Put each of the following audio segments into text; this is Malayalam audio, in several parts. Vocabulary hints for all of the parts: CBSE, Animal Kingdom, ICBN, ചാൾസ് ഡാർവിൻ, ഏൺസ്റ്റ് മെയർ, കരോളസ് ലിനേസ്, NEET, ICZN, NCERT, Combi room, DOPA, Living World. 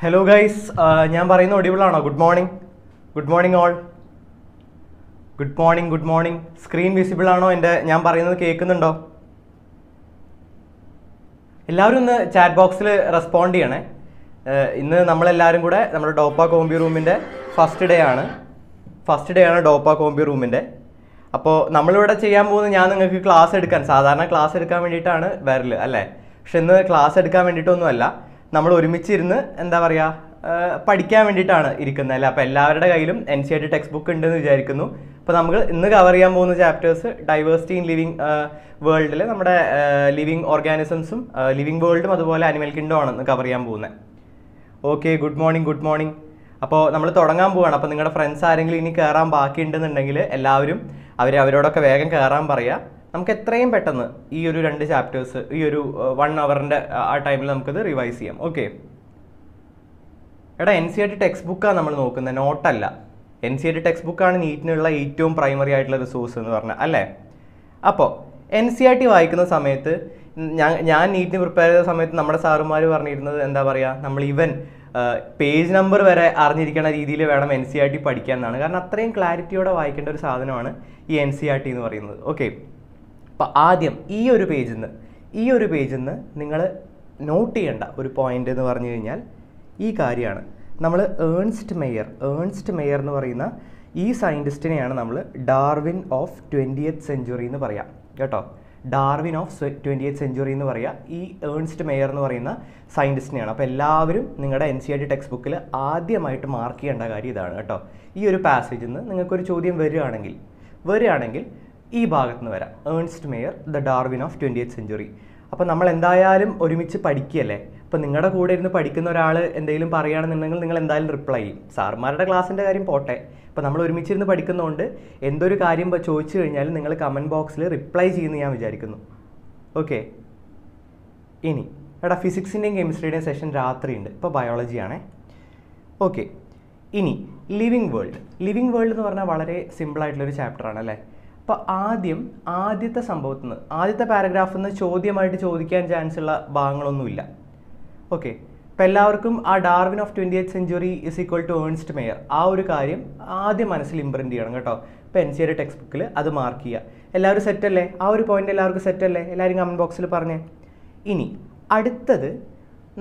ഹലോ ഗൈസ്, ഞാൻ പറയുന്ന ഓഡിബിളാണോ? Good morning, good morning all, good morning, good morning. Screen visible ആണോ? എൻ്റെ ഞാൻ പറയുന്നത് കേൾക്കുന്നുണ്ടോ? എല്ലാവരും ഒന്ന് ചാറ്റ് ബോക്സിൽ റെസ്പോണ്ട് ചെയ്യണേ. ഇന്ന് നമ്മളെല്ലാവരും കൂടെ നമ്മുടെ ഡോപ്പ കോമ്പി റൂമിൻ്റെ ഫസ്റ്റ് ഡേ ആണ് ഡോപ്പ കോമ്പി റൂമിൻ്റെ. അപ്പോൾ നമ്മളിവിടെ ചെയ്യാൻ പോകുന്നത്, ഞാൻ നിങ്ങൾക്ക് സാധാരണ ക്ലാസ് എടുക്കാൻ വേണ്ടിയിട്ടാണ് വരല് അല്ലേ, പക്ഷെ ഇന്ന് ക്ലാസ് എടുക്കാൻ വേണ്ടിയിട്ടൊന്നുമല്ല, നമ്മൾ ഒരുമിച്ചിരുന്ന് എന്താ പറയുക പഠിക്കാൻ വേണ്ടിയിട്ടാണ് ഇരിക്കുന്നത് അല്ലേ. അപ്പോൾ എല്ലാവരുടെ കയ്യിലും NCERT ടെക്സ്റ്റ് ബുക്ക് ഉണ്ടെന്ന് വിചാരിക്കുന്നു. അപ്പോൾ നമുക്ക് ഇന്ന് കവർ ചെയ്യാൻ പോകുന്ന ചാപ്റ്റേഴ്സ് ഡൈവേഴ്സിറ്റി ഇൻ ലിവിങ് വേൾഡിൽ നമ്മുടെ ലിവിങ് ഓർഗാനിസംസും ലിവിങ് വേൾഡും അതുപോലെ അനിമൽ കിൻഡമാണ് ഇന്ന് കവർ ചെയ്യാൻ പോകുന്നത്. Okay, good morning, good morning. അപ്പോൾ നമ്മൾ തുടങ്ങാൻ പോവുകയാണ്. അപ്പോൾ നിങ്ങളുടെ ഫ്രണ്ട്സ് ആരെങ്കിലും ഇനി കയറാൻ ബാക്കിയുണ്ടെന്നുണ്ടെങ്കിൽ എല്ലാവരും അവരോടൊക്കെ വേഗം കയറാൻ പറയുക. നമുക്ക് എത്രയും പെട്ടെന്ന് ഈ ഒരു 2 ചാപ്റ്റേഴ്സ് ഈ ഒരു 1 അവറിൻ്റെ ആ ടൈമിൽ നമുക്കത് റിവൈസ് ചെയ്യാം. ഓക്കെ എടാ, NCERT ടെക്സ്റ്റ് ബുക്കാണ് നമ്മൾ നോക്കുന്നത്, നോട്ടല്ല. NCERT ടെക്സ്റ്റ് ബുക്കാണ് നീറ്റിനുള്ള ഏറ്റവും പ്രൈമറി ആയിട്ടുള്ള റിസോഴ്സ് എന്ന് പറഞ്ഞാൽ അല്ലേ. അപ്പോൾ NCERT വായിക്കുന്ന സമയത്ത് ഞാൻ നീറ്റിന് പ്രിപ്പയർ ചെയ്ത സമയത്ത് നമ്മുടെ സാറുമാർ പറഞ്ഞിരുന്നത് എന്താ പറയുക, നമ്മൾ ഈവൻ പേജ് നമ്പർ വരെ അറിഞ്ഞിരിക്കുന്ന രീതിയിൽ വേണം NCERT പഠിക്കാൻ എന്നാണ്. കാരണം അത്രയും ക്ലാരിറ്റിയോടെ വായിക്കേണ്ട ഒരു സാധനമാണ് ഈ NCERT എന്ന് പറയുന്നത്. ഓക്കെ, അപ്പോൾ ആദ്യം ഈ ഒരു പേജിൽ നിന്ന് നിങ്ങൾ നോട്ട് ചെയ്യേണ്ട ഒരു പോയിൻ്റ് എന്ന് പറഞ്ഞു കഴിഞ്ഞാൽ ഈ കാര്യമാണ്. നമ്മൾ ഏൺസ്റ്റ് മെയർ എന്ന് പറയുന്ന ഈ സയൻറ്റിസ്റ്റിനെയാണ് നമ്മൾ ഡാർവിൻ ഓഫ് 20th സെഞ്ച്വറി എന്ന് പറയാം കേട്ടോ. ഡാർവിൻ ഓഫ് 20th സെഞ്ച്വറി എന്ന് പറയുക ഈ ഏൺസ്റ്റ് മെയർ എന്ന് പറയുന്ന സയൻറ്റിസ്റ്റിനെയാണ്. അപ്പോൾ എല്ലാവരും നിങ്ങളുടെ NCERT ടെക്സ്റ്റ് ബുക്കിൽ ആദ്യമായിട്ട് മാർക്ക് ചെയ്യേണ്ട കാര്യം ഇതാണ് കേട്ടോ. ഈ ഒരു പാസേജിൽ നിന്ന് നിങ്ങൾക്കൊരു ചോദ്യം വരികയാണെങ്കിൽ ഈ ഭാഗത്ത് നിന്ന് വരാം, ഏൺസ്റ്റ് മെയർ the Darwin of 20th century. അപ്പോൾ നമ്മൾ എന്തായാലും ഒരുമിച്ച് പഠിക്കുകയല്ലേ. അപ്പോൾ നിങ്ങളുടെ കൂടെ ഇരുന്ന് പഠിക്കുന്ന ഒരാൾ എന്തെങ്കിലും പറയുകയാണെന്നുണ്ടെങ്കിൽ നിങ്ങൾ എന്തായാലും റിപ്ലൈ ചെയ്യും. സാറുമാരുടെ ക്ലാസ്സിൻ്റെ കാര്യം പോട്ടെ, അപ്പോൾ നമ്മൾ ഒരുമിച്ചിരുന്ന് പഠിക്കുന്നതുകൊണ്ട് എന്തൊരു കാര്യം ചോദിച്ചു കഴിഞ്ഞാലും നിങ്ങൾ കമൻറ്റ് ബോക്സിൽ റിപ്ലൈ ചെയ്യുമെന്ന് ഞാൻ വിചാരിക്കുന്നു. ഓക്കെ, ഇനി എടാ ഫിസിക്സിൻ്റെയും കെമിസ്ട്രിയുടെയും സെഷൻ രാത്രിയുണ്ട്, ഇപ്പോൾ ബയോളജിയാണേ. ഓക്കെ, ഇനി ലിവിങ് വേൾഡ് എന്ന് പറഞ്ഞാൽ വളരെ സിമ്പിളായിട്ടുള്ളൊരു ചാപ്റ്ററാണ് അല്ലേ. അപ്പോൾ ആദ്യത്തെ സംഭവത്തിൽ നിന്ന്, ആദ്യത്തെ പാരഗ്രാഫിൽ നിന്ന് ചോദ്യമായിട്ട് ചോദിക്കാൻ ചാൻസുള്ള ഭാഗങ്ങളൊന്നുമില്ല. ഓക്കെ, അപ്പോൾ എല്ലാവർക്കും ആ Darwin of 20th century is equal to ഏൺസ്റ്റ് മെയർ ആ ഒരു കാര്യം ആദ്യം മനസ്സിൽ ഇംപ്രിൻ്റ് ചെയ്യണം കേട്ടോ. ഇപ്പോൾ NCERT ടെക്സ്റ്റ് ബുക്കിൽ അത് മാർക്ക് ചെയ്യുക. എല്ലാവരും സെറ്റല്ലേ? ആ ഒരു പോയിൻ്റ് എല്ലാവർക്കും സെറ്റല്ലേ? എല്ലാവരും കമൻറ്റ് ബോക്സിൽ പറഞ്ഞേ. ഇനി അടുത്തത്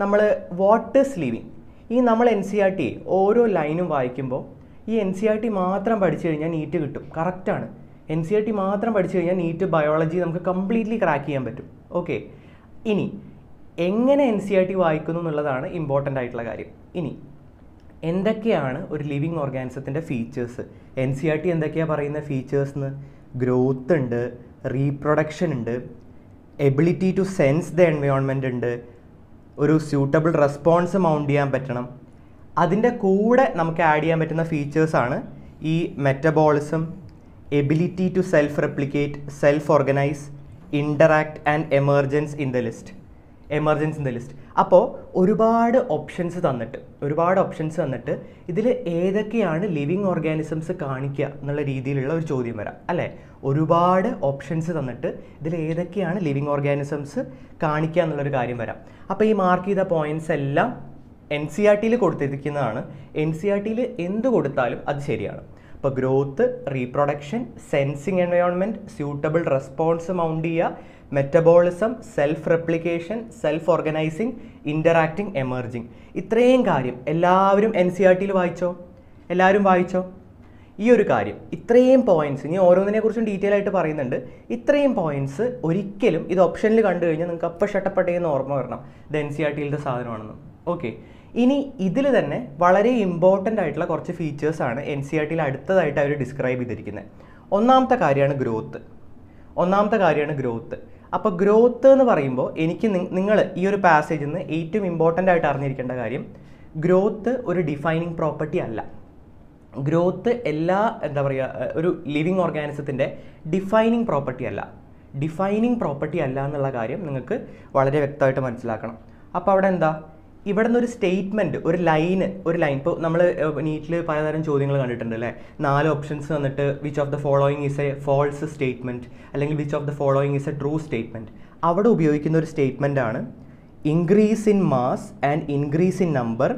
നമ്മൾ വാട്ട് ഈസ് ലിവിങ്. ഈ നമ്മൾ NCERT ഓരോ ലൈനും വായിക്കുമ്പോൾ ഈ NCERT മാത്രം പഠിച്ചു കഴിഞ്ഞാൽ നീറ്റ് കിട്ടും, കറക്റ്റാണ്. NCERT മാത്രം പഠിച്ചു കഴിഞ്ഞാൽ നീറ്റ് ബയോളജി നമുക്ക് കംപ്ലീറ്റ്ലി ക്രാക്ക് ചെയ്യാൻ പറ്റും. ഓക്കെ, ഇനി എങ്ങനെ NCERT വായിക്കുന്നു എന്നുള്ളതാണ് ഇമ്പോർട്ടൻ്റ് ആയിട്ടുള്ള കാര്യം. ഇനി എന്തൊക്കെയാണ് ഒരു ലിവിങ് ഓർഗാനിസത്തിൻ്റെ ഫീച്ചേഴ്സ്, NCERT എന്തൊക്കെയാണ് പറയുന്ന ഫീച്ചേഴ്സ്ന്ന്? ഗ്രോത്ത് ഉണ്ട്, റീപ്രൊഡക്ഷൻ ഉണ്ട്, ability to sense the environment ഉണ്ട്, ഒരു സ്യൂട്ടബിൾ റെസ്പോൺസ് മൗണ്ട് ചെയ്യാൻ പറ്റണം. അതിൻ്റെ കൂടെ നമുക്ക് ആഡ് ചെയ്യാൻ പറ്റുന്ന ഫീച്ചേഴ്സാണ് ഈ metabolism, ability to self replicate, self organise, interact and emergence in the list. അപ്പോൾ ഒരുപാട് ഓപ്ഷൻസ് തന്നിട്ട് ഇതിൽ ഏതൊക്കെയാണ് ലിവിങ് ഓർഗാനിസംസ് കാണിക്കുക എന്നുള്ള രീതിയിലുള്ള ഒരു ചോദ്യം വരാം അല്ലേ. ഒരുപാട് ഓപ്ഷൻസ് തന്നിട്ട് ഇതിൽ ഏതൊക്കെയാണ് ലിവിങ് ഓർഗാനിസംസ് കാണിക്കുക എന്നുള്ളൊരു കാര്യം വരാം. അപ്പോൾ ഈ മാർക്ക് ചെയ്ത പോയിൻറ്റ്സ് എല്ലാം NCERTയിൽ കൊടുത്തിരിക്കുന്നതാണ്. NCERTയിൽ എന്ത് കൊടുത്താലും അത് ശരിയാണ്. അപ്പോൾ growth, reproduction, sensing environment, suitable response mount ചെയ്യുക, metabolism, self replication, self organising, interacting, emerging, ഇത്രയും കാര്യം എല്ലാവരും NCERTയിൽ വായിച്ചോ. ഈ ഒരു കാര്യം, ഇത്രയും പോയിൻറ്റ്സ്, ഇനി ഓരോന്നിനെക്കുറിച്ചും ഡീറ്റെയിൽ ആയിട്ട് പറയുന്നുണ്ട്. ഇത്രയും പോയിൻറ്റ്സ് ഒരിക്കലും ഇത് ഓപ്ഷനിൽ കണ്ടു കഴിഞ്ഞാൽ നിങ്ങൾക്ക് അപ്പം ഷട്ടപ്പെട്ടേന്ന് ഓർമ്മ വരണം ഇത് NCERTയിലത്തെ സാധനമാണെന്ന്. ഓക്കെ, ഇനി ഇതിൽ തന്നെ വളരെ ഇമ്പോർട്ടൻ്റ് ആയിട്ടുള്ള കുറച്ച് ഫീച്ചേഴ്സാണ് NCERTയിൽ അടുത്തതായിട്ട് അവർ ഡിസ്ക്രൈബ് ചെയ്തിരിക്കുന്നത്. ഒന്നാമത്തെ കാര്യമാണ് ഗ്രോത്ത്. അപ്പോൾ ഗ്രോത്ത് എന്ന് പറയുമ്പോൾ എനിക്ക് നിങ്ങൾ ഈ ഒരു പാസേജിൽ നിന്ന് ഏറ്റവും ഇമ്പോർട്ടൻ്റ് ആയിട്ട് അറിഞ്ഞിരിക്കേണ്ട കാര്യം, ഗ്രോത്ത് ഒരു ഡിഫൈനിങ് പ്രോപ്പർട്ടി അല്ല. ഗ്രോത്ത് ഒരു ലിവിങ് ഓർഗാനിസത്തിൻ്റെ ഡിഫൈനിങ് പ്രോപ്പർട്ടി അല്ല എന്നുള്ള കാര്യം നിങ്ങൾക്ക് വളരെ വ്യക്തമായിട്ട് മനസ്സിലാക്കണം. അപ്പോൾ അവിടെ എന്താ, ഇവിടെ നിന്നൊരു സ്റ്റേറ്റ്മെൻറ്റ്, ഒരു ലൈൻ ഇപ്പോൾ നമ്മൾ നീറ്റിൽ പലതരം ചോദ്യങ്ങൾ കണ്ടിട്ടുണ്ട് അല്ലേ. 4 ഓപ്ഷൻസ് വന്നിട്ട് which of the following is a false statement, അല്ലെങ്കിൽ which of the following is a true statement. അവിടെ ഉപയോഗിക്കുന്ന ഒരു സ്റ്റേറ്റ്മെൻറ്റാണ് increase in mass and increase in number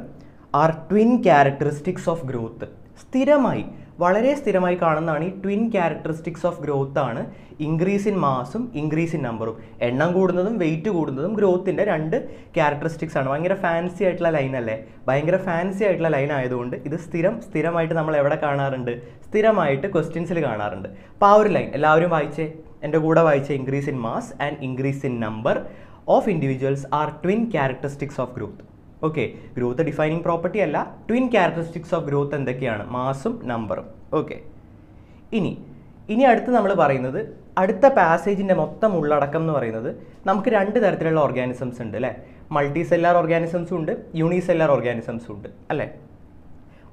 are twin characteristics of growth. സ്ഥിരമായി, വളരെ സ്ഥിരമായി കാണുന്നതാണ് ഈ ട്വിൻ ക്യാരക്ടറിസ്റ്റിക്സ് ഓഫ് ഗ്രോത്ത് ആണ് ഇൻക്രീസ് ഇൻ മാസും ഇൻക്രീസ് ഇൻ നമ്പറും. എണ്ണം കൂടുന്നതും വെയിറ്റ് കൂടുന്നതും ഗ്രോത്തിൻ്റെ രണ്ട് ക്യാരക്ടറിസ്റ്റിക്സ് ആണ്. ഭയങ്കര ഫാൻസി ആയിട്ടുള്ള ലൈൻ അല്ലേ, ഭയങ്കര ഫാൻസി ആയിട്ടുള്ള ലൈൻ ആയതുകൊണ്ട് ഇത് സ്ഥിരമായിട്ട് നമ്മൾ എവിടെ കാണാറുണ്ട്, സ്ഥിരമായിട്ട് ക്വസ്റ്റ്യൻസിൽ കാണാറുണ്ട്. അപ്പോൾ ആ ഒരു ലൈൻ എല്ലാവരും വായിച്ചേ, എൻ്റെ കൂടെ വായിച്ച increase in mass and increase in number of individuals are twin characteristics of growth. Okay, growth defining property അല്ല, ട്വിൻ ക്യാരക്ടറിസ്റ്റിക്സ് ഓഫ് ഗ്രോത്ത് എന്തൊക്കെയാണ്, മാസും നമ്പറും. ഓക്കെ, ഇനി അടുത്ത് നമ്മൾ പറയുന്നത്, അടുത്ത പാസേജിൻ്റെ മൊത്തം ഉള്ളടക്കം എന്ന് പറയുന്നത്, നമുക്ക് രണ്ട് തരത്തിലുള്ള ഓർഗാനിസംസ് ഉണ്ട് അല്ലേ. മൾട്ടി സെല്ലാർ ഓർഗാനിസംസും ഉണ്ട്, യൂണിസെല്ലാർ ഓർഗാനിസംസും ഉണ്ട് അല്ലേ.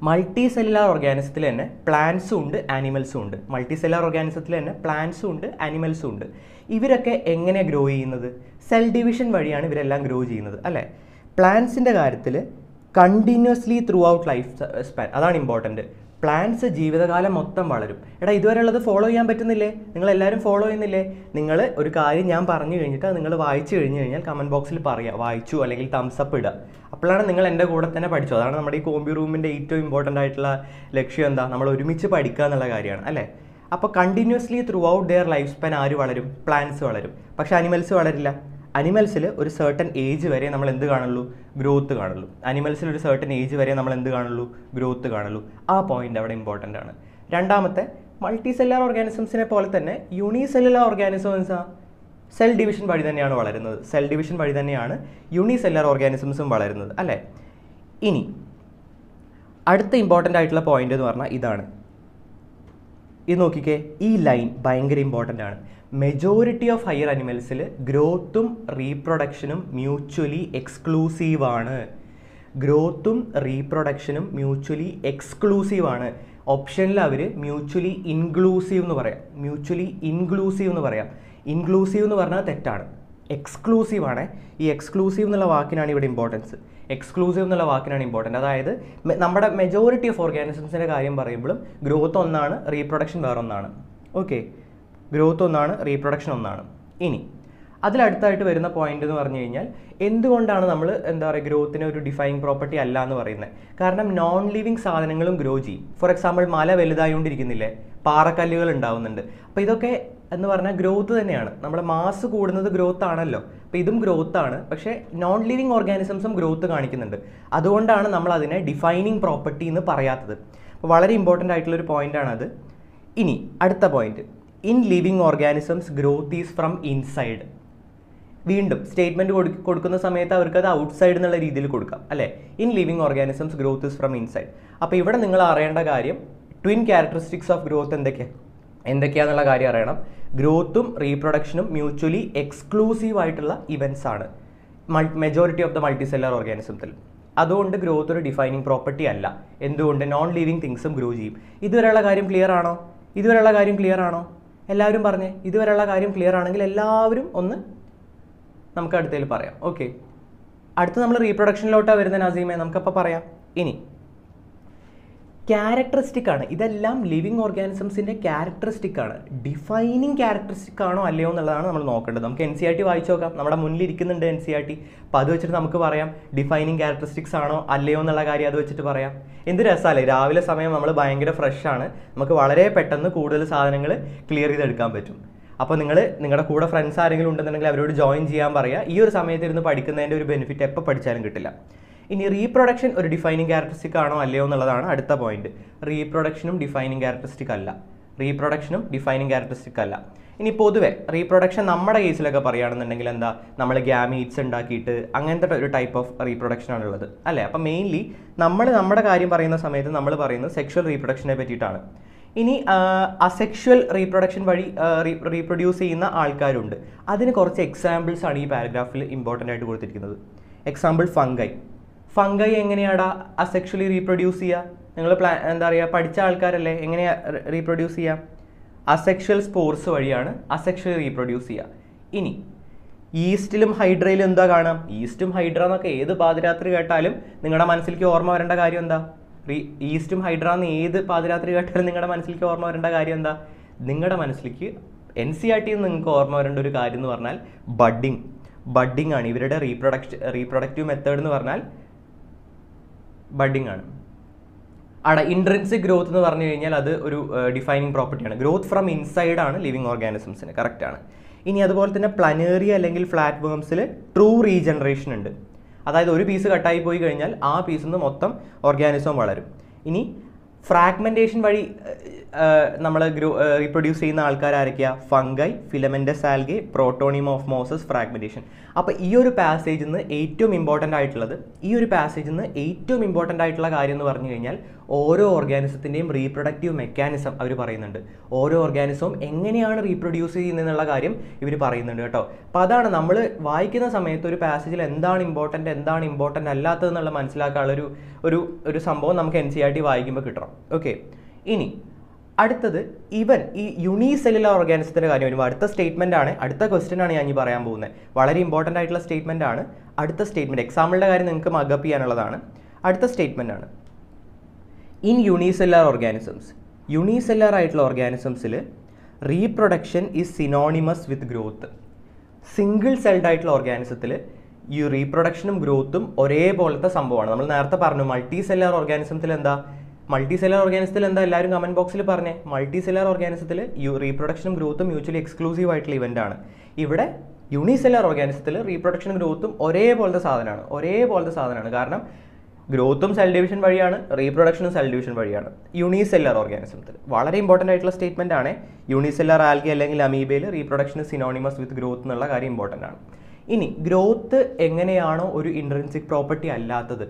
മൾട്ടി സെല്ലാർ ഓർഗാനിസത്തിൽ തന്നെ പ്ലാന്റ്സും ഉണ്ട് ആനിമൽസും ഉണ്ട്. മൾട്ടി സെല്ലാർ ഓർഗാനിസത്തിൽ തന്നെ പ്ലാന്റ്സും ഉണ്ട് ആനിമൽസും ഉണ്ട്. ഇവരൊക്കെ എങ്ങനെ ഗ്രോ ചെയ്യുന്നത്, സെൽ ഡിവിഷൻ വഴിയാണ് ഇവരെല്ലാം ഗ്രോ ചെയ്യുന്നത് അല്ലേ. പ്ലാന്റ്സിൻ്റെ കാര്യത്തിൽ continuously throughout life span, അതാണ് ഇമ്പോർട്ടൻറ്റ്. പ്ലാന്റ്സ് ജീവിതകാലം മൊത്തം വളരും. എടാ, ഇതുവരെ ഉള്ളത് ഫോളോ ചെയ്യാൻ പറ്റുന്നില്ലേ, നിങ്ങളെല്ലാവരും ഫോളോ ചെയ്യുന്നില്ലേ? നിങ്ങൾ ഒരു കാര്യം ഞാൻ പറഞ്ഞു കഴിഞ്ഞിട്ട് അത് നിങ്ങൾ വായിച്ചു കഴിഞ്ഞ് കഴിഞ്ഞാൽ കമൻറ്റ് ബോക്സിൽ പറയുക വായിച്ചു, അല്ലെങ്കിൽ തംസപ്പ് ഇടുക. അപ്പോഴാണ് നിങ്ങൾ എൻ്റെ കൂടെ തന്നെ പഠിച്ചു. അതാണ് നമ്മുടെ ഈ കോമ്പി റൂമിൻ്റെ ഏറ്റവും ഇമ്പോർട്ടൻ്റ് ആയിട്ടുള്ള ലക്ഷ്യം, എന്താ, നമ്മൾ ഒരുമിച്ച് പഠിക്കുക എന്നുള്ള കാര്യമാണ് അല്ലേ. അപ്പോൾ continuously throughout their life span ആര് വളരും, പ്ലാന്റ്സ് വളരും. പക്ഷേ അനിമൽസ് വളരില്ല. അനിമൽസിൽ ഒരു സർട്ടൺ ഏജ് വരെ നമ്മൾ എന്ത് കാണുള്ളൂ, ഗ്രോത്ത് കാണുള്ളൂ. അനിമൽസിൽ ഒരു സർട്ടൺ ഏജ് വരെ നമ്മൾ എന്ത് കാണുള്ളൂ, ഗ്രോത്ത് കാണുള്ളൂ. ആ പോയിൻ്റ് അവിടെ ഇമ്പോർട്ടൻ്റ് ആണ്. രണ്ടാമത്തെ, മൾട്ടി സെല്ലാർ ഓർഗാനിസംസിനെ പോലെ തന്നെ യൂണിസെല്ലുലാർ ഓർഗാനിസംസ് സെൽ ഡിവിഷൻ വഴി തന്നെയാണ് വളരുന്നത്. സെൽ ഡിവിഷൻ വഴി തന്നെയാണ് യൂണിസെല്ലാർ ഓർഗാനിസംസും വളരുന്നത് അല്ലേ. ഇനി അടുത്ത ഇമ്പോർട്ടൻ്റ് ആയിട്ടുള്ള പോയിൻ്റ് എന്ന് പറഞ്ഞാൽ ഇതാണ്. ഇത് നോക്കിക്കേ, ഈ ലൈൻ ഭയങ്കര ഇമ്പോർട്ടൻ്റ് ആണ്. മെജോറിറ്റി ഓഫ് ഹയർ അനിമൽസിൽ ഗ്രോത്തും റീപ്രൊഡക്ഷനും മ്യൂച്വലി എക്സ്ക്ലൂസീവാണ്. ഗ്രോത്തും റീപ്രൊഡക്ഷനും മ്യൂച്വലി എക്സ്ക്ലൂസീവാണ്. ഓപ്ഷനിൽ അവർ മ്യൂച്വലി ഇൻക്ലൂസീവ് എന്ന് പറയാം, മ്യൂച്വലി ഇൻക്ലൂസീവ് എന്ന് പറയാം. ഇൻക്ലൂസീവ് എന്ന് പറഞ്ഞാൽ തെറ്റാണ്, എക്സ്ക്ലൂസീവാണ്. ഈ എക്സ്ക്ലൂസീവ് എന്നുള്ള വാക്കിനാണ് ഇവിടെ ഇമ്പോർട്ടൻസ്, എക്സ്ക്ലൂസീവ് എന്നുള്ള വാക്കിനാണ് ഇമ്പോർട്ടൻറ്റ്. അതായത് നമ്മുടെ മെജോറിറ്റി ഓഫ് ഓർഗാനിസംസിൻ്റെ കാര്യം പറയുമ്പോഴും ഗ്രോത്ത് ഒന്നാണ്, റീപ്രൊഡക്ഷൻ വേറൊന്നാണ്. ഓക്കെ, ഗ്രോത്ത് ഒന്നാണ്, റീപ്രൊഡക്ഷൻ ഒന്നാണ്. ഇനി അതിലടുത്തായിട്ട് വരുന്ന പോയിന്റ് എന്ന് പറഞ്ഞു കഴിഞ്ഞാൽ, എന്തുകൊണ്ടാണ് നമ്മൾ എന്താ പറയുക ഗ്രോത്തിന് ഒരു ഡിഫൈനിങ് പ്രോപ്പർട്ടി അല്ല എന്ന് പറയുന്നത്? കാരണം നോൺ ലിവിങ് സാധനങ്ങളും ഗ്രോ ചെയ്യും. ഫോർ എക്സാമ്പിൾ, മല വലുതായോണ്ടിരിക്കുന്നില്ലേ, പാറക്കല്ലുകൾ ഉണ്ടാവുന്നുണ്ട്. അപ്പോൾ ഇതൊക്കെ എന്ന് പറഞ്ഞാൽ ഗ്രോത്ത് തന്നെയാണ്. നമ്മുടെ മാസ് കൂടുന്നത് ഗ്രോത്ത് ആണല്ലോ, അപ്പോൾ ഇതും ഗ്രോത്ത് ആണ്. പക്ഷേ നോൺ ലിവിങ് ഓർഗാനിസംസും ഗ്രോത്ത് കാണിക്കുന്നുണ്ട്. അതുകൊണ്ടാണ് നമ്മൾ അതിനെ ഡിഫൈനിങ് പ്രോപ്പർട്ടി എന്ന് പറയാത്തത്. അപ്പോൾ വളരെ ഇമ്പോർട്ടൻ്റ് ആയിട്ടുള്ളൊരു പോയിൻ്റാണത്. ഇനി അടുത്ത point, in living organisms growth is from inside. വീണ്ടും സ്റ്റേറ്റ്മെൻറ്റ് കൊടുക്കുന്ന സമയത്ത് അവർക്ക് അത് ഔട്ട്സൈഡ് എന്നുള്ള രീതിയിൽ കൊടുക്കാം അല്ലേ. In living organisms growth is from inside. അപ്പോൾ ഇവിടെ നിങ്ങൾ അറിയേണ്ട കാര്യം, ട്വിൻ ക്യാരക്ടറിസ്റ്റിക്സ് ഓഫ് ഗ്രോത്ത് എന്തൊക്കെയാണെന്നുള്ള കാര്യം അറിയണം. ഗ്രോത്തും റീപ്രൊഡക്ഷനും മ്യൂച്വലി എക്സ്ക്ലൂസീവ് ആയിട്ടുള്ള ഇവൻറ്റ്സ് ആണ് majority of the multicellular ഓർഗാനിസത്തിൽ. അതുകൊണ്ട് ഗ്രോത്ത് ഒരു ഡിഫൈനിങ് പ്രോപ്പർട്ടി അല്ല. എന്തുകൊണ്ട്? നോൺ ലിവിങ് തിങ്സും ഗ്രോ ചെയ്യും. ഇതുവരെയുള്ള കാര്യം ക്ലിയർ ആണോ? ഇതുവരെയുള്ള കാര്യം ക്ലിയർ ആണോ? എല്ലാവരും പറഞ്ഞേ. ഇതുവരെയുള്ള കാര്യം ക്ലിയർ ആണെങ്കിൽ എല്ലാവരും ഒന്ന് നമുക്ക് അടുത്തതിൽ പറയാം. ഓക്കെ, അടുത്ത് നമ്മൾ റീപ്രൊഡക്ഷനിലോട്ടാണ് വരുന്ന നസീമേ, നമുക്കപ്പോൾ പറയാം. ഇനി ക്യാരക്ടറിസ്റ്റിക് ആണ്, ഇതെല്ലാം ലിവിങ് ഓർഗാനിസംസിൻ്റെ ക്യാരക്ടറിസ്റ്റിക് ആണ്. ഡിഫൈനിങ് ക്യാരക്ടറിസ്റ്റിക് ആണോ അല്ലയോ എന്നുള്ളതാണ് നമ്മൾ നോക്കേണ്ടത്. നമുക്ക് NCERT വായിച്ചു നോക്കാം, നമ്മുടെ മുന്നിലിരിക്കുന്നുണ്ട് NCERT. അപ്പോൾ അത് വെച്ചിട്ട് നമുക്ക് പറയാം ഡിഫൈനിങ് ക്യാരക്ടറിസ്റ്റിക്സ് ആണോ അല്ലയോ എന്നുള്ള കാര്യം അത് വെച്ചിട്ട് പറയാം. എന്ത് രസമല്ലേ, രാവിലെ സമയം നമ്മൾ ഭയങ്കര ഫ്രഷാണ്, നമുക്ക് വളരെ പെട്ടെന്ന് കൂടുതൽ സാധനങ്ങൾ ക്ലിയർ ചെയ്തെടുക്കാൻ പറ്റും. അപ്പോൾ നിങ്ങളുടെ കൂടെ ഫ്രണ്ട്സ് ആരെങ്കിലും ഉണ്ടെന്നുണ്ടെങ്കിൽ അവരോട് ജോയിൻ ചെയ്യാൻ പറയുക. ഈ ഒരു സമയത്തിരുന്ന് പഠിക്കുന്നതിൻ്റെ ഒരു ബെനിഫിറ്റ് എപ്പോൾ പഠിച്ചാലും കിട്ടില്ല. ഇനി റീപ്രൊഡക്ഷൻ ഒരു ഡിഫൈനിങ് ക്യാരക്ടറിസ്റ്റിക് ആണോ അല്ലയോ എന്നുള്ളതാണ് അടുത്ത പോയിന്റ്. റീപ്രൊഡക്ഷനും ഡിഫൈനിങ് ക്യാരക്ടറിസ്റ്റിക് അല്ല, റീപ്രൊഡക്ഷനും ഡിഫൈനിങ് ക്യാരക്ടറിസ്റ്റിക് അല്ല. ഇനി പൊതുവെ റീപ്രൊഡക്ഷൻ നമ്മുടെ കേസിലൊക്കെ പറയുകയാണെന്നുണ്ടെങ്കിൽ എന്താ, നമ്മൾ ഗ്യാമീറ്റ്സ് ഉണ്ടാക്കിയിട്ട് അങ്ങനത്തെ ഒരു ടൈപ്പ് ഓഫ് റീപ്രൊഡക്ഷനാണുള്ളത് അല്ലേ. അപ്പം മെയിൻലി നമ്മൾ നമ്മുടെ കാര്യം പറയുന്ന സമയത്ത് നമ്മൾ പറയുന്നത് സെക്ഷൽ റീപ്രൊഡക്ഷനെ പറ്റിയിട്ടാണ്. ഇനി അസെക്ഷൽ റീപ്രൊഡക്ഷൻ വഴി റീപ്രൊഡ്യൂസ് ചെയ്യുന്ന ആൾക്കാരുണ്ട്. അതിന് കുറച്ച് എക്സാമ്പിൾസ് ആണ് ഈ പാരഗ്രാഫിൽ ഇമ്പോർട്ടൻ്റ് ആയിട്ട് കൊടുത്തിരിക്കുന്നത്. എക്സാമ്പിൾ, ഫംഗൈ എങ്ങനെയാടാ അസെക്ഷലി റീപ്രൊഡ്യൂസ് ചെയ്യുക? നിങ്ങൾ എന്താ പറയുക, പഠിച്ച ആൾക്കാരല്ലേ, എങ്ങനെയാണ് റീപ്രൊഡ്യൂസ് ചെയ്യുക? അസെക്ഷൽ സ്പോർസ് വഴിയാണ് അസെക്ഷലി റീപ്രൊഡ്യൂസ് ചെയ്യുക. ഇനി ഈസ്റ്റിലും ഹൈഡ്രയിലും എന്താ കാണാം? ഈസ്റ്റും ഹൈഡ്ര എന്നൊക്കെ ഏത് പാതിരാത്രി കേട്ടാലും നിങ്ങളുടെ മനസ്സിലേക്ക് ഓർമ്മ വരേണ്ട കാര്യം എന്താ? ഈസ്റ്റും ഹൈഡ്ര എന്ന് ഏത് പാതിരാത്രി കേട്ടാലും നിങ്ങളുടെ മനസ്സിലേക്ക് ഓർമ്മ വരേണ്ട കാര്യം എന്താ? നിങ്ങളുടെ മനസ്സിലേക്ക് NCERTയിൽ നിന്ന് നിങ്ങൾക്ക് ഓർമ്മ വരേണ്ട ഒരു കാര്യം എന്ന് പറഞ്ഞാൽ ബഡ്ഡിങ് ആണ്. ഇവരുടെ റീപ്രൊഡക്റ്റീവ് മെത്തേഡ് എന്ന് പറഞ്ഞാൽ ബഡിങ് ആണ്. അവിടെ ഇൻട്രിൻസിക് ഗ്രോത്ത് എന്ന് പറഞ്ഞു കഴിഞ്ഞാൽ അത് ഒരു ഡിഫൈനിങ് പ്രോപ്പർട്ടിയാണ്. ഗ്രോത്ത് ഫ്രം ഇൻസൈഡ് ആണ് ലിവിങ് ഓർഗാനിസംസിന്, കറക്റ്റാണ്. ഇനി അതുപോലെ തന്നെ പ്ലാനേറിയ അല്ലെങ്കിൽ ഫ്ലാറ്റ് വേംസിൽ ട്രൂ റീജനറേഷൻ ഉണ്ട്. അതായത് ഒരു പീസ് കട്ടായി പോയി കഴിഞ്ഞാൽ ആ പീസിൽ നിന്ന് മൊത്തം ഓർഗാനിസം വളരും. ഇനി ഫ്രാഗ്മെൻറ്റേഷൻ വഴി നമ്മൾ റീപ്രൊഡ്യൂസ് ചെയ്യുന്ന ആൾക്കാരായിരിക്കുക ഫംഗൈ, ഫിലമെൻ്റസ് ആൽഗെ, പ്രോട്ടോണിമോഫ്മോസസ്, ഫ്രാഗ്മെൻറ്റേഷൻ. അപ്പോൾ ഈ ഒരു പാസേജിൽ നിന്ന് ഏറ്റവും ഇമ്പോർട്ടൻ്റ് ആയിട്ടുള്ളത് കാര്യം എന്ന് പറഞ്ഞു കഴിഞ്ഞാൽ ഓരോ ഓർഗാനിസത്തിൻ്റെയും റീപ്രൊഡക്റ്റീവ് മെക്കാനിസം അവർ പറയുന്നുണ്ട്. ഓരോ ഓർഗാനിസവും എങ്ങനെയാണ് റീപ്രൊഡ്യൂസ് ചെയ്യുന്നതെന്നുള്ള കാര്യം ഇവർ പറയുന്നുണ്ട് കേട്ടോ. അപ്പോൾ അതാണ് നമ്മൾ വായിക്കുന്ന സമയത്ത് ഒരു പാസേജിൽ എന്താണ് ഇമ്പോർട്ടൻ്റ് അല്ലാത്തതെന്നുള്ള മനസ്സിലാക്കാനുള്ളൊരു ഒരു സംഭവം നമുക്ക് NCERT വായിക്കുമ്പോൾ കിട്ടണം. ഓക്കെ, ഇനി അടുത്തത് ഈ യൂണിസെല്ലുലാർ ഓർഗാനിസത്തിൻ്റെ കാര്യം വരുമ്പോൾ അടുത്ത സ്റ്റേറ്റ്മെൻ്റ് ആണ്, അടുത്ത ക്വസ്റ്റ്യൻ ആണ് ഞാൻ ഈ പറയാൻ പോകുന്നത്. വളരെ ഇമ്പോർട്ടൻ്റ് ആയിട്ടുള്ള സ്റ്റേറ്റ്മെൻ്റ് ആണ് അടുത്ത സ്റ്റേറ്റ്മെൻറ്റ്. എക്സാമ്പിളുടെ കാര്യം നിങ്ങൾക്ക് മഗപ്പ് ചെയ്യാനുള്ളതാണ്. അടുത്ത സ്റ്റേറ്റ്മെൻ്റ് ആണ് ഇൻ യൂണിസെല്ലുലാർ ഓർഗാനിസംസ്. യൂണിസെല്ലുലാർ ആയിട്ടുള്ള ഓർഗാനിസംസിൽ reproduction is synonymous with growth. Single celled ആയിട്ടുള്ള ഓർഗാനിസത്തിൽ ഈ റീപ്രൊഡക്ഷനും ഗ്രോത്തും ഒരേപോലത്തെ സംഭവമാണ്. നമ്മൾ നേരത്തെ പറഞ്ഞു മൾട്ടി സെല്ലുലാർ ഓർഗാനിസത്തിൽ എന്താ എല്ലാവരും കമൻറ്റ് ബോക്സിൽ പറഞ്ഞേ, മൾട്ടി സെല്ലുലാർ ഓർഗാനിസത്തിൽ റീപ്രൊഡക്ഷനും ഗ്രോത്തും മ്യൂച്വലി എക്സ്ക്ലൂസീവ് ആയിട്ടുള്ള ഇവൻ്റാണ്. ഇവിടെ യൂണിസെല്ലുലാർ ഓർഗാനിസത്തിൽ റീപ്രൊഡക്ഷനും ഗ്രോത്തും ഒരേപോലത്തെ സാധനമാണ്. കാരണം ഗ്രോത്തും സെൽ ഡിവിഷൻ വഴിയാണ്, റീപ്രൊഡക്ഷനും സെൽ ഡിവിഷൻ വഴിയാണ് യൂണിസെല്ലുലാർ ഓർഗാനിസത്തിൽ. വളരെ ഇമ്പോർട്ടൻ്റ് ആയിട്ടുള്ള സ്റ്റേറ്റ്മെൻ്റ് ആണ്. യൂണിസെല്ലുലാർ ആൽഗെ അല്ലെങ്കിൽ അമീബയിൽ റീപ്രൊഡക്ഷൻ സിനോണിമസ് വിത്ത് ഗ്രോത്ത് എന്നുള്ള കാര്യം ഇമ്പോർട്ടൻ്റ് ആണ്. ഇനി ഗ്രോത്ത് എങ്ങനെയാണോ ഒരു ഇൻട്രിൻസിക് പ്രോപ്പർട്ടി അല്ലാത്തത്,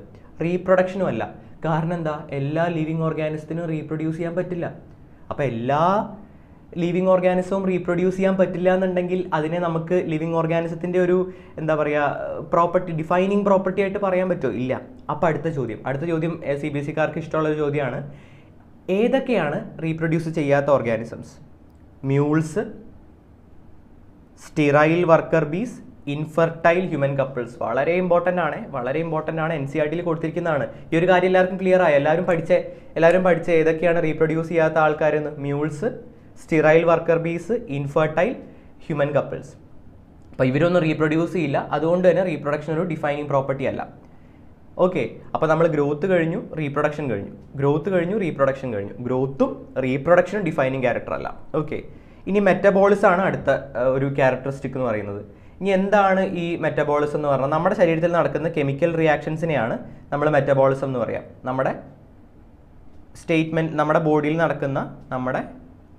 റീപ്രൊഡക്ഷനും അല്ല. കാരണം എന്താ, എല്ലാ ലിവിങ് ഓർഗാനിസത്തിനും റീപ്രൊഡ്യൂസ് ചെയ്യാൻ പറ്റില്ല. അപ്പോൾ എല്ലാ ലിവിങ് ഓർഗാനിസവും റീപ്രൊഡ്യൂസ് ചെയ്യാൻ പറ്റില്ല എന്നുണ്ടെങ്കിൽ അതിനെ നമുക്ക് ലിവിങ് ഓർഗാനിസത്തിൻ്റെ ഒരു പ്രോപ്പർട്ടി, ഡിഫൈനിങ് പ്രോപ്പർട്ടി ആയിട്ട് പറയാൻ പറ്റുമോ? ഇല്ല. അപ്പോൾ അടുത്ത ചോദ്യം CBSEക്കാർക്ക് ഇഷ്ടമുള്ളൊരു ചോദ്യമാണ്. ഏതൊക്കെയാണ് റീപ്രൊഡ്യൂസ് ചെയ്യാത്ത organisms? Mules, sterile worker bees, infertile human couples. വളരെ ഇമ്പോർട്ടൻ്റ് ആണ് NCERTയിൽ കൊടുത്തിരിക്കുന്നതാണ്. ഈ ഒരു കാര്യം എല്ലാവർക്കും ക്ലിയർ ആയി, എല്ലാവരും പഠിച്ച ഏതൊക്കെയാണ് റീപ്രൊഡ്യൂസ് ചെയ്യാത്ത ആൾക്കാരെന്ന്? Mules, sterile worker bees, infertile human couples. അപ്പോൾ ഇവരൊന്നും റീപ്രൊഡ്യൂസ് ചെയ്യില്ല, അതുകൊണ്ട് തന്നെ റീപ്രൊഡക്ഷൻ ഒരു ഡിഫൈനിങ് പ്രോപ്പർട്ടി അല്ല. ഓക്കെ, അപ്പോൾ നമ്മൾ ഗ്രോത്ത് കഴിഞ്ഞു റീപ്രൊഡക്ഷൻ കഴിഞ്ഞു. ഗ്രോത്തും റീപ്രൊഡക്ഷനും ഡിഫൈനിങ് ക്യാരക്ടർ അല്ല. ഓക്കെ, ഇനി മെറ്റബോളിസം ആണ് അടുത്ത ഒരു ക്യാരക്ടറിസ്റ്റിക് എന്ന് പറയുന്നത്. ഇനി എന്താണ് ഈ മെറ്റബോളിസം എന്ന് പറഞ്ഞാൽ? നമ്മുടെ ശരീരത്തിൽ നടക്കുന്ന കെമിക്കൽ റിയാക്ഷൻസിനെയാണ് നമ്മൾ മെറ്റബോളിസം എന്ന് പറയാം. നമ്മുടെ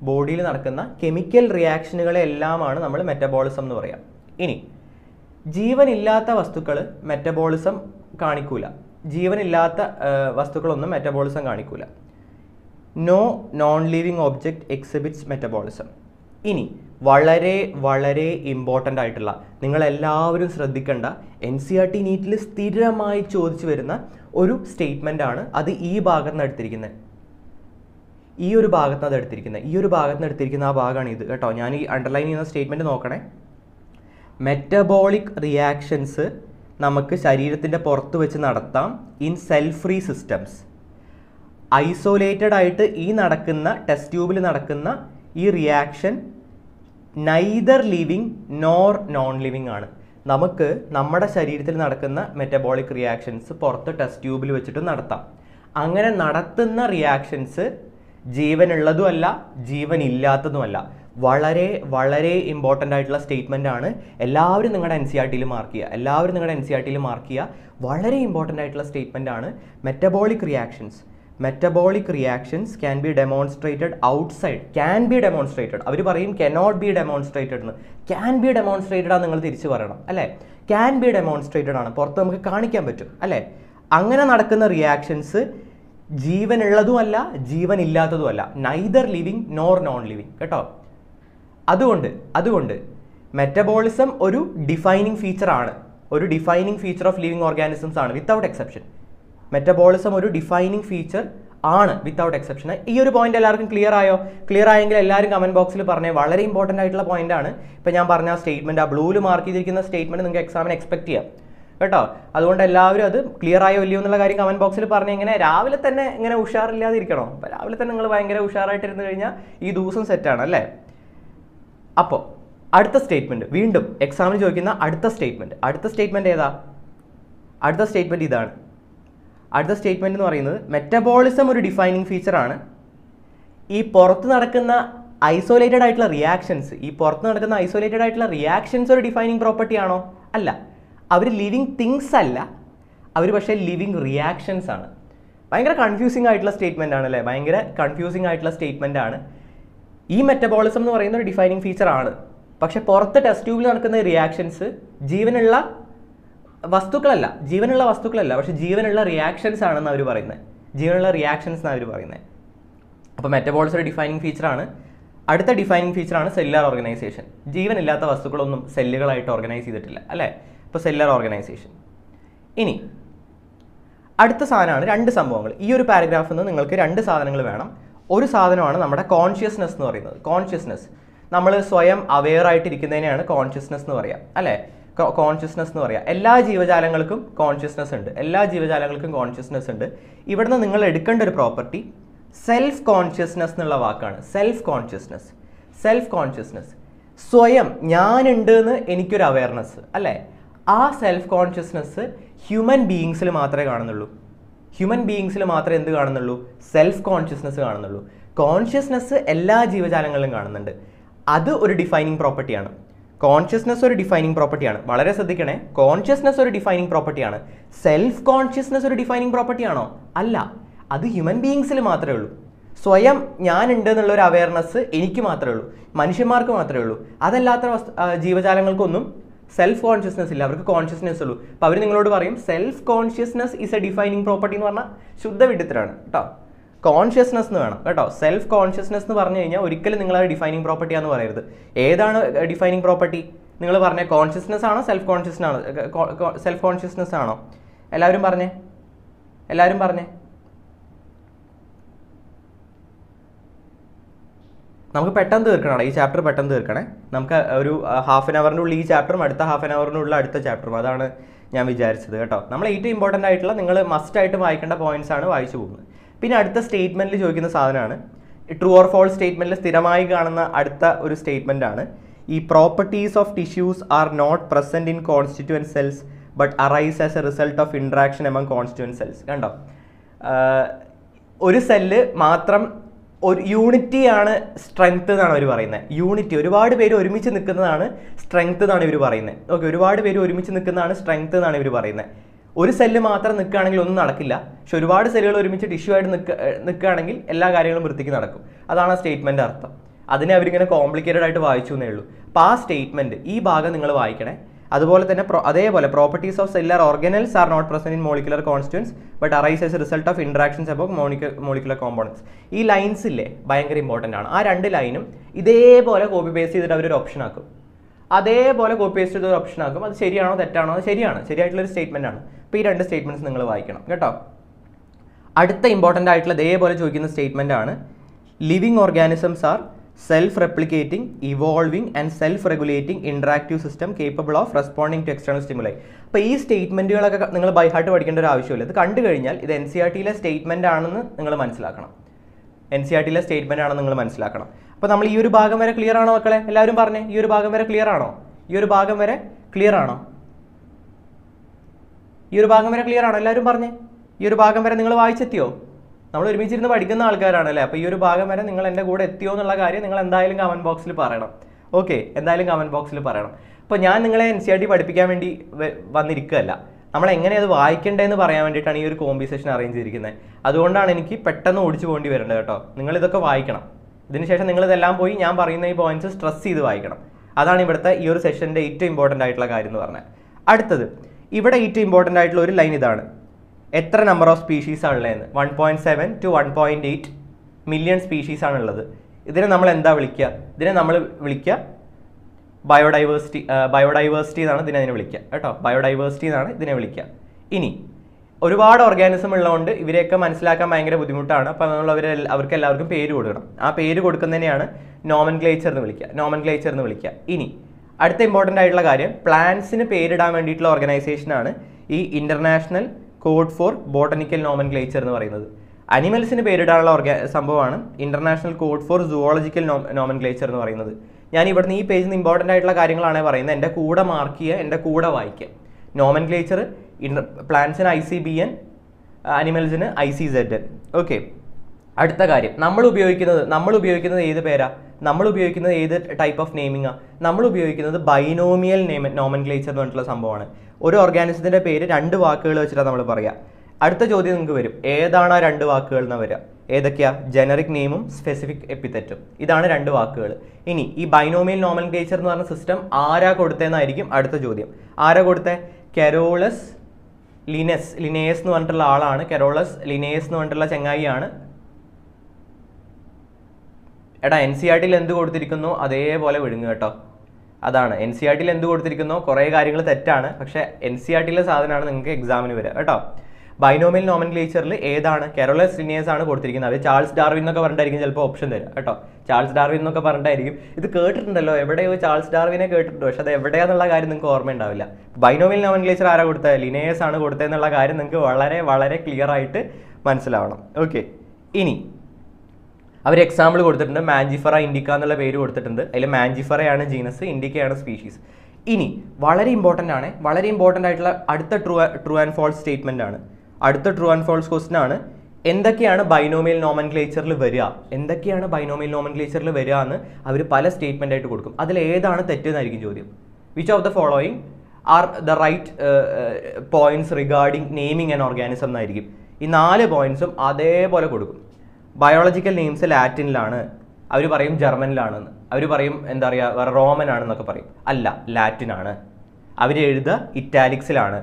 ബോഡിയിൽ നടക്കുന്ന കെമിക്കൽ റിയാക്ഷനുകളെല്ലാമാണ് നമ്മൾ മെറ്റബോളിസം എന്ന് പറയാം. ഇനി ജീവനില്ലാത്ത വസ്തുക്കൾ മെറ്റബോളിസം കാണിക്കൂല, no non living object exhibits metabolism. ഇനി വളരെ വളരെ ഇമ്പോർട്ടൻ്റ് ആയിട്ടുള്ള, നിങ്ങളെല്ലാവരും ശ്രദ്ധിക്കേണ്ട, NCERT നീറ്റിൽ സ്ഥിരമായി ചോദിച്ചു വരുന്ന ഒരു സ്റ്റേറ്റ്മെൻറ്റാണ്. അത് ഈ ഒരു ഭാഗത്തുനിന്ന് എടുത്തിരിക്കുന്നത് ആ ഭാഗമാണ് ഇത് കേട്ടോ. ഞാൻ ഈ അണ്ടർലൈൻ ചെയ്യുന്ന സ്റ്റേറ്റ്മെൻറ്റ് നോക്കണേ. മെറ്റബോളിക് റിയാക്ഷൻസ് നമുക്ക് ശരീരത്തിൻ്റെ പുറത്ത് വെച്ച് നടത്താം in self free systems. Isolated ആയിട്ട് ഈ നടക്കുന്ന ടെസ്റ്റ് ട്യൂബിൽ നടക്കുന്ന ഈ reaction neither living nor non living ആണ്. നമുക്ക് നമ്മുടെ ശരീരത്തിൽ നടക്കുന്ന മെറ്റബോളിക് റിയാക്ഷൻസ് പുറത്ത് ടെസ്റ്റ് ട്യൂബിൽ വെച്ചിട്ട് നടത്താം. അങ്ങനെ നടത്തുന്ന റിയാക്ഷൻസ് ജീവനുള്ളതുമല്ല, ജീവനില്ലാത്തതുമല്ല. വളരെ വളരെ ഇമ്പോർട്ടൻ്റ് ആയിട്ടുള്ള സ്റ്റേറ്റ്മെൻ്റ് ആണ്. എല്ലാവരും നിങ്ങളുടെ NCERTയിൽ മാർക്ക് ചെയ്യുക. വളരെ ഇമ്പോർട്ടൻ്റ് ആയിട്ടുള്ള സ്റ്റേറ്റ്മെൻ്റ് ആണ്. Metabolic reactions can be demonstrated. അവർ പറയും ക്യാൻ ബി ഡെമോൺസ്ട്രേറ്റഡ് ആണ്. നിങ്ങൾ തിരിച്ചു പറയണം അല്ലേ, ക്യാൻ ബി ഡെമോൺസ്ട്രേറ്റഡ് ആണ്, പുറത്ത് നമുക്ക് കാണിക്കാൻ പറ്റും അല്ലേ. അങ്ങനെ നടക്കുന്ന റിയാക്ഷൻസ് ജീവനുള്ളതുമല്ല, ജീവനില്ലാത്തതുമല്ല, neither living nor non living കേട്ടോ. അതുകൊണ്ട് മെറ്റബോളിസം ഒരു ഡിഫൈനിങ് ഫീച്ചറാണ്, ഒരു defining feature of living organisms ആണ് വിത്തൗട്ട് എക്സെപ്ഷൻ. ഈ ഒരു പോയിന്റ് എല്ലാവർക്കും ക്ലിയർ ആയെങ്കിൽ എല്ലാവരും കമൻറ്റ് ബോക്സിൽ പറഞ്ഞേ. വളരെ ഇമ്പോർട്ടൻ്റ് ആയിട്ടുള്ള പോയിന്റാണ് ഇപ്പോൾ ഞാൻ പറഞ്ഞ ആ സ്റ്റേറ്റ്മെൻറ്റ്. ആ ബ്ലൂവിൽ മാർക്ക് ചെയ്തിരിക്കുന്ന സ്റ്റേറ്റ്മെൻറ്റ് നിങ്ങൾക്ക് എക്സാമിന് എക്സ്പെക്ട് ചെയ്യാം കേട്ടോ. അതുകൊണ്ട് എല്ലാവരും അത് ക്ലിയർ ആയോ ഇല്ലയോ എന്നുള്ള കാര്യം കമൻറ്റ് ബോക്സിൽ പറഞ്ഞ്. ഇങ്ങനെ രാവിലെ തന്നെ ഇങ്ങനെ ഉഷാറില്ലാതിരിക്കണോ? അപ്പോൾ രാവിലെ തന്നെ നിങ്ങൾ ഭയങ്കര ഉഷാറായിട്ടിരുന്നു കഴിഞ്ഞാൽ ഈ ദിവസം സെറ്റാണ് അല്ലേ. അപ്പോൾ അടുത്ത സ്റ്റേറ്റ്മെൻറ്റ്, വീണ്ടും എക്സാമിന് ചോദിക്കുന്ന അടുത്ത സ്റ്റേറ്റ്മെൻറ്റ് ഏതാണ്? അടുത്ത സ്റ്റേറ്റ്മെൻറ്റ് ഇതാണ്. അടുത്ത സ്റ്റേറ്റ്മെൻറ്റ് എന്ന് പറയുന്നത് മെറ്റബോളിസം ഒരു ഡിഫൈനിങ് ഫീച്ചറാണ്. ഈ പുറത്ത് നടക്കുന്ന ഐസോലേറ്റഡ് ആയിട്ടുള്ള റിയാക്ഷൻസ് ഒരു ഡിഫൈനിങ് പ്രോപ്പർട്ടി ആണോ? അല്ല, അവർ ലിവിങ് തിങ്സ് അല്ല, അവർ പക്ഷേ ലിവിങ് റിയാക്ഷൻസ് ആണ്. ഭയങ്കര കൺഫ്യൂസിങ് ആയിട്ടുള്ള സ്റ്റേറ്റ്മെൻ്റ് ആണ് അല്ലേ, ഈ മെറ്റബോളിസം എന്ന് പറയുന്ന ഒരു ഡിഫൈനിങ് ഫീച്ചറാണ്. പക്ഷേ പുറത്ത് ടെസ്റ്റ് ട്യൂബിൽ നടക്കുന്ന റിയാക്ഷൻസ് ജീവനുള്ള വസ്തുക്കളല്ല, പക്ഷേ ജീവനുള്ള റിയാക്ഷൻസ് ആണെന്ന് അവർ പറയുന്നത്, അപ്പോൾ മെറ്റബോളിസം ഒരു ഡിഫൈനിങ് ഫീച്ചറാണ്. അടുത്ത ഡിഫൈനിങ് ഫീച്ചറാണ് സെല്ലുലാർ ഓർഗനൈസേഷൻ. ജീവനില്ലാത്ത വസ്തുക്കളൊന്നും സെല്ലുകളായിട്ട് ഓർഗനൈസ് ചെയ്തിട്ടില്ല അല്ലേ, അപ്പോൾ സെല്ലുലാർ ഓർഗനൈസേഷൻ. ഇനി അടുത്ത സാധനമാണ് രണ്ട് സംഭവങ്ങൾ. ഈ ഒരു പാരഗ്രാഫിൽ നിന്ന് നിങ്ങൾക്ക് രണ്ട് സാധനങ്ങൾ വേണം. ഒരു സാധനമാണ് നമ്മുടെ കോൺഷ്യസ്നെസ് എന്ന് പറയുന്നത്. കോൺഷ്യസ്നെസ് നമ്മൾ സ്വയം അവെയർ ആയിട്ടിരിക്കുന്നതിനെയാണ് കോൺഷ്യസ്നെസ് എന്ന് പറയുക അല്ലേ, എല്ലാ ജീവജാലങ്ങൾക്കും കോൺഷ്യസ്നെസ് ഉണ്ട്, ഇവിടുന്ന് നിങ്ങൾ എടുക്കേണ്ട ഒരു പ്രോപ്പർട്ടി സെൽഫ് കോൺഷ്യസ്നെസ് എന്നുള്ള വാക്കാണ്. സ്വയം ഞാനുണ്ട് എന്ന് എനിക്കൊരു അവെയർനെസ് അല്ലേ, ആ സെൽഫ് കോൺഷ്യസ്നെസ് ഹ്യൂമൻ ബീയിങ്സിൽ മാത്രമേ കാണുന്നുള്ളൂ. സെൽഫ് കോൺഷ്യസ്നെസ് കാണുന്നുള്ളൂ. കോൺഷ്യസ്നെസ് എല്ലാ ജീവജാലങ്ങളിലും കാണുന്നുണ്ട്. അത് ഒരു ഡിഫൈനിങ് പ്രോപ്പർട്ടിയാണ്. വളരെ ശ്രദ്ധിക്കണേ, കോൺഷ്യസ്നെസ് ഒരു ഡിഫൈനിങ് പ്രോപ്പർട്ടിയാണ്. സെൽഫ് കോൺഷ്യസ്നെസ് ഒരു ഡിഫൈനിങ് പ്രോപ്പർട്ടിയാണോ? അല്ല, അത് ഹ്യൂമൻ ബീയിങ്സിൽ മാത്രമേ ഉള്ളൂ. സ്വയം ഞാനുണ്ട് എന്നുള്ളൊരു അവെയർനെസ് എനിക്ക് മാത്രമേ ഉള്ളൂ, മനുഷ്യന്മാർക്ക് മാത്രമേ ഉള്ളൂ. അതല്ലാത്ത ജീവജാലങ്ങൾക്കൊന്നും സെൽഫ് കോൺഷ്യസ്നെസ് ഇല്ല, അവർക്ക് കോൺഷ്യസ്നെസ് ഉള്ളൂ. അപ്പോൾ അവർ നിങ്ങളോട് പറയും self consciousness is a defining property എന്ന് പറഞ്ഞാൽ ശുദ്ധ വിഡിത്തരാണ് കേട്ടോ. കോൺഷ്യസ്നെസ് എന്ന് വേണം കേട്ടോ. സെൽഫ് കോൺഷ്യസ്നെസ് എന്ന് പറഞ്ഞു കഴിഞ്ഞാൽ ഒരിക്കലും നിങ്ങളത് ഡിഫൈനിങ് പ്രോപ്പർട്ടിയാണെന്ന് പറയരുത്. ഏതാണ് ഡിഫൈനിങ് പ്രോപ്പർട്ടി നിങ്ങൾ പറഞ്ഞ? കോൺഷ്യസ്നെസ് ആണോ സെൽഫ് കോൺഷ്യസ്നെസ് ആണോ? എല്ലാവരും പറഞ്ഞേ, നമുക്ക് പെട്ടെന്ന് തീർക്കണം, ഈ ചാപ്റ്റർ പെട്ടെന്ന് തീർക്കണേ. നമുക്ക് ഒരു ഹാഫ് ആൻ അവറിൻ്റെ ഉള്ളിൽ ഈ ചാപ്റ്ററും അടുത്ത ഹാഫ് ആൻ അവറിൻ്റെ ഉള്ളിൽ അടുത്ത ചാപ്റ്ററും, അതാണ് ഞാൻ വിചാരിച്ചത് കേട്ടോ. നമ്മൾ ഏറ്റവും ഇമ്പോർട്ടൻ്റ് ആയിട്ടുള്ള നിങ്ങൾ മസ്റ്റായിട്ട് വായിക്കേണ്ട പോയിൻറ്റ്സ് ആണ് വായിച്ചു പോകുന്നത്. പിന്നെ അടുത്ത സ്റ്റേറ്റ്മെൻറ്റിൽ ചോദിക്കുന്ന സാധനമാണ് ട്രൂ ഓർ ഫോൾസ് സ്റ്റേറ്റ്മെൻറ്റിൽ സ്ഥിരമായി കാണുന്ന അടുത്ത ഒരു സ്റ്റേറ്റ്മെൻറ്റാണ്. ഈ properties of tissues are not present in constituent cells but arise as a result of interaction among constituent cells. കണ്ടോ, ഒരു സെല്ല് മാത്രം ഒരു യൂണിറ്റിയാണ് സ്ട്രെങ്ത് എന്നാണ് അവർ പറയുന്നത്. യൂണിറ്റി, ഒരുപാട് പേര് ഒരുമിച്ച് നിൽക്കുന്നതാണ് സ്ട്രെങ്ത് എന്നാണ് ഇവർ പറയുന്നത്. ഓക്കെ, ഒരു സെല്ല് മാത്രം നിൽക്കുകയാണെങ്കിൽ ഒന്നും നടക്കില്ല. പക്ഷെ ഒരുപാട് സെല്ലുകൾ ഒരുമിച്ച് ടിഷ്യൂ ആയിട്ട് നിൽക്കുകയാണെങ്കിൽ എല്ലാ കാര്യങ്ങളും വൃത്തിക്ക് നടക്കും. അതാണ് ആ സ്റ്റേറ്റ്മെൻ്റ് അർത്ഥം. അതിനെ അവരിങ്ങനെ കോംപ്ലിക്കേറ്റഡ് ആയിട്ട് വായിച്ചു എന്നേ ഉള്ളൂ. അപ്പോൾ ആ സ്റ്റേറ്റ്മെൻറ്റ് ഈ ഭാഗം നിങ്ങൾ വായിക്കണേ. അതുപോലെ തന്നെ properties of cellular organelles are not present in molecular constituents but arise as a result of interactions above molecular components. ഈ ലൈൻസ് ഇല്ലേ, ഭയങ്കര ഇമ്പോർട്ടൻ്റ് ആണ്. ആ രണ്ട് ലൈനും ഇതേപോലെ കോപ്പി പേസ്റ്റ് ചെയ്തിട്ട് അവരൊരു ഓപ്ഷൻ ആക്കും, അത് ശരിയാണോ തെറ്റാണോ? അത് ശരിയാണ്, ശരിയായിട്ടുള്ളൊരു സ്റ്റേറ്റ്മെൻ്റ് ആണ്. അപ്പോൾ ഈ രണ്ട് സ്റ്റേറ്റ്മെൻറ്റ്സ് നിങ്ങൾ വായിക്കണം കേട്ടോ. അടുത്ത ഇമ്പോർട്ടൻ്റ് ആയിട്ടുള്ള ഇതേപോലെ ചോദിക്കുന്ന സ്റ്റേറ്റ്മെൻ്റ് ആണ് living organisms are self replicating evolving and self regulating interactive system capable of responding to external stimuli. അപ്പോൾ ഈ സ്റ്റേറ്റ്മെൻറ്റുകളൊക്കെ നിങ്ങൾ ബൈ ഹാർട്ട് പഠിക്കേണ്ട ഒരു ആവശ്യമില്ല. ഇത് കണ്ടു കഴിഞ്ഞാൽ ഇത് NCERTയിലെ സ്റ്റേറ്റ്മെൻ്റ് ആണെന്ന് നിങ്ങൾ മനസ്സിലാക്കണം. അപ്പോൾ നമ്മൾ ഈ ഒരു ഭാഗം വരെ ക്ലിയർ ആണോ മക്കളെ? എല്ലാവരും പറഞ്ഞേ, ഈ ഒരു ഭാഗം വരെ നിങ്ങൾ വായിച്ചെത്തിയോ? നമ്മൾ ഒരുമിച്ചിരുന്ന് പഠിക്കുന്ന ആൾക്കാരാണ് അല്ലേ, അപ്പോൾ ഈ ഒരു ഭാഗം വരെ നിങ്ങൾ എൻ്റെ കൂടെ എത്തിയോ എന്നുള്ള കാര്യം നിങ്ങൾ എന്തായാലും കമൻറ്റ് ബോക്സിൽ പറയണം. ഓക്കെ, എന്തായാലും കമൻറ്റ് ബോക്സിൽ പറയണം. അപ്പോൾ ഞാൻ നിങ്ങളെ NCERT പഠിപ്പിക്കാൻ വേണ്ടി വന്നിരിക്കുകയല്ല, നമ്മളെങ്ങനെ അത് വായിക്കേണ്ടതെന്ന് പറയാൻ വേണ്ടിയിട്ടാണ് ഈ ഒരു കോമ്പീസേഷൻ അറേഞ്ച് ചെയ്തിരിക്കുന്നത്. അതുകൊണ്ടാണ് എനിക്ക് പെട്ടെന്ന് ഓടിച്ചു പോകേണ്ടി വരേണ്ടത് കേട്ടോ. നിങ്ങളിതൊക്കെ വായിക്കണം. ഇതിനുശേഷം നിങ്ങളിതെല്ലാം പോയി ഞാൻ പറയുന്ന ഈ പോയിൻറ്റ്സ് സ്ട്രെസ് ചെയ്ത് വായിക്കണം. അതാണ് ഇവിടുത്തെ ഈ ഒരു സെഷൻ്റെ ഏറ്റവും ഇമ്പോർട്ടൻ്റ് ആയിട്ടുള്ള കാര്യം എന്ന് പറഞ്ഞാൽ. അടുത്തത് ഇവിടെ ഏറ്റവും ഇമ്പോർട്ടൻ്റ് ആയിട്ടുള്ള ഒരു ലൈൻ ഇതാണ്, എത്ര നമ്പർ ഓഫ് സ്പീഷീസാണ് ഉള്ളതെന്ന്. 1.7 to 1.8 million സ്പീഷീസാണുള്ളത്. ഇതിനെ നമ്മൾ എന്താ വിളിക്കുക? ബയോഡൈവേഴ്സിറ്റി എന്നാണ് ഇതിനെ വിളിക്കുക കേട്ടോ. ഇനി ഒരുപാട് ഓർഗാനിസം ഉള്ളതുകൊണ്ട് ഇവരെയൊക്കെ മനസ്സിലാക്കാൻ ഭയങ്കര ബുദ്ധിമുട്ടാണ്. അപ്പോൾ നമ്മൾ അവർക്കെല്ലാവർക്കും പേര് കൊടുക്കണം. ആ പേര് കൊടുക്കുന്നതിനെയാണ് നോമൻക്ലേച്ചർ എന്ന് വിളിക്കുക, ഇനി അടുത്ത ഇമ്പോർട്ടൻ്റ് ആയിട്ടുള്ള കാര്യം, പ്ലാന്റ്സിന് പേരിടാൻ വേണ്ടിയിട്ടുള്ള ഓർഗനൈസേഷനാണ് ഈ international code for botanical nomenclature എന്ന് പറയുന്നത്. അനിമൽസിന് പേരിടാനുള്ള സംഭവമാണ് international code for zoological nomenclature എന്ന് പറയുന്നത്. ഞാൻ ഇവിടുന്ന് ഈ പേജിൽ നിന്ന് ഇമ്പോർട്ടൻ്റ് ആയിട്ടുള്ള കാര്യങ്ങളാണ് പറയുന്നത്. എൻ്റെ കൂടെ മാർക്ക് ചെയ്യുക, എൻ്റെ കൂടെ വായിക്കുക. നോമൻക്ലേച്ചർ പ്ലാന്റ്സിന് ICBN animals in ICZN. Okay. അടുത്ത കാര്യം, നമ്മൾ ഉപയോഗിക്കുന്നത് ഏത് പേരാ, നമ്മൾ ഉപയോഗിക്കുന്നത് ഏത് ടൈപ്പ് ഓഫ് നെയിമിംഗ് ആ, നമ്മൾ ഉപയോഗിക്കുന്നത് ബൈനോമിയൽ നോമൻക്ലേച്ചർ എന്ന് പറഞ്ഞിട്ടുള്ള സംഭവമാണ്. ഒരു ഓർഗാനിസത്തിൻ്റെ പേര് രണ്ട് വാക്കുകൾ വെച്ചിട്ടാണ് നമ്മൾ പറയുക. അടുത്ത ചോദ്യം നിങ്ങൾക്ക് വരും, ഏതാണ് ആ രണ്ട് വാക്കുകൾ എന്ന് വരിക, ഏതൊക്കെയാണ്? ജനറിക് നെയിമും സ്പെസിഫിക് എപ്പിത്തറ്റും, ഇതാണ് രണ്ട് വാക്കുകൾ. ഇനി ഈ ബൈനോമിയൽ നോമൻക്ലേച്ചർ എന്ന് പറഞ്ഞ സിസ്റ്റം ആരാ കൊടുത്തതെന്നായിരിക്കും അടുത്ത ചോദ്യം. ആരാ കൊടുത്തത്? കരോളസ് ലിനേസ് എന്ന് പറഞ്ഞിട്ടുള്ള ആളാണ്, കരോളസ് ലിനേസ് എന്ന് പറഞ്ഞിട്ടുള്ള ചങ്ങായിയാണ്. എടാ, NCERT എന്ത് കൊടുത്തിരിക്കുന്നു അതേപോലെ വിടുങ്ങുക കേട്ടോ, അതാണ് NCERT എന്ത് കൊടുത്തിരിക്കുന്നു. കുറേ കാര്യങ്ങൾ തെറ്റാണ്, പക്ഷേ NCERT സാധനമാണ് നിങ്ങൾക്ക് എക്സാമിന് വരിക കേട്ടോ. ബൈനോമിയൽ നോമൻക്ലേച്ചറിൽ ഏതാണ്? കരോളസ് ലിനിയസ് ആണ് കൊടുത്തിരിക്കുന്നത്. അവർ ചാൾസ് ഡാർവിൻ എന്നൊക്കെ പറഞ്ഞിട്ടായിരിക്കും ചിലപ്പോൾ ഓപ്ഷൻ തരിക കേട്ടോ, ചാൾസ് ഡാർവിൻ എന്നൊക്കെ പറഞ്ഞിട്ടായിരിക്കും. ഇത് കേട്ടിട്ടുണ്ടല്ലോ, എവിടെയോ ചാൾസ് ഡാർവിനെ കേട്ടിട്ടുണ്ടോ, പക്ഷെ അത് എവിടെയാണെന്നുള്ള കാര്യം നിങ്ങൾക്ക് ഓർമ്മ ഉണ്ടാവില്ല. ബൈനോമിയൽ നോമൻക്ലേച്ചർ ആരാ കൊടുത്തത്? ലിനിയസ് ആണ് കൊടുത്തതെന്നുള്ള കാര്യം നിങ്ങൾക്ക് വളരെ വളരെ ക്ലിയർ ആയിട്ട് മനസ്സിലാവണം. ഓക്കെ, ഇനി അവർ എക്സാമ്പിൾ കൊടുത്തിട്ടുണ്ട്, മാഞ്ചിഫറ ഇൻഡിക്ക എന്നുള്ള പേര് കൊടുത്തിട്ടുണ്ട്. അതിൽ മാഞ്ചിഫറയാണ് ജീനസ്, ഇൻഡിക്കയാണ് സ്പീഷീസ്. ഇനി വളരെ ഇമ്പോർട്ടൻ്റ് ആയിട്ടുള്ള അടുത്ത ട്രൂ ആൻഡ് ഫോൾസ് സ്റ്റേറ്റ്മെൻ്റ് ആണ്, അടുത്ത ട്രൂ ആൻഡ് ഫോൾസ് ക്വസ്റ്റൻ ആണ്. എന്തൊക്കെയാണ് ബൈനോമിയൽ നോമൻക്ലേച്ചറിൽ വരിക, എന്തൊക്കെയാണ് ബൈനോമിയൽ നോമൻക്ലേച്ചറിൽ വരിക എന്ന് അവർ പല സ്റ്റേറ്റ്മെൻ്റ് ആയിട്ട് കൊടുക്കും. അതിൽ ഏതാണ് തെറ്റെന്നായിരിക്കും ചോദ്യം. Which of the following are the right points regarding naming and organism എന്നായിരിക്കും. ഈ നാല് പോയിൻറ്റ്സും അതേപോലെ കൊടുക്കും. ബയോളജിക്കൽ നെയിംസ് ലാറ്റിനിലാണ്, അവർ പറയും ജർമ്മനിലാണെന്ന്, അവർ പറയും എന്താ പറയുക വേറെ റോമൻ ആണെന്നൊക്കെ പറയും. അല്ല, ലാറ്റിനാണ്, അവർ എഴുതുക ഇറ്റാലിക്സിലാണ്.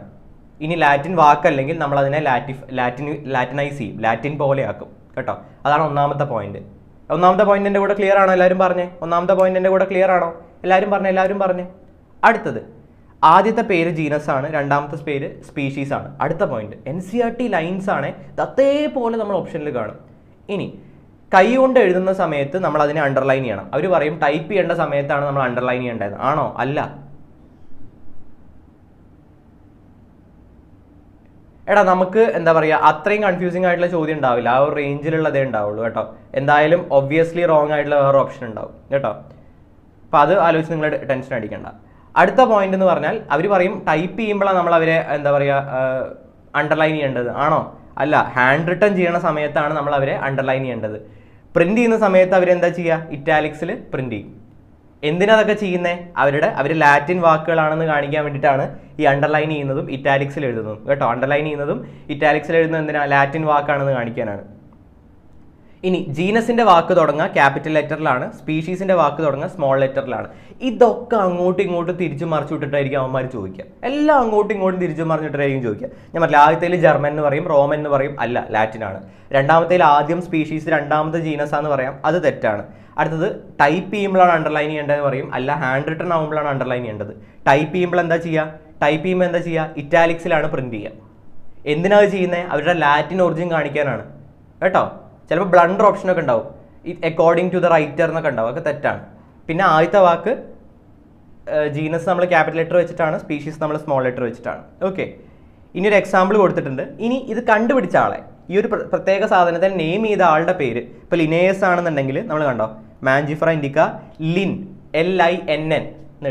ഇനി ലാറ്റിൻ വാക്കല്ലെങ്കിൽ നമ്മളതിനെ ലാറ്റിനൈസ് ചെയ്യും, ലാറ്റിൻ പോലെ ആക്കും കേട്ടോ. അതാണ് ഒന്നാമത്തെ പോയിന്റ്. ഒന്നാമത്തെ പോയിന്റ് എൻ്റെ കൂടെ ക്ലിയർ ആണോ എല്ലാവരും പറഞ്ഞേ? എല്ലാവരും പറഞ്ഞേ. അടുത്തത്, ആദ്യത്തെ പേര് ജീനസ് ആണ്, രണ്ടാമത്തെ പേര് സ്പീഷീസ് ആണ്. അടുത്ത പോയിന്റ് NCERT ലൈൻസ് ആണ്, അതേപോലെ നമ്മൾ ഓപ്ഷനിൽ കാണും. ഇനി കൈ കൊണ്ട് എഴുതുന്ന സമയത്ത് നമ്മൾ അതിനെ അണ്ടർലൈൻ ചെയ്യണം. അവർ പറയും ടൈപ്പ് ചെയ്യേണ്ട സമയത്താണ് നമ്മൾ അണ്ടർലൈൻ ചെയ്യേണ്ടത്, ആണോ? അല്ല. എടാ, നമുക്ക് എന്താ പറയുക അത്രയും കൺഫ്യൂസിംഗ് ആയിട്ടുള്ള ചോദ്യം ഉണ്ടാവില്ല, ആ ഒരു റേഞ്ചിലുള്ളതേ ഉണ്ടാവുള്ളൂ കേട്ടോ. എന്തായാലും ഒബ്വിയസ്ലി റോങ് ആയിട്ടുള്ള വേറെ ഓപ്ഷൻ ഉണ്ടാവും കേട്ടോ, അപ്പം അത് ആലോചിച്ച് നിങ്ങൾ ടെൻഷൻ അടിക്കേണ്ട. അടുത്ത പോയിന്റ് എന്ന് പറഞ്ഞാൽ അവർ പറയും ടൈപ്പ് ചെയ്യുമ്പോഴാണ് നമ്മൾ അവരെ എന്താ പറയുക അണ്ടർലൈൻ ചെയ്യേണ്ടത്, ആണോ? അല്ല, ഹാൻഡ് റിട്ടൺ ചെയ്യണ സമയത്താണ് നമ്മൾ അവരെ അണ്ടർലൈൻ ചെയ്യേണ്ടത്. പ്രിൻ്റ് ചെയ്യുന്ന സമയത്ത് അവരെന്താ ചെയ്യുക? ഇറ്റാലിക്സിൽ പ്രിൻ്റ് ചെയ്യും. എന്തിനതൊക്കെ ചെയ്യുന്നത്? അവർ ലാറ്റിൻ വാക്കുകളാണെന്ന് കാണിക്കാൻ വേണ്ടിയിട്ടാണ് ഈ അണ്ടർലൈൻ ചെയ്യുന്നതും ഇറ്റാലിക്സിൽ എഴുതുന്നതും കേട്ടോ. അണ്ടർലൈൻ ചെയ്യുന്നതും ഇറ്റാലിക്സിൽ എഴുതുന്നത് എന്തിനാണ്? ലാറ്റിൻ വാക്കാണെന്ന് കാണിക്കാനാണ്. ഇനി ജീനസിൻ്റെ വാക്ക് തുടങ്ങുക ക്യാപിറ്റൽ ലെറ്ററിലാണ്, സ്പീഷീസിൻ്റെ വാക്ക് തുടങ്ങുക സ്മോൾ ലെറ്ററിലാണ്. ഇതൊക്കെ അങ്ങോട്ടും ഇങ്ങോട്ടും തിരിച്ചു മറിച്ച് വിട്ടിട്ടായിരിക്കും അവന്മാർ ചോദിക്കുക, എല്ലാം അങ്ങോട്ടും ഇങ്ങോട്ടും തിരിച്ചു മറിഞ്ഞിട്ടായിരിക്കും ചോദിക്കുക. ഞാൻ പറഞ്ഞ ആദ്യത്തേൽ ജർമ്മൻ എന്ന് പറയും, റോമൻ എന്ന് പറയും, അല്ല ലാറ്റിനാണ്. രണ്ടാമത്തേൽ ആദ്യം സ്പീഷീസ് രണ്ടാമത്തെ ജീനസാന്ന് പറയാം, അത് തെറ്റാണ്. അടുത്തത് ടൈപ്പ് ചെയ്യുമ്പോഴാണ് അണ്ടർലൈൻ ചെയ്യേണ്ടതെന്ന് പറയും, അല്ല ഹാൻഡ് റിട്ടൺ ആകുമ്പോഴാണ് അണ്ടർലൈൻ ചെയ്യേണ്ടത്. ടൈപ്പ് ചെയ്യുമ്പോൾ എന്താ ചെയ്യുക? ഇറ്റാലിക്സിലാണ് പ്രിൻറ്റ് ചെയ്യുക. എന്തിനാണ് ചെയ്യുന്നത്? അവരുടെ ലാറ്റിൻ ഒറിജിൻ കാണിക്കാനാണ് കേട്ടോ. ചിലപ്പോൾ ബ്ലണ്ടർ ഓപ്ഷനൊക്കെ ഉണ്ടാവും, അക്കോർഡിംഗ് ടു ദ റൈറ്റർ എന്നൊക്കെ ഉണ്ടാവും, അതൊക്കെ തെറ്റാണ്. പിന്നെ ആദ്യത്തെ വാക്ക് ജീനസ് നമ്മൾ ക്യാപിറ്റൽ ലെറ്റർ വെച്ചിട്ടാണ്, സ്പീഷീസ് നമ്മൾ സ്മോൾ ലെറ്റർ വെച്ചിട്ടാണ്. ഓക്കെ, ഇനി ഒരു എക്സാമ്പിൾ കൊടുത്തിട്ടുണ്ട്. ഇനി ഇത് കണ്ടുപിടിച്ച ആളെ, ഈ ഒരു പ്രത്യേക സാധനത്തെ നെയിം ചെയ്ത ആളുടെ പേര്, ഇപ്പോൾ ലിനേസ് ആണെന്നുണ്ടെങ്കിൽ നമ്മൾ കണ്ടോ മാഞ്ചിഫറ ഇൻഡിക്ക LINN എന്ന്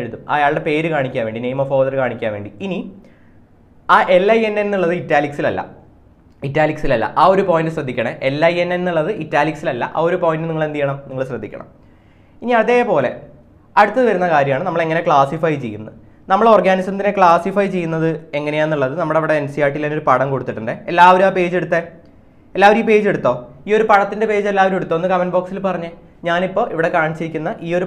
എഴുതും, അയാളുടെ പേര് കാണിക്കാൻ വേണ്ടി, നെയിം ഓഫ് ഓതർ കാണിക്കാൻ വേണ്ടി. ഇനി ആ LINN എന്നുള്ളത് ഇറ്റാലിക്സിലല്ല, ആ ഒരു പോയിന്റ് ശ്രദ്ധിക്കണേ. LIN എന്നുള്ളത് ഇറ്റാലിക്സിലല്ല, ആ ഒരു പോയിന്റ് നിങ്ങൾ എന്ത് ചെയ്യണം? നിങ്ങൾ ശ്രദ്ധിക്കണം. ഇനി അതേപോലെ അടുത്തത് വരുന്ന കാര്യമാണ് നമ്മൾ എങ്ങനെ ക്ലാസിഫൈ ചെയ്യുന്നത്. നമ്മൾ ഓർഗാനിസത്തിനെ ക്ലാസിഫൈ ചെയ്യുന്നത് എങ്ങനെയാണെന്നുള്ളത് നമ്മുടെ അവിടെ NCERT ഒരു പടം കൊടുത്തിട്ടുണ്ട്. എല്ലാവരും ഈ പേജ് എടുത്തോ? ഈ ഒരു പടത്തിൻ്റെ പേജ് എല്ലാവരും എടുത്തോ? ഒന്ന് കമൻറ്റ് ബോക്സിൽ പറഞ്ഞേ. ഞാനിപ്പോൾ ഇവിടെ കാണിച്ചിരിക്കുന്ന ഈ ഒരു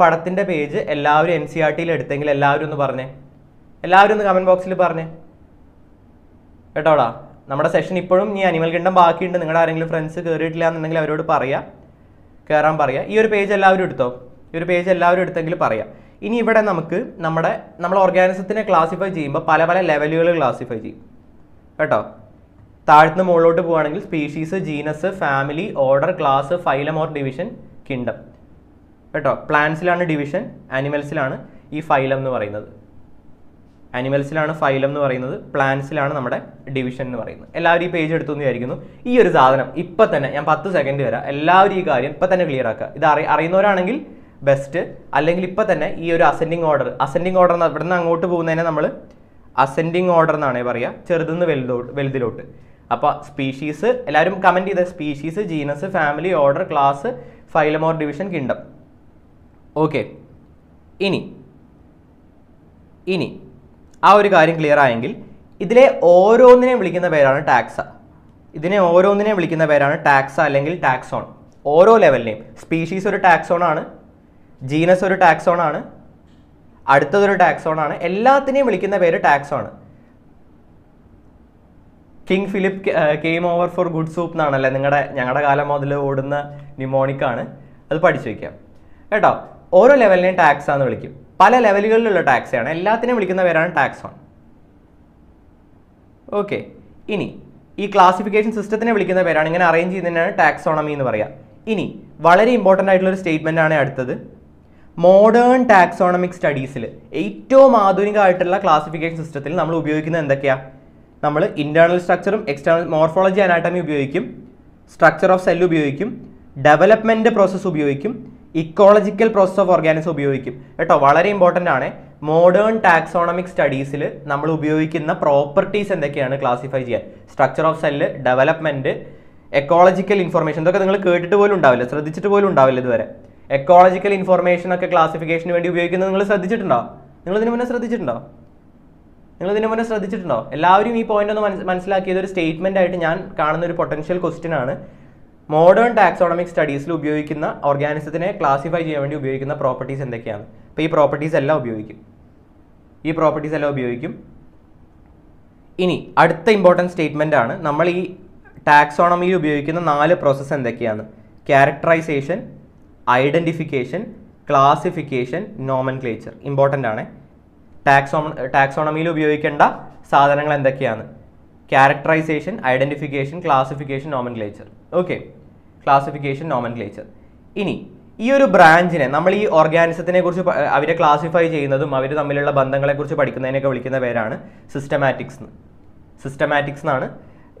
പടത്തിൻ്റെ പേജ് എല്ലാവരും NCERT എടുത്തെങ്കിൽ എല്ലാവരും ഒന്ന് കമൻറ്റ് ബോക്സിൽ പറഞ്ഞേ കേട്ടോടാ. നമ്മുടെ സെഷൻ ഇപ്പോഴും ഈ അനിമൽ കിണ്ടം ബാക്കിയുണ്ട്. നിങ്ങളുടെ ആരെങ്കിലും ഫ്രണ്ട്സ് കയറിയിട്ടില്ല എന്നുണ്ടെങ്കിൽ അവരോട് പറയാം, കയറാൻ പറയാം. ഈ ഒരു പേജ് എല്ലാവരും എടുത്തെങ്കിൽ പറയാം. ഇനി ഇവിടെ നമുക്ക് നമ്മൾ ഓർഗാനിസത്തിനെ ക്ലാസിഫൈ ചെയ്യുമ്പോൾ പല പല ലെവലുകൾ ക്ലാസിഫൈ ചെയ്യും കേട്ടോ. താഴ്ത്തുനിന്ന് മുകളിലോട്ട് പോവുകയാണെങ്കിൽ species, genus, family, order, class, phylum or division, kingdom കേട്ടോ. പ്ലാന്റ്സിലാണ് ഡിവിഷൻ, ആനിമൽസിലാണ് ഈ ഫൈലം എന്ന് പറയുന്നത്. പ്ലാന്റ്സിലാണ് നമ്മുടെ ഡിവിഷൻ എന്ന് പറയുന്നത്. എല്ലാവരും ഈ പേജ് എടുത്തു എന്ന് വിചാരിക്കുന്നു. ഈ ഒരു സാധനം ഇപ്പം തന്നെ ഞാൻ 10 സെക്കൻഡ് വരാം. എല്ലാവരും ഈ കാര്യം ഇപ്പം തന്നെ ക്ലിയർ ആക്കുക. ഇത് അറിയുന്നവരാണെങ്കിൽ ബെസ്റ്റ്, അല്ലെങ്കിൽ ഇപ്പം തന്നെ ഈ ഒരു അസെൻഡിങ് ഓർഡർ എന്ന് ഇവിടെ നിന്ന് അങ്ങോട്ട് പോകുന്നതിനെ നമ്മൾ അസെൻഡിങ് ഓർഡർ എന്നാണ് പറയുക, ചെറുതെന്ന് വലുതിലോട്ട്. അപ്പോൾ സ്പീഷീസ് എല്ലാവരും കമൻറ്റ് ചെയ്ത species, genus, family, order, class, phylum or division, kingdom. Okay, ഇനി ഇനി ആ ഒരു കാര്യം ക്ലിയർ ആയെങ്കിൽ ഇതിലെ ഓരോന്നിനെ വിളിക്കുന്ന പേരാണ് ടാക്സ. ഇതിനെ ഓരോന്നിനെ വിളിക്കുന്ന പേരാണ് ടാക്സ അല്ലെങ്കിൽ ടാക്സോൺ. ഓരോ ലെവലിനെയും, സ്പീഷീസ് ഒരു ടാക്സോണാണ്, ജീനസ് ഒരു ടാക്സോണാണ്, അടുത്തതൊരു ടാക്സോണാണ്, എല്ലാത്തിനെയും വിളിക്കുന്ന പേര് taxon. King Philip came over for good soup എന്നാണല്ലേ ഞങ്ങളുടെ കാലം മുതൽ ഓടുന്ന ന്യൂമോണിക്കാണ്, അത് പഠിച്ചു വയ്ക്കാം കേട്ടോ. ഓരോ ലെവലിനെയും ടാക്സ എന്ന് വിളിക്കും, പല ലെവലുകളിലുള്ള ടാക്സയാണ്, എല്ലാത്തിനെയും വിളിക്കുന്ന പേരാണ് ടാക്സോൺ. ഓക്കെ, ഇനി ഈ ക്ലാസിഫിക്കേഷൻ സിസ്റ്റത്തിനെ വിളിക്കുന്ന പേരാണ്, ഇങ്ങനെ അറേഞ്ച് ചെയ്യുന്നതിനാണ് ടാക്സോണമി എന്ന് പറയുക. ഇനി വളരെ ഇമ്പോർട്ടൻ്റ് ആയിട്ടുള്ളൊരു സ്റ്റേറ്റ്മെൻ്റ് ആണ് അടുത്തത്. മോഡേൺ ടാക്സോണമിക് സ്റ്റഡീസിൽ ഏറ്റവും ആധുനികമായിട്ടുള്ള ക്ലാസിഫിക്കേഷൻ സിസ്റ്റത്തിൽ നമ്മൾ ഉപയോഗിക്കുന്നത് എന്തൊക്കെയാണ്? നമ്മൾ ഇൻറ്റേർണൽ സ്ട്രക്ചറും എക്സ്റ്റേണൽ മോർഫോളജി അനാട്ടമി ഉപയോഗിക്കും, സ്ട്രക്ചർ ഓഫ് സെല്ല് ഉപയോഗിക്കും, ഡെവലപ്മെൻറ്റ് പ്രോസസ്സ് ഉപയോഗിക്കും, ഇക്കോളജിക്കൽ പ്രോസസ് ഓഫ് ഓർഗാനിസം ഉപയോഗിക്കും കേട്ടോ. വളരെ ഇമ്പോർട്ടൻ്റ് ആണ്. മോഡേൺ ടാക്സോണമിക് സ്റ്റഡീസിൽ നമ്മൾ ഉപയോഗിക്കുന്ന പ്രോപ്പർട്ടീസ് എന്തൊക്കെയാണ് ക്ലാസിഫൈ ചെയ്യാൻ? Structure of cell, development, ecological information, ഇതൊക്കെ നിങ്ങൾ കേട്ടിട്ട് പോലും ഉണ്ടാവില്ല, ശ്രദ്ധിച്ചിട്ട് പോലും ഉണ്ടാവില്ല ഇതുവരെ. എക്കോളജിക്കൽ ഇൻഫോർമേഷൻ ഒക്കെ ക്ലാസിഫിക്കേഷന് വേണ്ടി ഉപയോഗിക്കുന്നത് നിങ്ങൾ ശ്രദ്ധിച്ചിട്ടുണ്ടോ? നിങ്ങൾ ഇതിനു മുന്നേ ശ്രദ്ധിച്ചിട്ടുണ്ടോ? എല്ലാവരും ഈ പോയിന്റ് ഒന്ന് മനസ്സിലാക്കിയത് ഒരു സ്റ്റേറ്റ്മെൻ്റ് ആയിട്ട് ഞാൻ കാണുന്ന ഒരു പൊട്ടൻഷ്യൽ ക്വസ്റ്റ്യൻ ആണ്. മോഡേൺ ടാക്സോണമിക് സ്റ്റഡീസിൽ ഉപയോഗിക്കുന്ന ഓർഗാനിസത്തിനെ ക്ലാസിഫൈ ചെയ്യാൻ വേണ്ടി ഉപയോഗിക്കുന്ന പ്രോപ്പർട്ടീസ് എന്തൊക്കെയാണ്? അപ്പോൾ ഈ പ്രോപ്പർട്ടീസ് എല്ലാം ഉപയോഗിക്കും, ഇനി അടുത്ത ഇമ്പോർട്ടൻറ്റ് സ്റ്റേറ്റ്മെൻ്റ് ആണ്, നമ്മൾ ഈ ടാക്സോണമിയിൽ ഉപയോഗിക്കുന്ന 4 പ്രോസസ്സ് എന്തൊക്കെയാണ്? Characterisation, identification, classification, nomenclature. Important ആണ്. ടാക്സോണമിയിൽ ഉപയോഗിക്കേണ്ട സാധനങ്ങൾ എന്തൊക്കെയാണ്? Characterisation, identification, classification, nomenclature. Okay, classification, nomenclature. ഇനി ഈ ഒരു ബ്രാഞ്ചിനെ, നമ്മൾ ഈ ഓർഗാനിസത്തിനെ കുറിച്ച് അവരെ ക്ലാസിഫൈ ചെയ്യുന്നതും അവർ തമ്മിലുള്ള ബന്ധങ്ങളെക്കുറിച്ച് പഠിക്കുന്നതിനൊക്കെ വിളിക്കുന്ന പേരാണ് സിസ്റ്റമാറ്റിക്സ് എന്നാണ്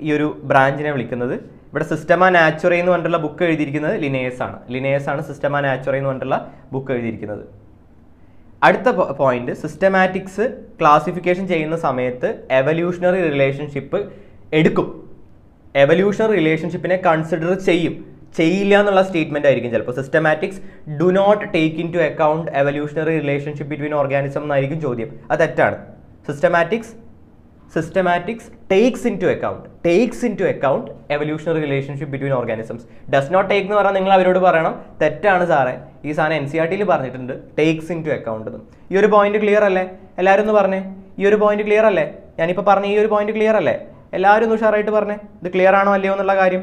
ഈ ഒരു ബ്രാഞ്ചിനെ വിളിക്കുന്നത്. ഇവിടെ സിസ്റ്റമ നാച്ചുറേ എന്ന് പറഞ്ഞിട്ടുള്ള ബുക്ക് എഴുതിയിരിക്കുന്നത് ലിനേയസാണ് സിസ്റ്റമ നാച്ചുറേ എന്ന് പറഞ്ഞിട്ടുള്ള ബുക്ക് എഴുതിയിരിക്കുന്നത്. അടുത്ത പോയിന്റ്, സിസ്റ്റമാറ്റിക്സ് ക്ലാസിഫിക്കേഷൻ ചെയ്യുന്ന സമയത്ത് എവല്യൂഷണറി റിലേഷൻഷിപ്പ് എടുക്കും, എവല്യൂഷണറി റിലേഷൻഷിപ്പിനെ കൺസിഡർ ചെയ്യില്ല എന്നുള്ള സ്റ്റേറ്റ്മെൻ്റ് ആയിരിക്കും ചിലപ്പോൾ. Systematics do not take into account evolutionary relationship between organism എന്നായിരിക്കും ചോദ്യം, അത് തെറ്റാണ്. Systematics takes into account evolutionary relationship between organisms. Does not take എന്ന് പറഞ്ഞാൽ നിങ്ങൾ അവരോട് പറയണം തെറ്റാണ് സാറേ, ഈ സാധനം NCERTയിൽ പറഞ്ഞിട്ടുണ്ട് ടേക്സ് ഇൻ ടു അക്കൗണ്ട് എന്ന്. ഈ ഒരു പോയിന്റ് ക്ലിയർ അല്ലേ? എല്ലാവരും ഒന്ന് പറഞ്ഞേ, ഞാനിപ്പോൾ പറഞ്ഞ ഈ ഒരു പോയിന്റ് ക്ലിയർ അല്ലേ? എല്ലാവരും ഒന്ന് ഉഷാറായിട്ട് പറഞ്ഞേ, ഇത് ക്ലിയർ ആണോ അല്ലയോ എന്നുള്ള കാര്യം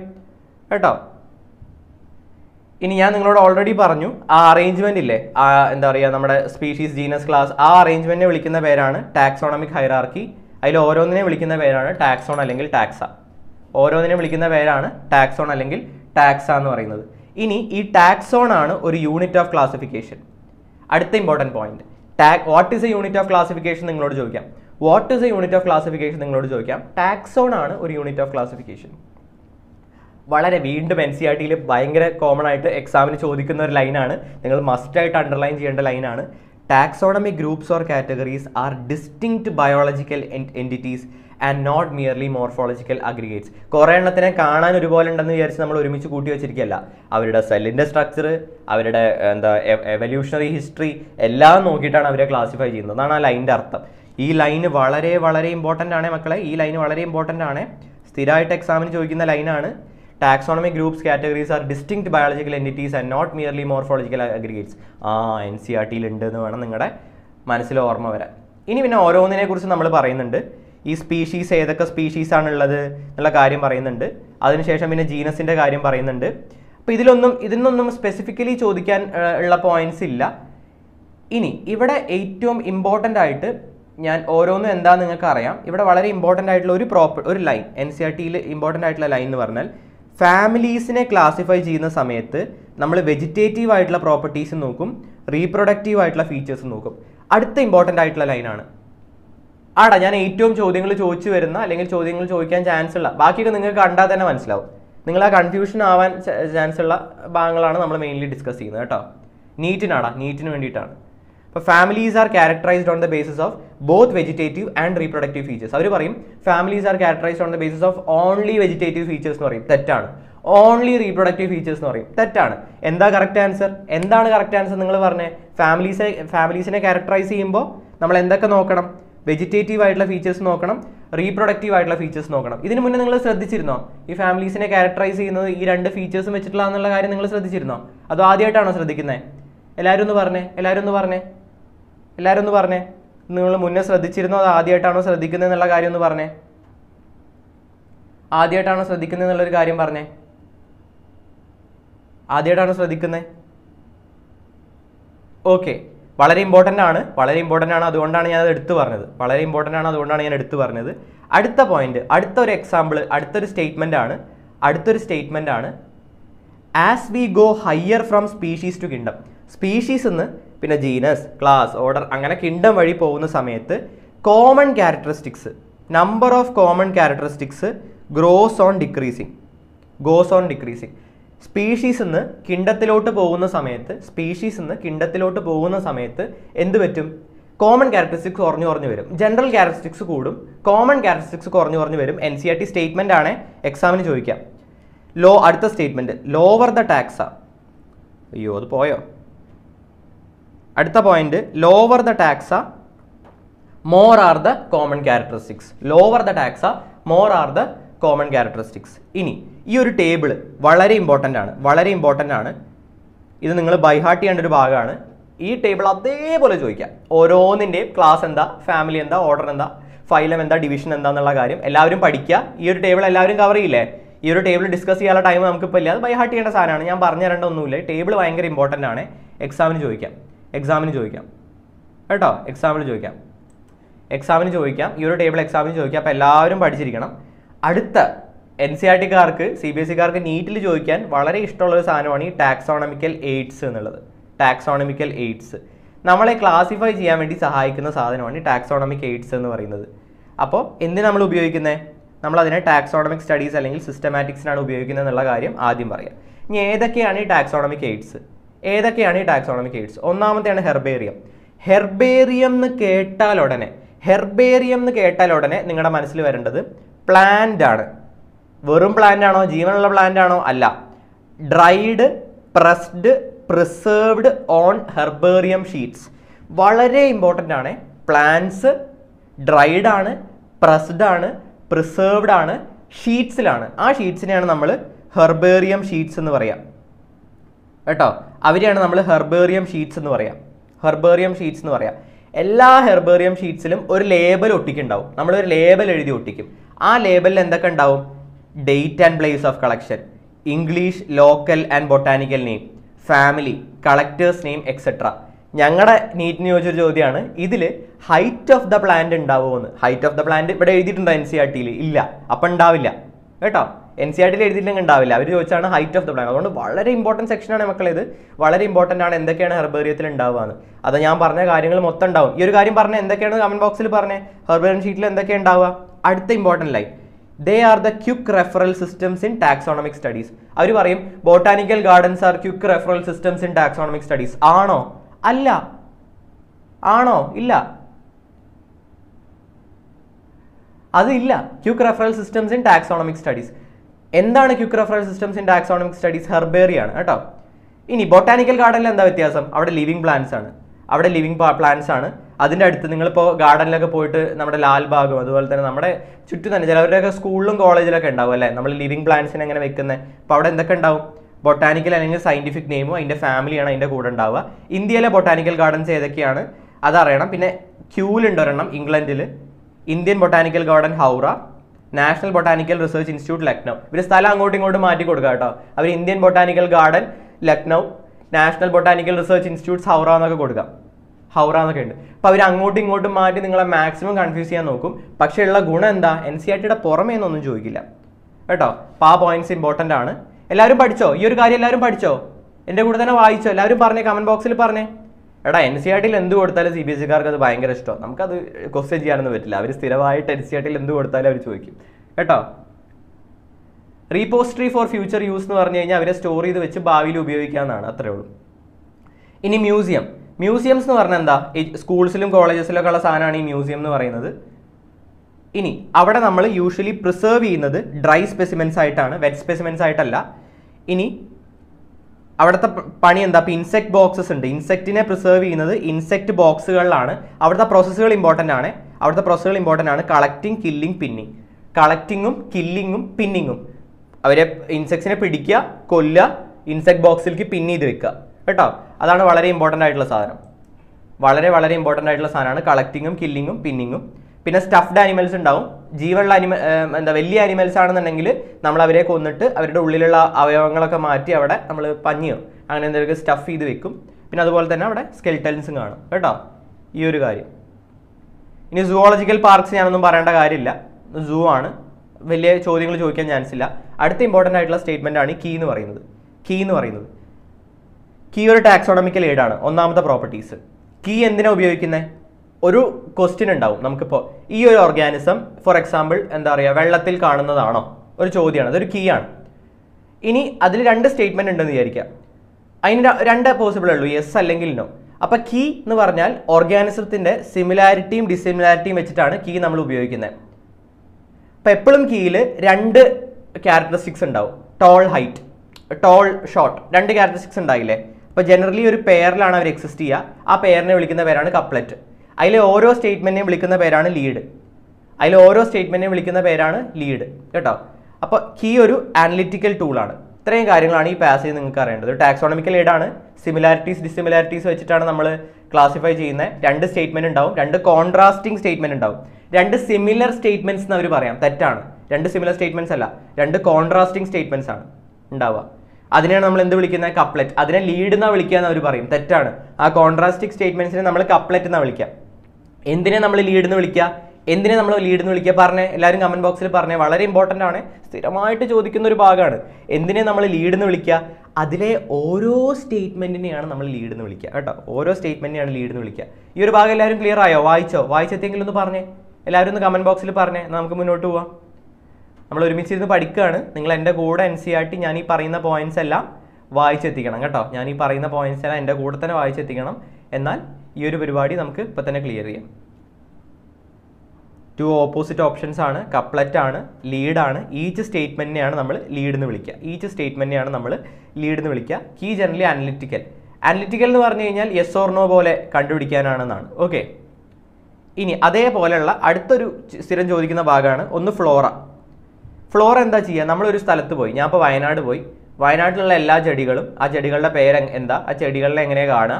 കേട്ടോ. ഇനി ഞാൻ നിങ്ങളോട് ഓൾറെഡി പറഞ്ഞു, ആ അറേഞ്ച്മെൻ്റ് ഇല്ലേ, എന്താ പറയുക, നമ്മുടെ സ്പീഷീസ്, ജീനസ്, ക്ലാസ്, ആ അറേഞ്ച്മെൻറ്റിനെ വിളിക്കുന്ന പേരാണ് ടാക്സോണമിക് ഹൈറാർക്കി. അതിൽ ഓരോന്നിനെ വിളിക്കുന്ന പേരാണ് ടാക്സോൺ അല്ലെങ്കിൽ ടാക്സ. എന്ന് പറയുന്നത്. ഇനി ഈ ടാക്സോൺ ആണ് ഒരു യൂണിറ്റ് ഓഫ് ക്ലാസിഫിക്കേഷൻ. അടുത്ത important point, what is a unit of classification നിങ്ങളോട് ചോദിക്കാം. ടാക്സോൺ ആണ് ഒരു യൂണിറ്റ് ഓഫ് ക്ലാസിഫിക്കേഷൻ. വളരെ വീണ്ടും NCERTയിൽ ഭയങ്കര കോമൺ ആയിട്ട് എക്സാമിന് ചോദിക്കുന്ന ഒരു ലൈനാണ്, നിങ്ങൾ മസ്റ്റായിട്ട് അണ്ടർലൈൻ ചെയ്യേണ്ട ലൈനാണ്. Taxonomic groups or categories are distinct biological entities and not merely morphological aggregates. കുറേ എണ്ണത്തിനെ കാണാൻ ഒരുപോലെ ഉണ്ടെന്ന് വിചാരിച്ച് നമ്മൾ ഒരുമിച്ച് കൂട്ടി വെച്ചിരിക്കുകയല്ല, അവരുടെ സെല്ലിൻ്റെ സ്ട്രക്ചർ, അവരുടെ എവല്യൂഷണറി ഹിസ്റ്ററി എല്ലാം നോക്കിയിട്ടാണ് അവരെ ക്ലാസിഫൈ ചെയ്യുന്നത് എന്നാണ് ആ ലൈൻ്റെ അർത്ഥം. ഈ ലൈന് വളരെ വളരെ ഇമ്പോർട്ടൻ്റ് ആണ് മക്കളെ, സ്ഥിരമായിട്ട് എക്സാമിന് ചോദിക്കുന്ന ലൈനാണ്. Taxonomic groups, categories are distinct biological entities and not merely morphological aggregates. NCERTയിൽ ഉണ്ട് എന്ന് വേണം നിങ്ങളുടെ മനസ്സിൽ ഓർമ്മ വരാൻ. ഇനി പിന്നെ ഓരോന്നിനെ കുറിച്ച് നമ്മൾ പറയുന്നുണ്ട്. ഈ സ്പീഷീസ്, ഏതൊക്കെ സ്പീഷീസാണുള്ളത് എന്നുള്ള കാര്യം പറയുന്നുണ്ട്. അതിനുശേഷം പിന്നെ ജീനസിൻ്റെ കാര്യം പറയുന്നുണ്ട്. അപ്പോൾ ഇതിനൊന്നും സ്പെസിഫിക്കലി ചോദിക്കാൻ ഉള്ള പോയിന്റ്സ് ഇല്ല. ഇനി ഇവിടെ ഏറ്റവും ഇമ്പോർട്ടൻ്റ് ആയിട്ട് ഞാൻ ഓരോന്നും എന്താണെന്ന് നിങ്ങൾക്ക് അറിയാം. ഇവിടെ വളരെ ഇമ്പോർട്ടൻ്റ് ആയിട്ടുള്ള ഒരു ലൈൻ, NCERTയിൽ ഇമ്പോർട്ടൻ്റ് ആയിട്ടുള്ള ലൈൻ എന്ന് പറഞ്ഞാൽ, ഫാമിലീസിനെ ക്ലാസിഫൈ ചെയ്യുന്ന സമയത്ത് നമ്മൾ വെജിറ്റേറ്റീവ് ആയിട്ടുള്ള പ്രോപ്പർട്ടീസ് നോക്കും, റീപ്രൊഡക്റ്റീവ് ആയിട്ടുള്ള ഫീച്ചേഴ്സ് നോക്കും. അടുത്ത ഇമ്പോർട്ടൻ്റ് ആയിട്ടുള്ള ലൈനാണ്. ആടാ, ഞാൻ ഏറ്റവും ചോദ്യങ്ങൾ ചോദിച്ചു വരുന്ന, അല്ലെങ്കിൽ ചോദ്യങ്ങൾ ചോദിക്കാൻ ചാൻസ് ഉള്ള, ബാക്കിയൊക്കെ നിങ്ങൾക്ക് കണ്ടാൽ തന്നെ മനസ്സിലാവും, നിങ്ങൾ ആ കൺഫ്യൂഷൻ ആവാൻ ചാൻസ് ഉള്ള ഭാഗങ്ങളാണ് നമ്മൾ മെയിൻലി ഡിസ്കസ് ചെയ്യുന്നത് കേട്ടോ. നീറ്റിനാടാ, നീറ്റിന് വേണ്ടിയിട്ടാണ്. അപ്പോൾ families are characterized on the basis of both vegetative and reproductive features. അവർ പറയും families are characterized on the basis of only vegetative features എന്ന് പറയും. തെറ്റാണ്. Only reproductive features എന്ന് പറയും. തെറ്റാണ്. എന്താ കറക്റ്റ് ആൻസർ? എന്താണ് കറക്റ്റ് ആൻസർ നിങ്ങൾ പറഞ്ഞേ? ഫാമിലീസിനെ ക്യാരക്ടറൈസ് ചെയ്യുമ്പോൾ നമ്മൾ എന്തൊക്കെ നോക്കണം? വെജിറ്റേറ്റീവ് ആയിട്ടുള്ള ഫീച്ചേഴ്സ് നോക്കണം, റീപ്രൊഡക്റ്റീവ് ആയിട്ടുള്ള ഫീച്ചേഴ്സ് നോക്കണം. ഇതിന് മുന്നേ നിങ്ങൾ ശ്രദ്ധിച്ചിരുന്നോ ഈ ഫാമിലീസിനെ ക്യാരക്ടറൈസ് ചെയ്യുന്നത് ഈ രണ്ട് ഫീച്ചേഴ്സും വെച്ചിട്ടുള്ള എന്നുള്ള കാര്യം നിങ്ങൾ ശ്രദ്ധിച്ചിരുന്നോ? അതോ ആദ്യമായിട്ടാണോ ശ്രദ്ധിക്കുന്നത്? എല്ലാവരും ഒന്ന് പറഞ്ഞേ നിങ്ങൾ മുന്നേ ശ്രദ്ധിച്ചിരുന്നോ? അത് ആദ്യമായിട്ടാണോ ശ്രദ്ധിക്കുന്നത് എന്നുള്ള കാര്യം ഒന്ന് പറഞ്ഞേ. ആദ്യമായിട്ടാണോ ശ്രദ്ധിക്കുന്നത് എന്നുള്ളൊരു കാര്യം പറഞ്ഞേ. ആദ്യമായിട്ടാണോ ശ്രദ്ധിക്കുന്നത്? ഓക്കെ, വളരെ ഇമ്പോർട്ടൻ്റ് ആണ്, അതുകൊണ്ടാണ് ഞാൻ അത് എടുത്തു പറഞ്ഞത്. അടുത്ത പോയിന്റ്, അടുത്തൊരു എക്സാമ്പിൾ, അടുത്തൊരു സ്റ്റേറ്റ്മെൻ്റ് ആണ് as we go higher from species to kingdom. Species നിന്ന് പിന്നെ ജീനസ്, ക്ലാസ്, ഓർഡർ, അങ്ങനെ കിങ്ഡം വഴി പോകുന്ന സമയത്ത് common characteristics, number of common characteristics goes on decreasing. Species നിന്ന് കിണ്ടത്തിലോട്ട് പോകുന്ന സമയത്ത് എന്ത് പറ്റും? കോമൺ ക്യാരക്ടറിസ്റ്റിക്സ് കുറഞ്ഞു വരും, ജനറൽ ക്യാരക്ടറിസ്റ്റിക്സ് കൂടും, കോമൺ ക്യാരക്ടറിസ്റ്റിക്സ് കുറഞ്ഞു വരും. NCERT സ്റ്റേറ്റ്മെൻ്റ് ആണ്, എക്സാമിന് ചോദിക്കാം. അടുത്ത statement, lower the taxa more are the common characteristics. ഇനി ഈ ഒരു ടേബിൾ വളരെ ഇമ്പോർട്ടൻ്റ് ആണ്. ഇത് നിങ്ങൾ ബൈഹാർട്ട് ചെയ്യേണ്ട ഒരു ഭാഗമാണ്. ഈ ടേബിൾ അതേപോലെ ചോദിക്കാം. ഓരോന്നിൻ്റെയും ക്ലാസ് എന്താ, ഫാമിലി എന്താ, ഓർഡർ എന്താ, ഫൈലം എന്താ, ഡിവിഷൻ എന്താ എന്നുള്ള കാര്യം എല്ലാവരും പഠിക്കുക. ഈ ഒരു ടേബിൾ എല്ലാവരും കവർ ചെയ്യില്ലേ? ഈ ഒരു ടേബിൾ ഡിസ്കസ് ചെയ്യാനുള്ള ടൈം നമുക്കിപ്പോൾ ഇല്ല. അത് ബൈഹാർട്ട് ചെയ്യേണ്ട സാധനമാണ്, ഞാൻ പറഞ്ഞു തരേണ്ട ഒന്നുമില്ല. ടേബിൾ ഭയങ്കര ഇമ്പോർട്ടൻ്റ് ആണ്. എക്സാമിന് ചോദിക്കാം. ഈ ഒരു ടേബിൾ എക്സാമിന് ചോദിക്കാം. അപ്പോൾ എല്ലാവരും പഠിച്ചിരിക്കണം. അടുത്ത CBSE കാർക്ക് നീറ്റിൽ ചോദിക്കാൻ വളരെ ഇഷ്ടമുള്ളൊരു സാധനമാണ് ഈ ടാക്സോണമിക്കൽ എയ്ഡ്സ്. നമ്മളെ ക്ലാസിഫൈ ചെയ്യാൻ വേണ്ടി സഹായിക്കുന്ന സാധനമാണ് ഈ ടാക്സോണമിക് എയ്ഡ്സ് എന്ന് പറയുന്നത്. അപ്പോൾ എന്തിനാണ് നമ്മൾ ഉപയോഗിക്കുന്നത്? നമ്മളതിനെ ടാക്സോണമിക് സ്റ്റഡീസ് അല്ലെങ്കിൽ സിസ്റ്റമാറ്റിക്സിനാണ് ഉപയോഗിക്കുന്നത് എന്നുള്ള കാര്യം ആദ്യം പറയാം. ഇനി ഏതൊക്കെയാണ് ഈ ടാക്സോണമിക് എയ്ഡ്സ്? ഒന്നാമത്തെയാണ് ഹെർബേറിയം എന്ന് കേട്ടാലുടനെ നിങ്ങളുടെ മനസ്സിൽ വരേണ്ടത് പ്ലാന്റാണ്. വെറും പ്ലാന്റാണോ, ജീവനുള്ള പ്ലാന്റാണോ? അല്ല. Dried, pressed, preserved on herbarium sheets. വളരെ ഇമ്പോർട്ടൻ്റ് ആണ്. പ്ലാന്റ്സ് ഡ്രൈഡാണ്, പ്രസ്ഡാണ്, പ്രിസേർവ്ഡാണ്, ഷീറ്റ്സിലാണ്. ആ ഷീറ്റ്സിനെയാണ് നമ്മൾ ഹെർബേറിയം ഷീറ്റ്സ് എന്ന് പറയാം. എല്ലാ ഹെർബേറിയം ഷീറ്റ്സിലും ഒരു ലേബൽ ഒട്ടിക്കുന്നുണ്ടാവും. നമ്മളൊരു ലേബൽ എഴുതി ഒട്ടിക്കും. ആ ലേബലിൽ എന്തൊക്കെ ഉണ്ടാവും? Date and place of collection, English, local and botanical name, family, collectors name, etcetera. ഞങ്ങളുടെ നീറ്റിന് ചോദിച്ചൊരു ചോദ്യമാണ്, ഇതിൽ ഹൈറ്റ് ഓഫ് ദ പ്ലാന്റ് ഉണ്ടാവുമെന്ന്. ഹൈറ്റ് ഓഫ് ദ പ്ലാന്റ് ഇവിടെ എഴുതിയിട്ടുണ്ടോ NCERTയിൽ? ഇല്ല. അപ്പം ഉണ്ടാവില്ല കേട്ടോ. NCERTയിൽ എഴുതിയിട്ടില്ലെങ്കിൽ ഉണ്ടാവില്ല. അവർ ചോദിച്ചാണ് ഹൈറ്റ് ഓഫ് ദ പ്ലാന്റ്. അതുകൊണ്ട് വളരെ ഇമ്പോർട്ടൻറ്റ് സെക്ഷനാണ് മക്കളെ. ഇത് വളരെ ഇമ്പോർട്ടൻ്റ് ആണ്. എന്തൊക്കെയാണ് ഹെർബേറിയത്തിൽ ഉണ്ടാവുകയെന്ന്, അത് ഞാൻ പറഞ്ഞ കാര്യങ്ങൾ മൊത്തം ഉണ്ടാവും. ഈ ഒരു കാര്യം പറഞ്ഞാൽ എന്തൊക്കെയാണ് കമൻറ്റ് ബോക്സിൽ പറഞ്ഞേ, ഹെർബേറിയം ഷീറ്റിൽ എന്തൊക്കെയാണ് ഉണ്ടാവുക. അടുത്ത important line, they are the quick referral systems in taxonomic studies. അവർ പറയും botanical gardens are quick referral systems in taxonomic studies. ആണോ ഇല്ല. അതില്ല. Quick referral systems in taxonomic studies. എന്താണ് quick referral systems in taxonomic studies? ഹെർബേറിയാണ് കേട്ടോ. ഇനി ബൊട്ടാനിക്കൽ ഗാർഡനിൽ എന്താ വ്യത്യാസം? അവിടെ ലിവിങ് പ്ലാന്റ്സ് ആണ്. അതിൻ്റെ അടുത്ത് നിങ്ങളിപ്പോൾ ഗാർഡനിലൊക്കെ പോയിട്ട് നമ്മുടെ ലാൽബാഗും അതുപോലെ തന്നെ നമ്മുടെ ചുറ്റും തന്നെ ചിലവരുടെയൊക്കെ സ്കൂളിലും കോളേജിലൊക്കെ ഉണ്ടാവും അല്ലേ നമ്മൾ ലിവിങ് പ്ലാന്റ്സിനെ അങ്ങനെ വെക്കുന്നത്. അപ്പോൾ അവിടെ എന്തൊക്കെ ഉണ്ടാവും? ബൊട്ടാനിക്കൽ അല്ലെങ്കിൽ സയൻറ്റിഫിക് നെയിമും അതിൻ്റെ ഫാമിലിയാണ് അതിൻ്റെ കൂടെ ഉണ്ടാവുക. ഇന്ത്യയിലെ ബൊട്ടാനിക്കൽ ഗാർഡൻസ് ഏതൊക്കെയാണ് അതറിയണം. പിന്നെ ക്യൂലുണ്ട് ഒരെണ്ണം ഇംഗ്ലണ്ടിൽ, Indian botanical garden Howrah, national botanical research institute Lucknow. ഇവർ സ്ഥലം അങ്ങോട്ടും ഇങ്ങോട്ടും മാറ്റി കൊടുക്കുക കേട്ടോ. അവർ Indian botanical garden Lucknow, national botanical research institutes Howrah എന്നൊക്കെ കൊടുക്കാം. ഹൗറ എന്നൊക്കെ ഉണ്ട്. അപ്പോൾ അവർ അങ്ങോട്ടും ഇങ്ങോട്ടും മാറ്റി നിങ്ങളെ മാക്സിമം കൺഫ്യൂസ് ചെയ്യാൻ നോക്കും. പക്ഷേ ഉള്ള ഗുണം എന്താ? NCERTയുടെ പുറമേ നിന്നൊന്നും ചോദിക്കില്ല കേട്ടോ. അപ്പോൾ ആ പോയിന്റ്സ് ഇമ്പോർട്ടൻ്റ് ആണ്. ഈ ഒരു കാര്യം എല്ലാവരും പഠിച്ചോ? എൻ്റെ കൂടെ തന്നെ വായിച്ചോ? എല്ലാവരും പറഞ്ഞേ, കമൻറ്റ് ബോക്സിൽ പറഞ്ഞേ. എടാ NCERTയിൽ എന്ത് കൊടുത്താലും CBSEക്കാർക്ക് അത് ഭയങ്കര ഇഷ്ടമാണ്. നമുക്കത് ക്വസ്റ്റ്യൻ ചെയ്യാനൊന്നും പറ്റില്ല. അവർ സ്ഥിരമായിട്ട് NCERTയിൽ എന്ത് കൊടുത്താലും അവർ ചോദിക്കും കേട്ടോ. റീപോസ്ട്രി ഫോർ ഫ്യൂച്ചർ യൂസ് എന്ന് പറഞ്ഞു കഴിഞ്ഞാൽ അവരെ സ്റ്റോർ ചെയ്ത് വെച്ച് ഭാവിയിൽ ഉപയോഗിക്കാമെന്നാണ്, അത്രേ ഉള്ളൂ. ഇനി മ്യൂസിയം മ്യൂസിയംസ് എന്ന് പറഞ്ഞാൽ എന്താ, ഈ സ്കൂൾസിലും കോളേജസിലൊക്കെ ഉള്ള സാധനമാണ് ഈ മ്യൂസിയം എന്ന് പറയുന്നത്. ഇനി അവിടെ നമ്മൾ യൂഷ്വലി പ്രിസേർവ് ചെയ്യുന്നത് ഡ്രൈ സ്പെസിമെൻസ് ആയിട്ടാണ്, വെറ്റ് സ്പെസിമെൻസ് ആയിട്ടല്ല. ഇനി അവിടുത്തെ പണി എന്താ, ഇപ്പോൾ ഇൻസെക്ട് ബോക്സസ് ഉണ്ട്, ഇൻസെക്റ്റിനെ പ്രിസേർവ് ചെയ്യുന്നത് ഇൻസെക്ട് ബോക്സുകളിലാണ്. അവിടുത്തെ പ്രോസസ്സുകൾ ഇമ്പോർട്ടൻ്റ് ആണ്, കളക്റ്റിംഗ്, കില്ലിംഗ്, പിന്നിങ്. കളക്റ്റിങ്ങും കില്ലിങ്ങും പിന്നിങ്ങും, അവരെ ഇൻസെക്ട്സിനെ പിടിക്കുക, കൊല്ലുക, ഇൻസെക്ട് ബോക്സിലേക്ക് പിൻ ചെയ്ത് വെക്കുക, കേട്ടോ. അതാണ് വളരെ ഇമ്പോർട്ടൻ്റ് ആയിട്ടുള്ള സാധനം, വളരെ ഇമ്പോർട്ടൻ്റ് ആയിട്ടുള്ള സാധനമാണ് കളക്റ്റിങ്ങും കില്ലിങ്ങും പിന്നിങ്ങും. പിന്നെ സ്റ്റഫ്ഡ് ആനിമൽസ് ഉണ്ടാവും, ജീവനുള്ള വലിയ ആനിമൽസ് ആണെന്നുണ്ടെങ്കിൽ നമ്മൾ അവരെ കൊന്നിട്ട് അവരുടെ ഉള്ളിലുള്ള അവയവങ്ങളൊക്കെ മാറ്റി അവിടെ നമ്മൾ പഞ്ഞിയോ അങ്ങനെ എന്തെങ്കിലുമൊക്കെ സ്റ്റഫ് ചെയ്ത് വെക്കും. പിന്നെ അതുപോലെ തന്നെ അവിടെ സ്കെൽറ്റൻസും കാണും, കേട്ടോ, ഈ ഒരു കാര്യം. ഇനി സുവോളജിക്കൽ പാർക്സ് ഞാനൊന്നും പറയേണ്ട കാര്യമില്ല, സൂ ആണ്, വലിയ ചോദ്യങ്ങൾ ചോദിക്കാൻ ചാൻസ് ഇല്ല. അടുത്ത ഇമ്പോർട്ടൻ്റ് ആയിട്ടുള്ള സ്റ്റേറ്റ്മെൻ്റ് ആണ് കീ എന്ന് പറയുന്നത്. കീ ഒരു ടാക്സോണമിക്കൽ എയ്ഡാണ്, ഒന്നാമത്തെ പ്രോപ്പർട്ടീസ്. കീ എന്തിനാണ് ഉപയോഗിക്കുന്നത്? ഒരു ക്വസ്റ്റ്യൻ ഉണ്ടാവും നമുക്കിപ്പോൾ, ഈ ഒരു ഓർഗാനിസം ഫോർ എക്സാമ്പിൾ എന്താ പറയുക, വെള്ളത്തിൽ കാണുന്നതാണോ, ഒരു ചോദ്യമാണ്, അതൊരു കീ ആണ്. ഇനി അതിൽ രണ്ട് സ്റ്റേറ്റ്മെൻറ് ഉണ്ടെന്ന് വിചാരിക്കുക, അതിന് രണ്ട് പോസിബിൾ ഉള്ളൂ, യെസ് അല്ലെങ്കിൽ നോ. അപ്പോൾ കീ എന്ന് പറഞ്ഞാൽ ഓർഗാനിസത്തിൻ്റെ സിമിലാരിറ്റിയും ഡിസിമിലാരിറ്റിയും വെച്ചിട്ടാണ് കീ നമ്മൾ ഉപയോഗിക്കുന്നത്. അപ്പോൾ എപ്പോഴും കീയിൽ രണ്ട് ക്യാരക്ടറിസ്റ്റിക്സ് ഉണ്ടാവും, ടോൾ ഹൈറ്റ്, ടോൾ ഷോർട്ട്, രണ്ട് ക്യാരക്ടറിസ്റ്റിക്സ് ഉണ്ടായില്ലേ. അപ്പോൾ ജനറലി ഒരു പെയറിലാണ് അവർ എക്സിസ്റ്റ് ചെയ്യുക, ആ പെയറിനെ വിളിക്കുന്ന പേരാണ് കപ്ലെറ്റ്. അതിലെ ഓരോ സ്റ്റേറ്റ്മെൻറ്റിനെയും വിളിക്കുന്ന പേരാണ് ലീഡ്, കേട്ടോ. അപ്പോൾ കീ ഒരു അനലിറ്റിക്കൽ ടൂളാണ്. ഇത്രയും കാര്യങ്ങളാണ് ഈ പാസേജ് നിങ്ങൾക്ക് അറിയേണ്ടത്. ടാക്സോണമിക്കൽ എയ്ഡാണ്, സിമിലാരിറ്റീസ് ഡിസിമിലാരിറ്റീസ് വെച്ചിട്ടാണ് നമ്മൾ ക്ലാസിഫൈ ചെയ്യുന്നത്. രണ്ട് സ്റ്റേറ്റ്മെൻറ്റ് ഉണ്ടാവും, രണ്ട് കോൺട്രാസ്റ്റിംഗ് സ്റ്റേറ്റ്മെൻറ്റ് ഉണ്ടാവും. രണ്ട് സിമിലർ സ്റ്റേറ്റ്മെൻറ്റ്സ് എന്ന് അവർ പറയാം, തെറ്റാണ്. രണ്ട് സിമിലർ സ്റ്റേറ്റ്മെൻറ്റ്സ് അല്ല, രണ്ട് കോൺട്രാസ്റ്റിംഗ് സ്റ്റേറ്റ്മെൻറ്റ്സ് ആണ് ഉണ്ടാവുക. അതിനെയാണ് നമ്മൾ എന്ത് വിളിക്കുന്നത്, കപ്ലെറ്റ്. അതിനെ ലീഡ് എന്നാണ് വിളിക്കുക എന്ന് അവർ പറയും, തെറ്റാണ്. ആ കോൺട്രാസ്റ്റിംഗ് സ്റ്റേറ്റ്മെൻറ്റ്സിനെ നമ്മൾ കപ്ലെറ്റ് എന്നാണ് വിളിക്കുക. എന്തിനെ നമ്മൾ ലീഡ് എന്ന് വിളിക്കുക പറഞ്ഞേ, എല്ലാവരും കമൻറ്റ് ബോക്സിൽ പറഞ്ഞേ. വളരെ ഇമ്പോർട്ടൻ്റ് ആണ്, സ്ഥിരമായിട്ട് ചോദിക്കുന്ന ഒരു ഭാഗമാണ്. എന്തിനെ നമ്മൾ ലീഡ് എന്ന് വിളിക്കുക? അതിലെ ഓരോ സ്റ്റേറ്റ്മെൻറ്റിനെയാണ് നമ്മൾ ലീഡ് എന്ന് വിളിക്കുക, കേട്ടോ. ഓരോ സ്റ്റേറ്റ്മെൻറ്റിനെയാണ് ലീഡ് എന്ന് വിളിക്കുക. ഈ ഒരു ഭാഗം എല്ലാവരും ക്ലിയർ ആയോ? വായിച്ചെത്തിയെങ്കിലും ഒന്ന് പറഞ്ഞേ, എല്ലാവരും ഒന്ന് കമൻറ്റ് ബോക്സിൽ പറഞ്ഞേ. നമുക്ക് മുന്നോട്ട് പോവാം. നമ്മൾ ഒരുമിച്ച് ഇരുന്ന് പഠിക്കുകയാണ്. നിങ്ങൾ എൻ്റെ കൂടെ NCERT ഞാൻ ഈ പറയുന്ന പോയിൻറ്റ്സ് എല്ലാം വായിച്ചെത്തിക്കണം, കേട്ടോ. ഞാൻ ഈ പറയുന്ന പോയിൻറ്റ്സ് എല്ലാം എൻ്റെ കൂടെ തന്നെ വായിച്ചെത്തിക്കണം. എന്നാൽ ഈ ഒരു പരിപാടി നമുക്ക് ഇപ്പോൾ തന്നെ ക്ലിയർ ചെയ്യാം. ടു ഓപ്പോസിറ്റ് ഓപ്ഷൻസ് ആണ്, കപ്ലറ്റ് ആണ്, ലീഡാണ്. ഈച്ച് സ്റ്റേറ്റ്മെൻറ്റിനെയാണ് നമ്മൾ ലീഡ് എന്ന് വിളിക്കുക. കീ ജനറലി അനലിറ്റിക്കൽ എന്ന് പറഞ്ഞു കഴിഞ്ഞാൽ യെസ് ഓർ നോ പോലെ കണ്ടുപിടിക്കാനാണെന്നാണ്, ഓക്കെ. ഇനി അതേപോലെയുള്ള അടുത്തൊരു സ്ഥിരം ചോദിക്കുന്ന ഭാഗമാണ് ഒന്ന് ഫ്ലോറ. ഫ്ലോറ എന്താ ചെയ്യുക? നമ്മളൊരു സ്ഥലത്ത് പോയി, ഞാൻ ഇപ്പോൾ വയനാട് പോയി, വയനാട്ടിലുള്ള എല്ലാ ചെടികളും, ആ ചെടികളുടെ പേര് എന്താ, ആ ചെടികളിലെ എങ്ങനെയാണ് കാണുക,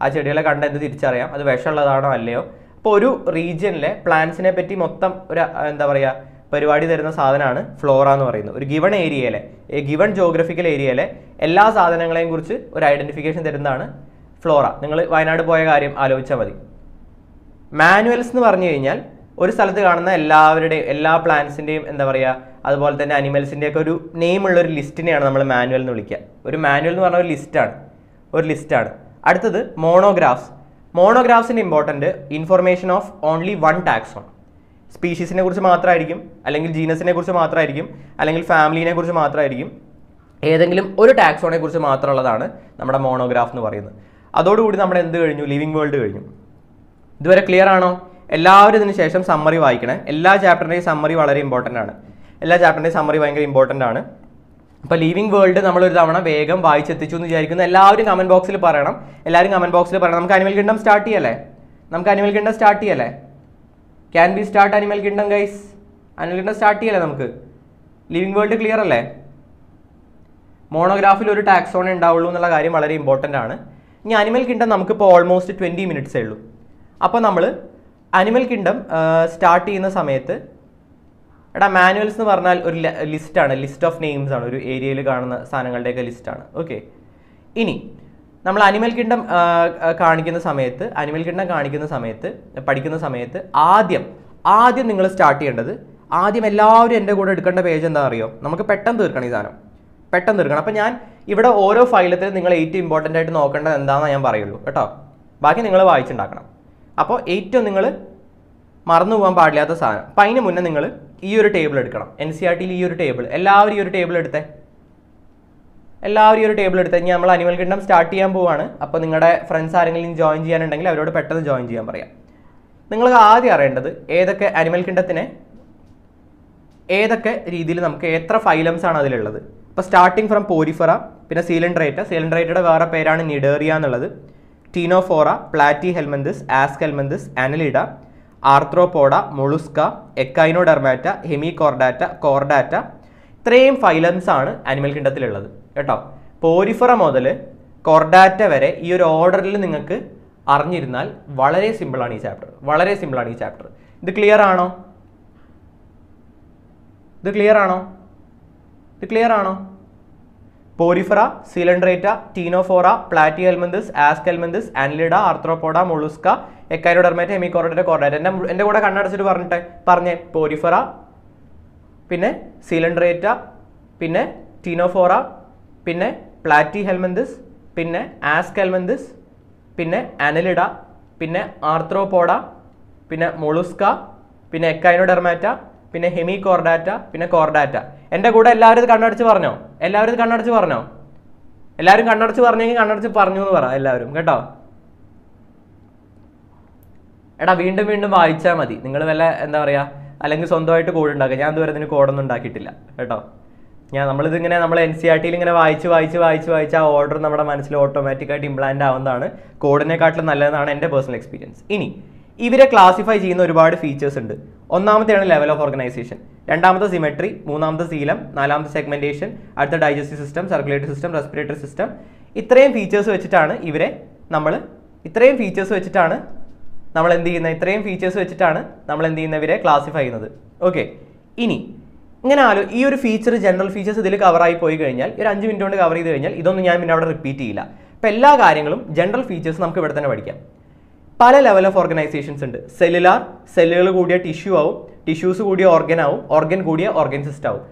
ആ ചെടികളെ കണ്ട് എന്ത് തിരിച്ചറിയാം, അത് വിഷമുള്ളതാണോ അല്ലയോ. അപ്പോൾ ഒരു റീജിയനിലെ പ്ലാന്റ്സിനെ പറ്റി മൊത്തം ഒരു എന്താ പറയുക പരിപാടി തരുന്ന സാധനമാണ് ഫ്ലോറ എന്ന് പറയുന്നത്. ഒരു ഗിവൺ ഏരിയയിലെ, ഗിവൺ ജോഗ്രഫിക്കൽ ഏരിയയിലെ എല്ലാ സാധനങ്ങളെയും കുറിച്ച് ഒരു ഐഡൻറ്റിഫിക്കേഷൻ തരുന്നതാണ് ഫ്ലോറ. നിങ്ങൾ വയനാട് പോയ കാര്യം ആലോചിച്ചാൽ മതി. മാനുവൽസ് എന്ന് പറഞ്ഞു കഴിഞ്ഞാൽ ഒരു സ്ഥലത്ത് കാണുന്ന എല്ലാവരുടെയും, എല്ലാ പ്ലാന്റ്സിൻ്റെയും എന്താ പറയുക അതുപോലെ തന്നെ അനിമൽസിൻ്റെയൊക്കെ ഒരു നെയിമുള്ളൊരു ലിസ്റ്റിനെയാണ് നമ്മൾ മാനുവൽ എന്ന് വിളിക്കുക. ഒരു മാനുവൽ എന്ന് പറഞ്ഞ ഒരു ലിസ്റ്റാണ്. അടുത്തത് മോണോഗ്രാഫ്സ്. മോണോഗ്രാഫ്സിൻ്റെ important information of only one taxon. സ്പീഷീസിനെ കുറിച്ച് മാത്രമായിരിക്കും, അല്ലെങ്കിൽ ജീനസിനെ കുറിച്ച് മാത്രമായിരിക്കും, അല്ലെങ്കിൽ ഫാമിലിനെ കുറിച്ച് മാത്രമായിരിക്കും, ഏതെങ്കിലും ഒരു ടാക്സോണെ കുറിച്ച് മാത്രമുള്ളതാണ് നമ്മുടെ മോണോഗ്രാഫ് എന്ന് പറയുന്നത്. അതോടുകൂടി നമ്മുടെ എന്ത് കഴിഞ്ഞു, ലിവിങ് വേൾഡ് കഴിഞ്ഞു. ഇതുവരെ ക്ലിയർ ആണോ? എല്ലാവരും ഇതിന് ശേഷം സമ്മറി വായിക്കണേ. എല്ലാ ചാപ്റ്ററിൻ്റെയും സമ്മറി വളരെ ഇമ്പോർട്ടൻ്റ് ആണ്, അപ്പോൾ ലിവിങ് വേൾഡ് നമ്മളൊരു തവണ വേഗം വായിച്ചെത്തിച്ചു എന്ന് വിചാരിക്കുന്നു. എല്ലാവരും കമൻറ്റ് ബോക്സിൽ പറയണം. നമുക്ക് അനിമൽ കിങ്ഡം സ്റ്റാർട്ട് ചെയ്യല്ലേ? Can be start animal kingdom guys? നമുക്ക് ലിവിങ് വേൾഡ് ക്ലിയർ അല്ലേ? മോണോഗ്രാഫിൽ ഒരു ടാക്സോണേ ഉണ്ടാവുള്ളൂ എന്നുള്ള കാര്യം വളരെ ഇമ്പോർട്ടൻ്റ് ആണ്. ഇനി അനിമൽ കിങ്ഡം നമുക്കിപ്പോൾ ഓൾമോസ്റ്റ് 20 മിനിറ്റ്സേ ഉള്ളൂ. അപ്പോൾ നമ്മൾ അനിമൽ കിങ്ഡം സ്റ്റാർട്ട് ചെയ്യുന്ന സമയത്ത്, എടാ മാനുവൽസ് എന്ന് പറഞ്ഞാൽ ഒരു ലിസ്റ്റാണ്, ലിസ്റ്റ് ഓഫ് നെയിംസ് ആണ്, ഒരു ഏരിയയിൽ കാണുന്ന സാധനങ്ങളുടെയൊക്കെ ലിസ്റ്റാണ്, ഓക്കെ. ഇനി നമ്മൾ അനിമൽ കിങ്ഡം പഠിക്കുന്ന സമയത്ത് ആദ്യം നിങ്ങൾ സ്റ്റാർട്ട് ചെയ്യേണ്ടത്, എല്ലാവരും എൻ്റെ കൂടെ എടുക്കേണ്ട പേജ് എന്താ അറിയോ, നമുക്ക് പെട്ടെന്ന് തീർക്കണം. അപ്പോൾ ഞാൻ ഇവിടെ ഓരോ ഫയലത്തിൽ നിങ്ങൾ ഏറ്റവും ഇമ്പോർട്ടൻ്റ് ആയിട്ട് നോക്കേണ്ടത് എന്താണെന്ന് ഞാൻ പറയുള്ളൂ, കേട്ടോ. ബാക്കി നിങ്ങൾ വായിച്ചുണ്ടാക്കണം. അപ്പോൾ ഏറ്റവും നിങ്ങൾ മറന്നു പോകാൻ പാടില്ലാത്ത സാധനം. അപ്പം അതിന് മുന്നേ നിങ്ങൾ ഈ ഒരു ടേബിൾ എടുക്കണം. NCERTയിൽ ഈ ഒരു ടേബിൾ, എല്ലാവരും ഈ ഒരു ടേബിൾ എടുത്തേ. എല്ലാവരും ഈ ഒരു ടേബിൾ എടുത്ത് കഴിഞ്ഞാൽ നമ്മൾ അനിമൽ കിങ്ഡം സ്റ്റാർട്ട് ചെയ്യാൻ പോവാണ്. അപ്പോൾ നിങ്ങളുടെ ഫ്രണ്ട്സ് ആരെങ്കിലും ജോയിൻ ചെയ്യാനുണ്ടെങ്കിൽ അവരോട് പെട്ടെന്ന് ജോയിൻ ചെയ്യാൻ പറയാം. നിങ്ങൾക്ക് ആദ്യം അറിയേണ്ടത് ഏതൊക്കെ അനിമൽ കിങ്ഡത്തിനെ ഏതൊക്കെ രീതിയിൽ നമുക്ക് എത്ര ഫൈലംസ് ആണ് അതിലുള്ളത്. അപ്പോൾ സ്റ്റാർട്ടിങ് ഫ്രം പോരിഫെറ, പിന്നെ സീലൻഡ്രേറ്റ, സീലൻഡ്രേറ്റയുടെ വേറെ പേരാണ് നിഡേറിയ എന്നുള്ളത്, Ctenophora, Platyhelminthes, Aschelminthes, Annelida, Arthropoda, മൊളുസ്ക, എക്കൈനോഡെർമാറ്റ, ഹെമികോർഡാറ്റ, Chordata, ഇത്രയും ഫൈലംസ് ആണ് അനിമൽ കിങ്ഡത്തിലുള്ളത് കേട്ടോ. പോരിഫെറ മുതൽ കോർഡാറ്റ വരെ ഈ ഒരു ഓർഡറിൽ നിങ്ങൾക്ക് അറിഞ്ഞിരുന്നാൽ വളരെ സിമ്പിളാണ് ഈ ചാപ്റ്റർ, വളരെ സിമ്പിളാണ് ഈ ചാപ്റ്റർ. ഇത് ക്ലിയർ ആണോ? Porifera, coelenterata, Ctenophora, Platyhelminthes, aschelminthes, ആനലിഡ, ആർത്രോപോഡ, മൊളുസ്ക, എക്കൈനോഡെർമാറ്റ, ഹെമികോർഡാറ്റ, Chordata. എൻ്റെ കൂടെ കണ്ണടച്ചിട്ട് പറഞ്ഞേ. പോരിഫെറ, പിന്നെ സീലൻഡ്രേറ്റ, പിന്നെ ടീനോഫോറ, പിന്നെ പ്ലാറ്റിഹെൽമിന്തസ്, പിന്നെ ആസ്കൽമിന്തസ്, പിന്നെ അനലിഡ, പിന്നെ ആർത്രോപോഡ, പിന്നെ മൊളുസ്ക, പിന്നെ എക്കൈനോഡെർമാറ്റ, പിന്നെ ഹെമികോർഡാറ്റ, പിന്നെ കോർഡാറ്റ. എൻ്റെ കൂടെ എല്ലാവരും ഇത് കണ്ണടച്ച് പറഞ്ഞോ? എല്ലാവരും കണ്ണടച്ച് പറഞ്ഞെങ്കിൽ കണ്ണടച്ച് പറഞ്ഞു എന്ന് പറ എല്ലാവരും കേട്ടോ. എടാ വീണ്ടും വീണ്ടും വായിച്ചാൽ മതി. നിങ്ങൾ വല്ല എന്താ പറയുക, അല്ലെങ്കിൽ സ്വന്തമായിട്ട് കോഡ് ഉണ്ടാക്കുക. ഞാൻ ഇതുവരെ ഇതിന് കോഡൊന്നും ഉണ്ടാക്കിയിട്ടില്ല കേട്ടോ. നമ്മളിതിങ്ങനെ നമ്മൾ NCERTയിൽ ഇങ്ങനെ വായിച്ച് ആ ഓർഡർ നമ്മുടെ മനസ്സിൽ ഓട്ടോമാറ്റിക്കായിട്ട് ഇംപ്ലാന്റ് ആവുന്നതാണ്. കോഡിനെക്കാട്ടിലും നല്ലതാണ് എൻ്റെ പേഴ്സണൽ എക്സ്പീരിയൻസ്. ഇനി ഇവരെ ക്ലാസിഫൈ ചെയ്യുന്ന ഒരുപാട് ഫീച്ചേഴ്സ് ഉണ്ട്. ഒന്നാമത്തെയാണ് ലെവൽ ഓഫ് ഓർഗനൈസേഷൻ, രണ്ടാമത്തെ സിമെട്രി, മൂന്നാമത്തെ സീലം, നാലാമത്തെ സെഗ്മെന്റേഷൻ, അടുത്ത digestive system, circulatory system, respiratory system. ഇത്രയും ഫീച്ചേഴ്സ് വെച്ചിട്ടാണ് നമ്മൾ എന്ത് ചെയ്യുന്നത് ഇവരെ ക്ലാസിഫൈ ചെയ്യുന്നത്. ഓക്കെ. ഇനി ഇങ്ങനെ ആലോ ഈ ഒരു ഫീച്ചർ, ജനറൽ ഫീച്ചേഴ്സ് ഇതിൽ കവറായി പോയി കഴിഞ്ഞാൽ, ഒരു 5 മിനിറ്റ് കൊണ്ട് കവർ ചെയ്ത് കഴിഞ്ഞാൽ ഇതൊന്നും ഞാൻ പിന്നെ അവിടെ റിപ്പീറ്റ് ചെയ്യില്ല. അപ്പോൾ എല്ലാ കാര്യങ്ങളും ജനറൽ ഫീച്ചേഴ്സ് നമുക്ക് ഇവിടെ തന്നെ പഠിക്കാം. പല ലെവൽ ഓഫ് ഓർഗനൈസേഷൻസ് ഉണ്ട്. സെല്ലുലാർ, സെല്ലുകൾ കൂടിയ ടിഷ്യൂ ആവും, ടിഷ്യൂസ് കൂടിയ ഓർഗൻ ആവും, ഓർഗൻ കൂടിയ ഓർഗൻ സിസ്റ്റം ആവും.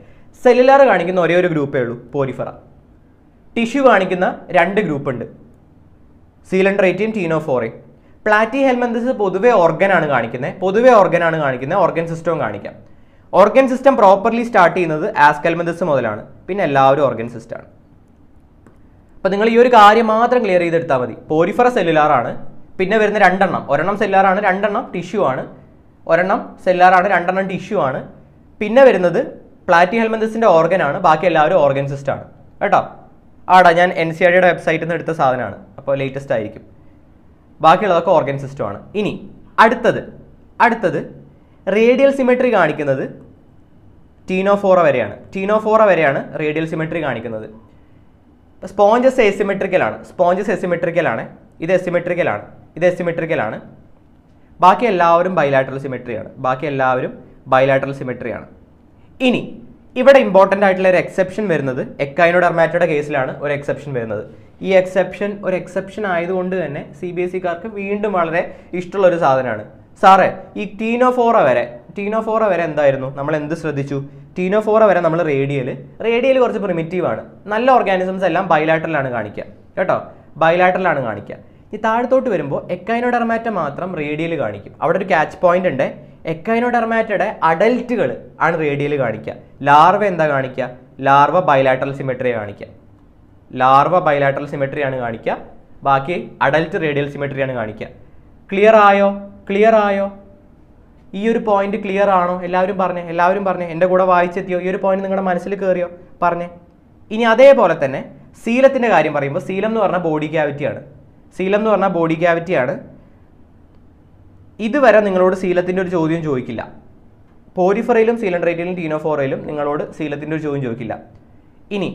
സെല്ലുലാർ കാണിക്കുന്ന ഒരേ ഒരു ഗ്രൂപ്പേ ഉള്ളൂ, പോരിഫെറ. ടിഷ്യൂ കാണിക്കുന്ന 2 ഗ്രൂപ്പ് ഉണ്ട്, സീലൻഡ്രേറ്റയും ടീനോഫോറയും. പ്ലാറ്റിഹെൽമിന്തസ് പൊതുവേ ഓർഗനാണ് കാണിക്കുന്നത്, ഓർഗൻ സിസ്റ്റവും കാണിക്കാം. ഓർഗൻ സിസ്റ്റം പ്രോപ്പർലി സ്റ്റാർട്ട് ചെയ്യുന്നത് ആസ്കൽമിന്തസ് മുതലാണ്, പിന്നെ എല്ലാവരും ഓർഗൻ സിസ്റ്റമാണ്. അപ്പോൾ നിങ്ങൾ ഈ ഒരു കാര്യം മാത്രം ക്ലിയർ ചെയ്തെടുത്താൽ മതി. പോരിഫെറ സെല്ലുലാറാണ്, പിന്നെ വരുന്ന 2 എണ്ണം, ഒരെണ്ണം സെല്ലുലാറാണ്, 2 എണ്ണം ടിഷ്യൂ ആണ്, 2 എണ്ണം ടിഷ്യൂ ആണ്. പിന്നെ വരുന്നത് പ്ലാറ്റിഹെൽമിന്തസിൻ്റെ ഓർഗനാണ്, ബാക്കി എല്ലാവരും ഓർഗൻ സിസ്റ്റമാണ് കേട്ടോ. ആടാ ഞാൻ NCERTയുടെ വെബ്സൈറ്റിൽ നിന്ന് എടുത്ത സാധനമാണ്, അപ്പോൾ ലേറ്റസ്റ്റ് ആയിരിക്കും. ബാക്കിയുള്ളതൊക്കെ ഓർഗൻ സിസ്റ്റമാണ്. ഇനി അടുത്തത് റേഡിയൽ സിമെട്രി കാണിക്കുന്നത് ടീനോഫോറ വരെയാണ് റേഡിയൽ സിമെട്രി കാണിക്കുന്നത്. സ്പോഞ്ചസ് എസിമെട്രിക്കലാണ്, ഇത് എസിമെട്രിക്കലാണ്. ബാക്കി എല്ലാവരും ബൈലാറ്ററൽ സിമെട്രിയാണ്. ഇനി ഇവിടെ ഇമ്പോർട്ടൻ്റ് ആയിട്ടുള്ള ഒരു എക്സെപ്ഷൻ വരുന്നത് എക്കൈനോഡെർമാറ്റയുടെ കേസിലാണ് ഒരു എക്സെപ്ഷൻ വരുന്നത്. ഈ എക്സെപ്ഷൻ ഒരു എക്സെപ്ഷൻ ആയതുകൊണ്ട് തന്നെ CBSEക്കാർക്ക് വീണ്ടും വളരെ ഇഷ്ടമുള്ളൊരു സാധനമാണ്. സാറേ ഈ ടീനോഫോറ വരെ എന്തായിരുന്നു, നമ്മൾ എന്ത് ശ്രദ്ധിച്ചു? ടീനോഫോറ വരെ നമ്മൾ റേഡിയൽ കുറച്ച് പ്രിമിറ്റീവാണ്. നല്ല ഓർഗാനിസംസ് എല്ലാം ബൈലാറ്ററിലാണ് കാണിക്കുക. ഈ താഴത്തോട്ട് വരുമ്പോൾ എക്കൈനോഡെർമാറ്റ മാത്രം റേഡിയൽ കാണിക്കും. അവിടെ ഒരു ക്യാച്ച് പോയിന്റ് ഉണ്ട്. എക്കൈനോഡെർമാറ്റയുടെ അഡൽറ്റുകൾ ആണ് റേഡിയൽ കാണിക്കുക. ലാർവ ബൈലാറ്ററൽ സിമെട്രിയാണ് കാണിക്കുക. ബാക്കി അഡൽറ്റ് റേഡിയൽ സിമെട്രിയാണ് കാണിക്കുക. ക്ലിയർ ആയോ? ഈ ഒരു പോയിന്റ് ക്ലിയർ ആണോ? എല്ലാവരും പറഞ്ഞേ. എൻ്റെ കൂടെ വായിച്ചെത്തിയോ? ഈ ഒരു പോയിന്റ് നിങ്ങളുടെ മനസ്സിൽ കയറിയോ? പറഞ്ഞേ. ഇനി അതേപോലെ തന്നെ സീലത്തിൻ്റെ കാര്യം പറയുമ്പോൾ, സീലം എന്ന് പറഞ്ഞാൽ ബോഡി ക്യാവിറ്റിയാണ്. ഇതുവരെ നിങ്ങളോട് സീലത്തിൻ്റെ ഒരു ചോദ്യം ചോദിക്കില്ല. പോരിഫെറയിലും സീലൻഡ്രേറ്റിലും ടീനോഫോറയിലും നിങ്ങളോട് സീലത്തിൻ്റെ ഒരു ചോദ്യം ചോദിക്കില്ല. ഇനി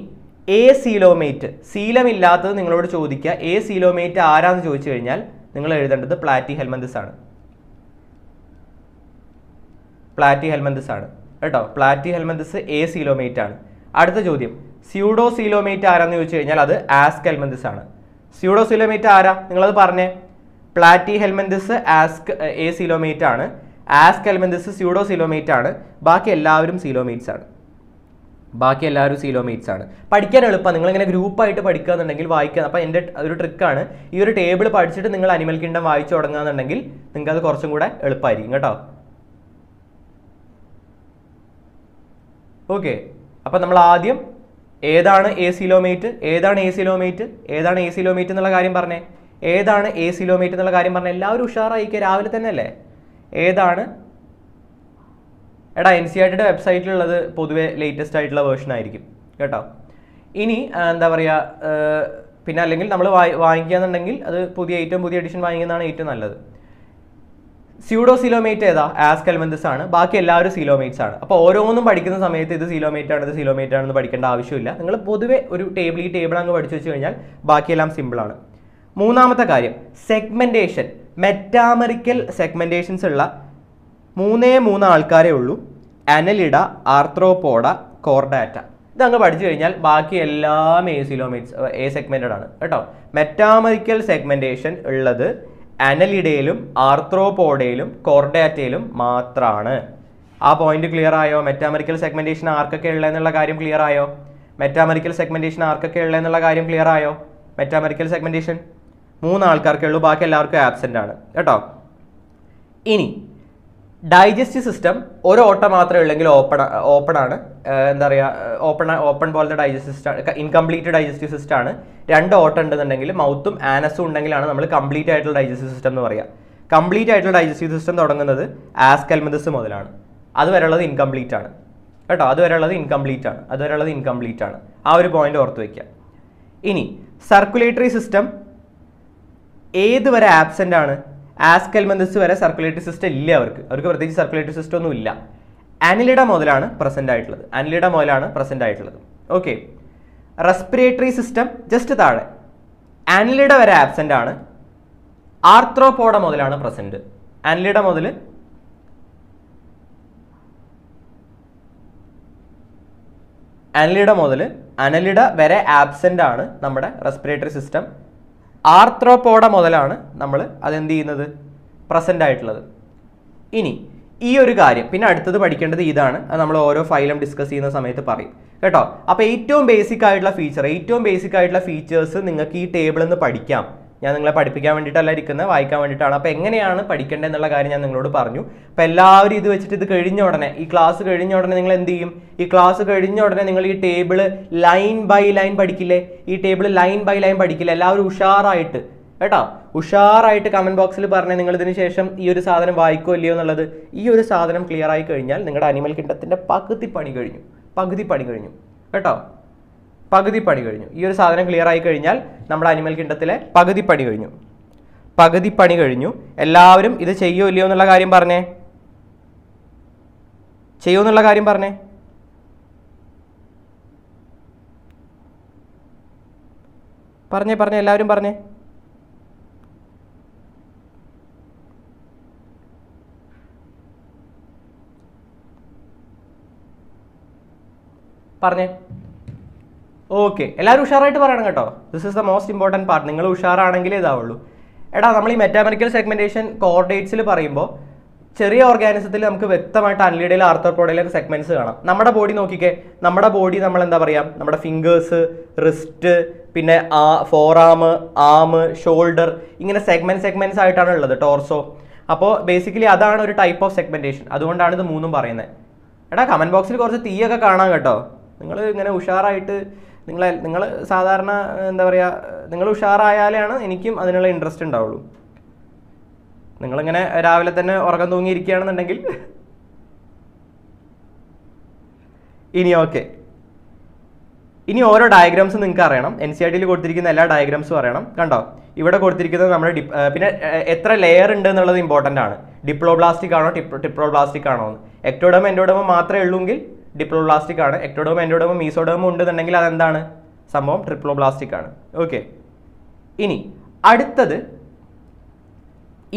സീലോമേറ്റ്, സീലമില്ലാത്തത് നിങ്ങളോട് ചോദിക്കുക. സീലോമേറ്റ് ആരാന്ന് ചോദിച്ചു കഴിഞ്ഞാൽ നിങ്ങൾ എഴുതേണ്ടത് പ്ലാറ്റിഹെൽമിന്തസ് ആണ് കേട്ടോ. പ്ലാറ്റിഹെൽമിന്തസ് സീലോമേറ്റ് ആണ്. അടുത്ത ചോദ്യം, സ്യൂഡോ സീലോമേറ്റ് ആരാന്ന് ചോദിച്ചു കഴിഞ്ഞാൽ അത് ആസ്കൽമിന്തസ് ആണ്. സ്യൂഡോ സീലോമേറ്റ് ആരാ? നിങ്ങളത് പറഞ്ഞേ. പ്ലാറ്റിഹെൽമിന്തസ് സീലോമേറ്റ് ആണ്, ആസ്കൽമിന്തസ് സ്യൂഡോ സീലോമേറ്റ് ആണ്, ബാക്കി എല്ലാവരും സീലോമേറ്റ്സ് ആണ്. പഠിക്കാൻ എളുപ്പമാണ്. നിങ്ങളിങ്ങനെ ഗ്രൂപ്പായിട്ട് പഠിക്കുക എന്നുണ്ടെങ്കിൽ വായിക്കുക. അപ്പോൾ എൻ്റെ ഒരു ട്രിക്കാണ്, ഈ ഒരു ടേബിൾ പഠിച്ചിട്ട് നിങ്ങൾ അനിമൽ കിങ്ഡം വായിച്ചു തുടങ്ങുക എന്നുണ്ടെങ്കിൽ നിങ്ങൾക്കത് കുറച്ചും കൂടെ എളുപ്പമായിരിക്കും കേട്ടോ. ഓക്കെ. അപ്പോൾ നമ്മൾ ആദ്യം ഏതാണ് ഏസിലോമേറ്റ് ഏതാണ് ഏസിലോമേറ്റ് ഏതാണ് ഏസിലോമേറ്റ് എന്നുള്ള കാര്യം പറഞ്ഞേ ഏതാണ് ഏസിലോമേറ്റ് എന്നുള്ള കാര്യം പറഞ്ഞേ എല്ലാവരും ഉഷാറായിക്ക് രാവിലെ തന്നെ അല്ലേ ഏതാണ് എടാ എൻസിആർടിയുടെ വെബ്സൈറ്റിലുള്ളത് പൊതുവേ ലേറ്റസ്റ്റ് ആയിട്ടുള്ള വേർഷൻ ആയിരിക്കും കേട്ടോ ഇനി എന്താ പറയുക പിന്നെ അല്ലെങ്കിൽ നമ്മൾ വാങ്ങിക്കുകയാണെന്നുണ്ടെങ്കിൽ അത് പുതിയ ഏറ്റവും പുതിയ എഡിഷൻ വാങ്ങിക്കുന്നതാണ് ഏറ്റവും നല്ലത് സ്യൂഡോ സിലോമേറ്റ് ഏതാ ആസ്കൽമെന്തസ് ആണ് ബാക്കി എല്ലാവരും സിലോമേറ്റ്സ് ആണ് അപ്പോൾ ഓരോന്നും പഠിക്കുന്ന സമയത്ത് ഇത് സിലോമേറ്റ് ആണ് ഇത് സിലോമേറ്റ് ആണെന്ന് പഠിക്കേണ്ട ആവശ്യമില്ല നിങ്ങൾ പൊതുവെ ഒരു ടേബിൾ ഈ ടേബിൾ അങ്ങ് പഠിച്ചു വെച്ച് കഴിഞ്ഞാൽ ബാക്കിയെല്ലാം സിമ്പിളാണ് മൂന്നാമത്തെ കാര്യം സെഗ്മെൻറ്റേഷൻ മെറ്റാമറിക്കൽ സെഗ്മെൻറ്റേഷൻസ് ഉള്ള 3 ആൾക്കാരേ ഉള്ളൂ അനലിഡ ആർത്രോപോഡ കോർഡാറ്റ ഇതങ്ങ് പഠിച്ചു കഴിഞ്ഞാൽ ബാക്കി എല്ലാം എ സെഗ്മെൻറ്റഡ് ആണ് കേട്ടോ മെറ്റാമറിക്കൽ സെഗ്മെൻറ്റേഷൻ ഉള്ളത് അനലിഡയിലും ആർത്രോപോഡയിലും കോർഡാറ്റയിലും മാത്രമാണ് ആ പോയിന്റ് ക്ലിയർ ആയോ മെറ്റാമറിക്കൽ സെഗ്മെൻറ്റേഷൻ ആർക്കൊക്കെ ഉള്ളതെന്നുള്ള കാര്യം ക്ലിയർ ആയോ മെറ്റാമറിക്കൽ സെഗ്മെൻറ്റേഷൻ ആർക്കൊക്കെ ഉള്ളതെന്നുള്ള കാര്യം ക്ലിയർ ആയോ മെറ്റാമറിക്കൽ സെഗ്മെൻറ്റേഷൻ 3 ഉള്ളൂ ബാക്കി എല്ലാവർക്കും ആബ്സെൻ്റ് ആണ് കേട്ടോ ഇനി ഡൈജസ്റ്റീവ് സിസ്റ്റം ഒരു ഓട്ട മാത്രമേ ഉള്ളെങ്കിൽ ഓപ്പൺ ആണ് എന്താ പറയുക ഓപ്പൺ പോലത്തെ digestive system incomplete digestive system ആണ് 2 ഓട്ട ഉണ്ടെന്നുണ്ടെങ്കിൽ മൗത്തും ആനസും ഉണ്ടെങ്കിലാണ് നമ്മൾ കംപ്ലീറ്റ് ആയിട്ടുള്ള ഡൈജസ്റ്റീവ് സിസ്റ്റം എന്ന് പറയുക കംപ്ലീറ്റ് ആയിട്ടുള്ള ഡൈജസ്റ്റീവ് സിസ്റ്റം തുടങ്ങുന്നത് ആസ്കൽമിന്തസ് മുതലാണ് അതുവരെയുള്ളത് ഇൻകംപ്ലീറ്റ് ആണ് കേട്ടോ അതുവരെയുള്ളത് ഇൻകംപ്ലീറ്റ് ആണ് ആ ഒരു പോയിന്റ് ഓർത്ത് വയ്ക്കുക ഇനി സർക്കുലേറ്ററി സിസ്റ്റം ഏത് വരെ ആബ്സെൻ്റ് ആണ് ആസ്കൽമെന്തസ് വരെ സർക്കുലേറ്ററി സിസ്റ്റം ഇല്ല അവർക്ക് പ്രത്യേകിച്ച് സർക്കുലേറ്ററി സിസ്റ്റം ഒന്നും ഇല്ല അനലിഡ മുതലാണ് പ്രസൻ്റ് ആയിട്ടുള്ളത് ഓക്കെ റെസ്പിറേറ്ററി സിസ്റ്റം ജസ്റ്റ് താഴെ അനലിഡ വരെ ആബ്സെൻ്റ് ആണ് ആർത്രോപോഡ മുതലാണ് പ്രസൻറ്റ് അനലിഡ മുതൽ അനലിഡ വരെ ആബ്സെൻ്റ് ആണ് നമ്മുടെ റെസ്പിറേറ്ററി സിസ്റ്റം ആർത്രോപോഡ മുതലാണ് നമ്മൾ അതെന്ത് ചെയ്യുന്നത് പ്രസൻ്റ് ആയിട്ടുള്ളത് ഇനി ഈ ഒരു കാര്യം പിന്നെ അടുത്തത് പഠിക്കേണ്ടത് ഇതാണ് അത് നമ്മൾ ഓരോ ഫൈലും ഡിസ്കസ് ചെയ്യുന്ന സമയത്ത് പറയും കേട്ടോ അപ്പോൾ ഏറ്റവും ബേസിക് ആയിട്ടുള്ള ഫീച്ചേഴ്സ് നിങ്ങൾക്ക് ഈ ടേബിളിൽ നിന്ന് പഠിക്കാം ഞാൻ നിങ്ങളെ പഠിപ്പിക്കാൻ വേണ്ടിയിട്ടല്ല ഇരിക്കുന്നത് വായിക്കാൻ വേണ്ടിയിട്ടാണ് അപ്പോൾ എങ്ങനെയാണ് പഠിക്കേണ്ടത് എന്നുള്ള കാര്യം ഞാൻ നിങ്ങളോട് പറഞ്ഞു അപ്പോൾ എല്ലാവരും ഇത് വെച്ചിട്ട് ഇത് കഴിഞ്ഞ ഉടനെ ഈ ക്ലാസ് കഴിഞ്ഞ ഉടനെ നിങ്ങൾ എന്ത് ചെയ്യും ഈ ക്ലാസ് കഴിഞ്ഞ ഉടനെ നിങ്ങൾ ഈ ടേബിള് ലൈൻ ബൈ ലൈൻ പഠിക്കില്ലേ എല്ലാവരും ഉഷാറായിട്ട് കേട്ടോ കമൻറ്റ് ബോക്സിൽ പറഞ്ഞാൽ നിങ്ങളിതിന് ശേഷം ഈ ഒരു സാധനം വായിക്കുമോ ഇല്ലയോ എന്നുള്ളത് ഈ ഒരു സാധനം ക്ലിയർ ആയി കഴിഞ്ഞാൽ നിങ്ങളുടെ അനിമൽ കിണ്ടത്തിൻ്റെ പകുതി പണി കഴിഞ്ഞു കേട്ടോ ഈ ഒരു സാധനം ക്ലിയർ ആയി കഴിഞ്ഞാൽ നമ്മുടെ അനിമൽ കിണ്ടത്തിലെ പകുതി പണി കഴിഞ്ഞു എല്ലാവരും ഇത് ചെയ്യോ ഇല്ലയോ എന്നുള്ള കാര്യം പറഞ്ഞേ പറഞ്ഞേ എല്ലാവരും പറഞ്ഞേ ഓക്കെ എല്ലാവരും ഉഷാറായിട്ട് പറയണം കേട്ടോ this is the most important part നിങ്ങൾ ഉഷാറാണെങ്കിലേ ഇതാവുള്ളൂ എടാ നമ്മൾ ഈ മെറ്റാമറിക്കൽ സെഗ്മെൻറ്റേഷൻ കോർഡേറ്റ്സിൽ പറയുമ്പോൾ ചെറിയ ഓർഗാനിസത്തിൽ നമുക്ക് വ്യക്തമായിട്ട് അനലിഡയിൽ ആർത്രോപോഡയിലൊക്കെ സെഗ്മെൻറ്റ്സ് കാണാം നമ്മുടെ ബോഡി നോക്കിക്കേ നമ്മുടെ ബോഡി നമ്മൾ എന്താ പറയുക നമ്മുടെ ഫിംഗേഴ്സ് റിസ്റ്റ് പിന്നെ ഫോർ ആം ഷോൾഡർ ഇങ്ങനെ സെഗ്മെൻറ്റ്സ് ആയിട്ടാണ് ഉള്ളത് ടോർസോ അപ്പോൾ ബേസിക്കലി അതാണ് ഒരു ടൈപ്പ് ഓഫ് സെഗ്മെൻറ്റേഷൻ അതുകൊണ്ടാണ് ഇത് 3 പറയുന്നത് എടാ കമൻറ്റ് ബോക്സിൽ കുറച്ച് തീയൊക്കെ കാണാം കേട്ടോ നിങ്ങൾ ഇങ്ങനെ ഉഷാറായിട്ട് നിങ്ങൾ സാധാരണ എന്താ പറയുക നിങ്ങൾ ഉഷാറായാലാണ് എനിക്കും അതിനുള്ള ഇൻട്രസ്റ്റ് ഉണ്ടാവുള്ളൂ നിങ്ങളിങ്ങനെ രാവിലെ തന്നെ ഉറക്കം തൂങ്ങിയിരിക്കുകയാണെന്നുണ്ടെങ്കിൽ ഇനി ഓക്കെ ഇനി ഓരോ ഡയഗ്രാംസ് നിങ്ങൾക്ക് അറിയണം എൻസിആർടിയിൽ കൊടുത്തിരിക്കുന്ന എല്ലാ ഡയഗ്രാംസും അറിയണം കണ്ടോ ഇവിടെ കൊടുത്തിരിക്കുന്നത് നമ്മുടെ പിന്നെ എത്ര ലെയർ ഉണ്ട് എന്നുള്ളത് ഇമ്പോർട്ടൻ്റ് ആണ് ഡിപ്ലോബ്ലാസ്റ്റിക് ആണോ ടിപ്രോബ്ലാസ്റ്റിക് ആണോ എക്ടോഡെർമ് എൻഡോഡെർമ് മാത്രമേ ഉള്ളൂങ്കിൽ ഡിപ്ലോബ്ലാസ്റ്റിക് ആണ് എക്ടോഡെർമ് എൻഡോഡെർമ് മീസോഡെർമ് ഉണ്ടെന്നുണ്ടെങ്കിൽ അതെന്താണ് സംഭവം ട്രിപ്ലോബ്ലാസ്റ്റിക് ആണ് ഓക്കെ ഇനി അടുത്തത്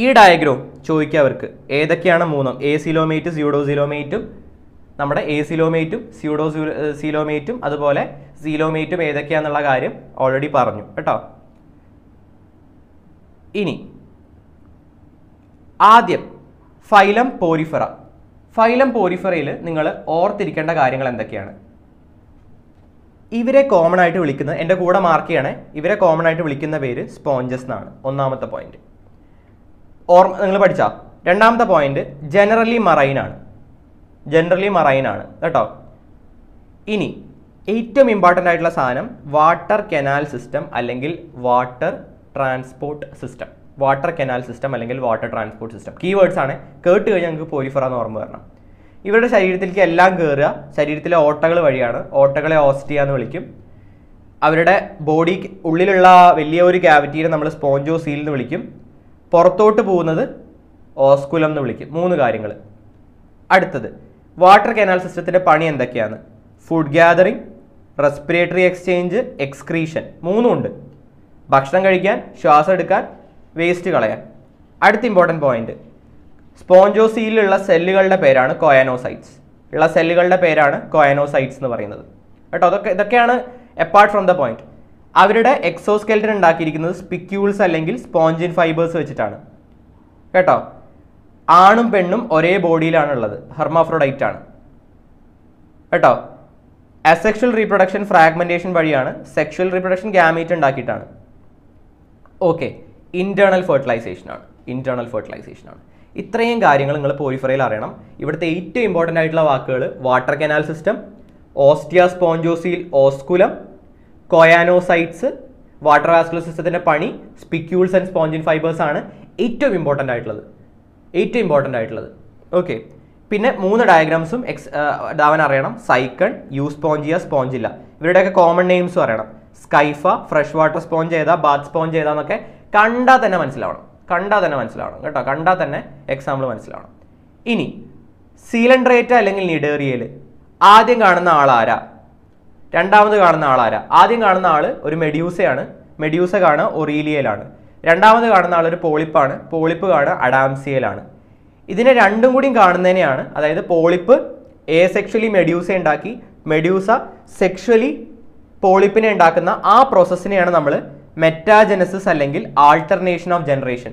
ഈ ഡയഗ്രാം ചോദിക്കുക അവർക്ക് ഏതൊക്കെയാണ് 3 ഏസിലോമേറ്റ് സ്യൂഡോസിലോമേറ്റും നമ്മുടെ ഏസിലോമേറ്റും സ്യൂഡോസിലോമേറ്റും അതുപോലെ സീലോമേറ്റും ഏതൊക്കെയാണെന്നുള്ള കാര്യം ഓൾറെഡി പറഞ്ഞു കേട്ടോ ഇനി ആദ്യം ഫൈലം പോരിഫെറ പോരിഫെറയിൽ നിങ്ങൾ ഓർത്തിരിക്കേണ്ട കാര്യങ്ങൾ എന്തൊക്കെയാണ് ഇവരെ കോമൺ ആയിട്ട് വിളിക്കുന്ന എൻ്റെ കൂടെ മാർക്ക് ചെയ്യണേ ഇവരെ കോമൺ ആയിട്ട് വിളിക്കുന്ന പേര് സ്പോഞ്ചസ് എന്നാണ് ഒന്നാമത്തെ പോയിന്റ് നിങ്ങൾ പഠിച്ചാൽ രണ്ടാമത്തെ പോയിന്റ് ജനറലി മറൈൻ ആണ് കേട്ടോ ഇനി ഏറ്റവും ഇമ്പോർട്ടൻ്റ് ആയിട്ടുള്ള സാധനം വാട്ടർ കനാൽ സിസ്റ്റം അല്ലെങ്കിൽ water transport system, water canal system അല്ലെങ്കിൽ വാട്ടർ ട്രാൻസ്പോർട്ട് സിസ്റ്റം കീവേഡ്സ് ആണ്. കേട്ട് കഴിഞ്ഞാൽ നമുക്ക് പോരിഫെറ എന്ന് ഓർമ്മ വരണം. ഇവരുടെ ശരീരത്തിലേക്ക് എല്ലാം കയറുക ശരീരത്തിലെ ഓട്ടകൾ വഴിയാണ്, ഓട്ടകളെ ഓസ്റ്റിയ എന്ന് വിളിക്കും. അവരുടെ ബോഡി ഉള്ളിലുള്ള വലിയ ഒരു ക്യാവിറ്റിയെ നമ്മൾ സ്പോഞ്ചോ സീൽ എന്ന് വിളിക്കും. പുറത്തോട്ട് പോകുന്നത് ഓസ്കുലം എന്ന് വിളിക്കും. മൂന്ന് കാര്യങ്ങൾ. അടുത്തത് വാട്ടർ കനാൽ സിസ്റ്റത്തിൻ്റെ പണി എന്തൊക്കെയാണ്? Food gathering, respiratory exchange, excretion, മൂന്നുമുണ്ട്. ഭക്ഷണം കഴിക്കാൻ, ശ്വാസം എടുക്കാൻ, വേസ്റ്റ് കളയാൻ. അടുത്ത ഇമ്പോർട്ടൻ്റ് പോയിന്റ്, സ്പോഞ്ചോസീലിലുള്ള സെല്ലുകളുടെ പേരാണ് കോയാനോസൈറ്റ്സ്, ഉള്ള സെല്ലുകളുടെ പേരാണ് കോയാനോസൈറ്റ്സ് എന്ന് പറയുന്നത് കേട്ടോ. ഇതൊക്കെയാണ് അപ്പാർട്ട് ഫ്രം ദ പോയിന്റ്. അവരുടെ എക്സോസ്കെൽറ്റൻ ഉണ്ടാക്കിയിരിക്കുന്നത് സ്പിക്യൂൾസ് അല്ലെങ്കിൽ സ്പോഞ്ചിൻ ഫൈബേഴ്സ് വെച്ചിട്ടാണ് കേട്ടോ. ആണും പെണ്ണും ഒരേ ബോഡിയിലാണുള്ളത്, ഹെർമാഫ്രോഡൈറ്റ് ആണ് കേട്ടോ. അസെക്ഷൽ റീപ്രൊഡക്ഷൻ ഫ്രാഗ്മെൻറ്റേഷൻ വഴിയാണ്, സെക്ഷൽ റീപ്രൊഡക്ഷൻ ഗാമീറ്റ് ഉണ്ടാക്കിയിട്ടാണ്. ഓക്കെ, ഇൻറ്റേർണൽ ഫെർട്ടിലൈസേഷനാണ്. ഇത്രയും കാര്യങ്ങൾ നിങ്ങൾ പോരിഫെറയിൽ അറിയണം. ഇവിടുത്തെ ഏറ്റവും ഇമ്പോർട്ടൻ്റ് ആയിട്ടുള്ള വാക്കുകൾ water canal system, ostia, spongocoel, osculum, choanocytes, water vascular സിസ്റ്റത്തിൻ്റെ പണി, സ്പിക്യൂൾസ് ആൻഡ് സ്പോഞ്ചിൻ ഫൈബേഴ്സ് ആണ് ഏറ്റവും ഇമ്പോർട്ടൻ്റ് ആയിട്ടുള്ളത്. ഓക്കെ, പിന്നെ മൂന്ന് ഡയഗ്രാംസും അവൻ അറിയണം. സൈക്കൺ, യു സ്പോഞ്ചിയ, സ്പോഞ്ചില്ല, ഇവരുടെയൊക്കെ കോമൺ നെയിംസും അറിയണം. സ്കൈഫ, ഫ്രഷ് വാട്ടർ സ്പോഞ്ച് ഏതാ, ബാത്ത് സ്പോഞ്ച് ഏതാന്നൊക്കെ കണ്ടാൽ തന്നെ മനസ്സിലാവണം കേട്ടോ, കണ്ടാൽ തന്നെ എക്സാമ്പിൾ മനസ്സിലാവണം. ഇനി സീലൻഡ്രേറ്റ അല്ലെങ്കിൽ നിഡേറിയൽ ആദ്യം കാണുന്ന ആളാരാ, രണ്ടാമത് കാണുന്ന ആളാരാ? ആദ്യം കാണുന്ന ആൾ ഒരു മെഡ്യൂസയാണ്, മെഡ്യൂസ കാണുക ഒറീലിയയിലാണ്. രണ്ടാമത് കാണുന്ന ആൾ ഒരു പോളിപ്പാണ്, പോളിപ്പ് കാണുക അഡാംസിയയിലാണ്. ഇതിനെ രണ്ടും കൂടിയും കാണുന്നതിനെയാണ്, അതായത് പോളിപ്പ് ഏസെക്ഷലി മെഡ്യൂസ ഉണ്ടാക്കി, മെഡ്യൂസ സെക്ഷലി പോളിപ്പിനെ ഉണ്ടാക്കുന്ന ആ പ്രോസസ്സിനെയാണ് നമ്മൾ മെറ്റാജെനസിസ് അല്ലെങ്കിൽ ആൾട്ടർനേഷൻ ഓഫ് ജനറേഷൻ.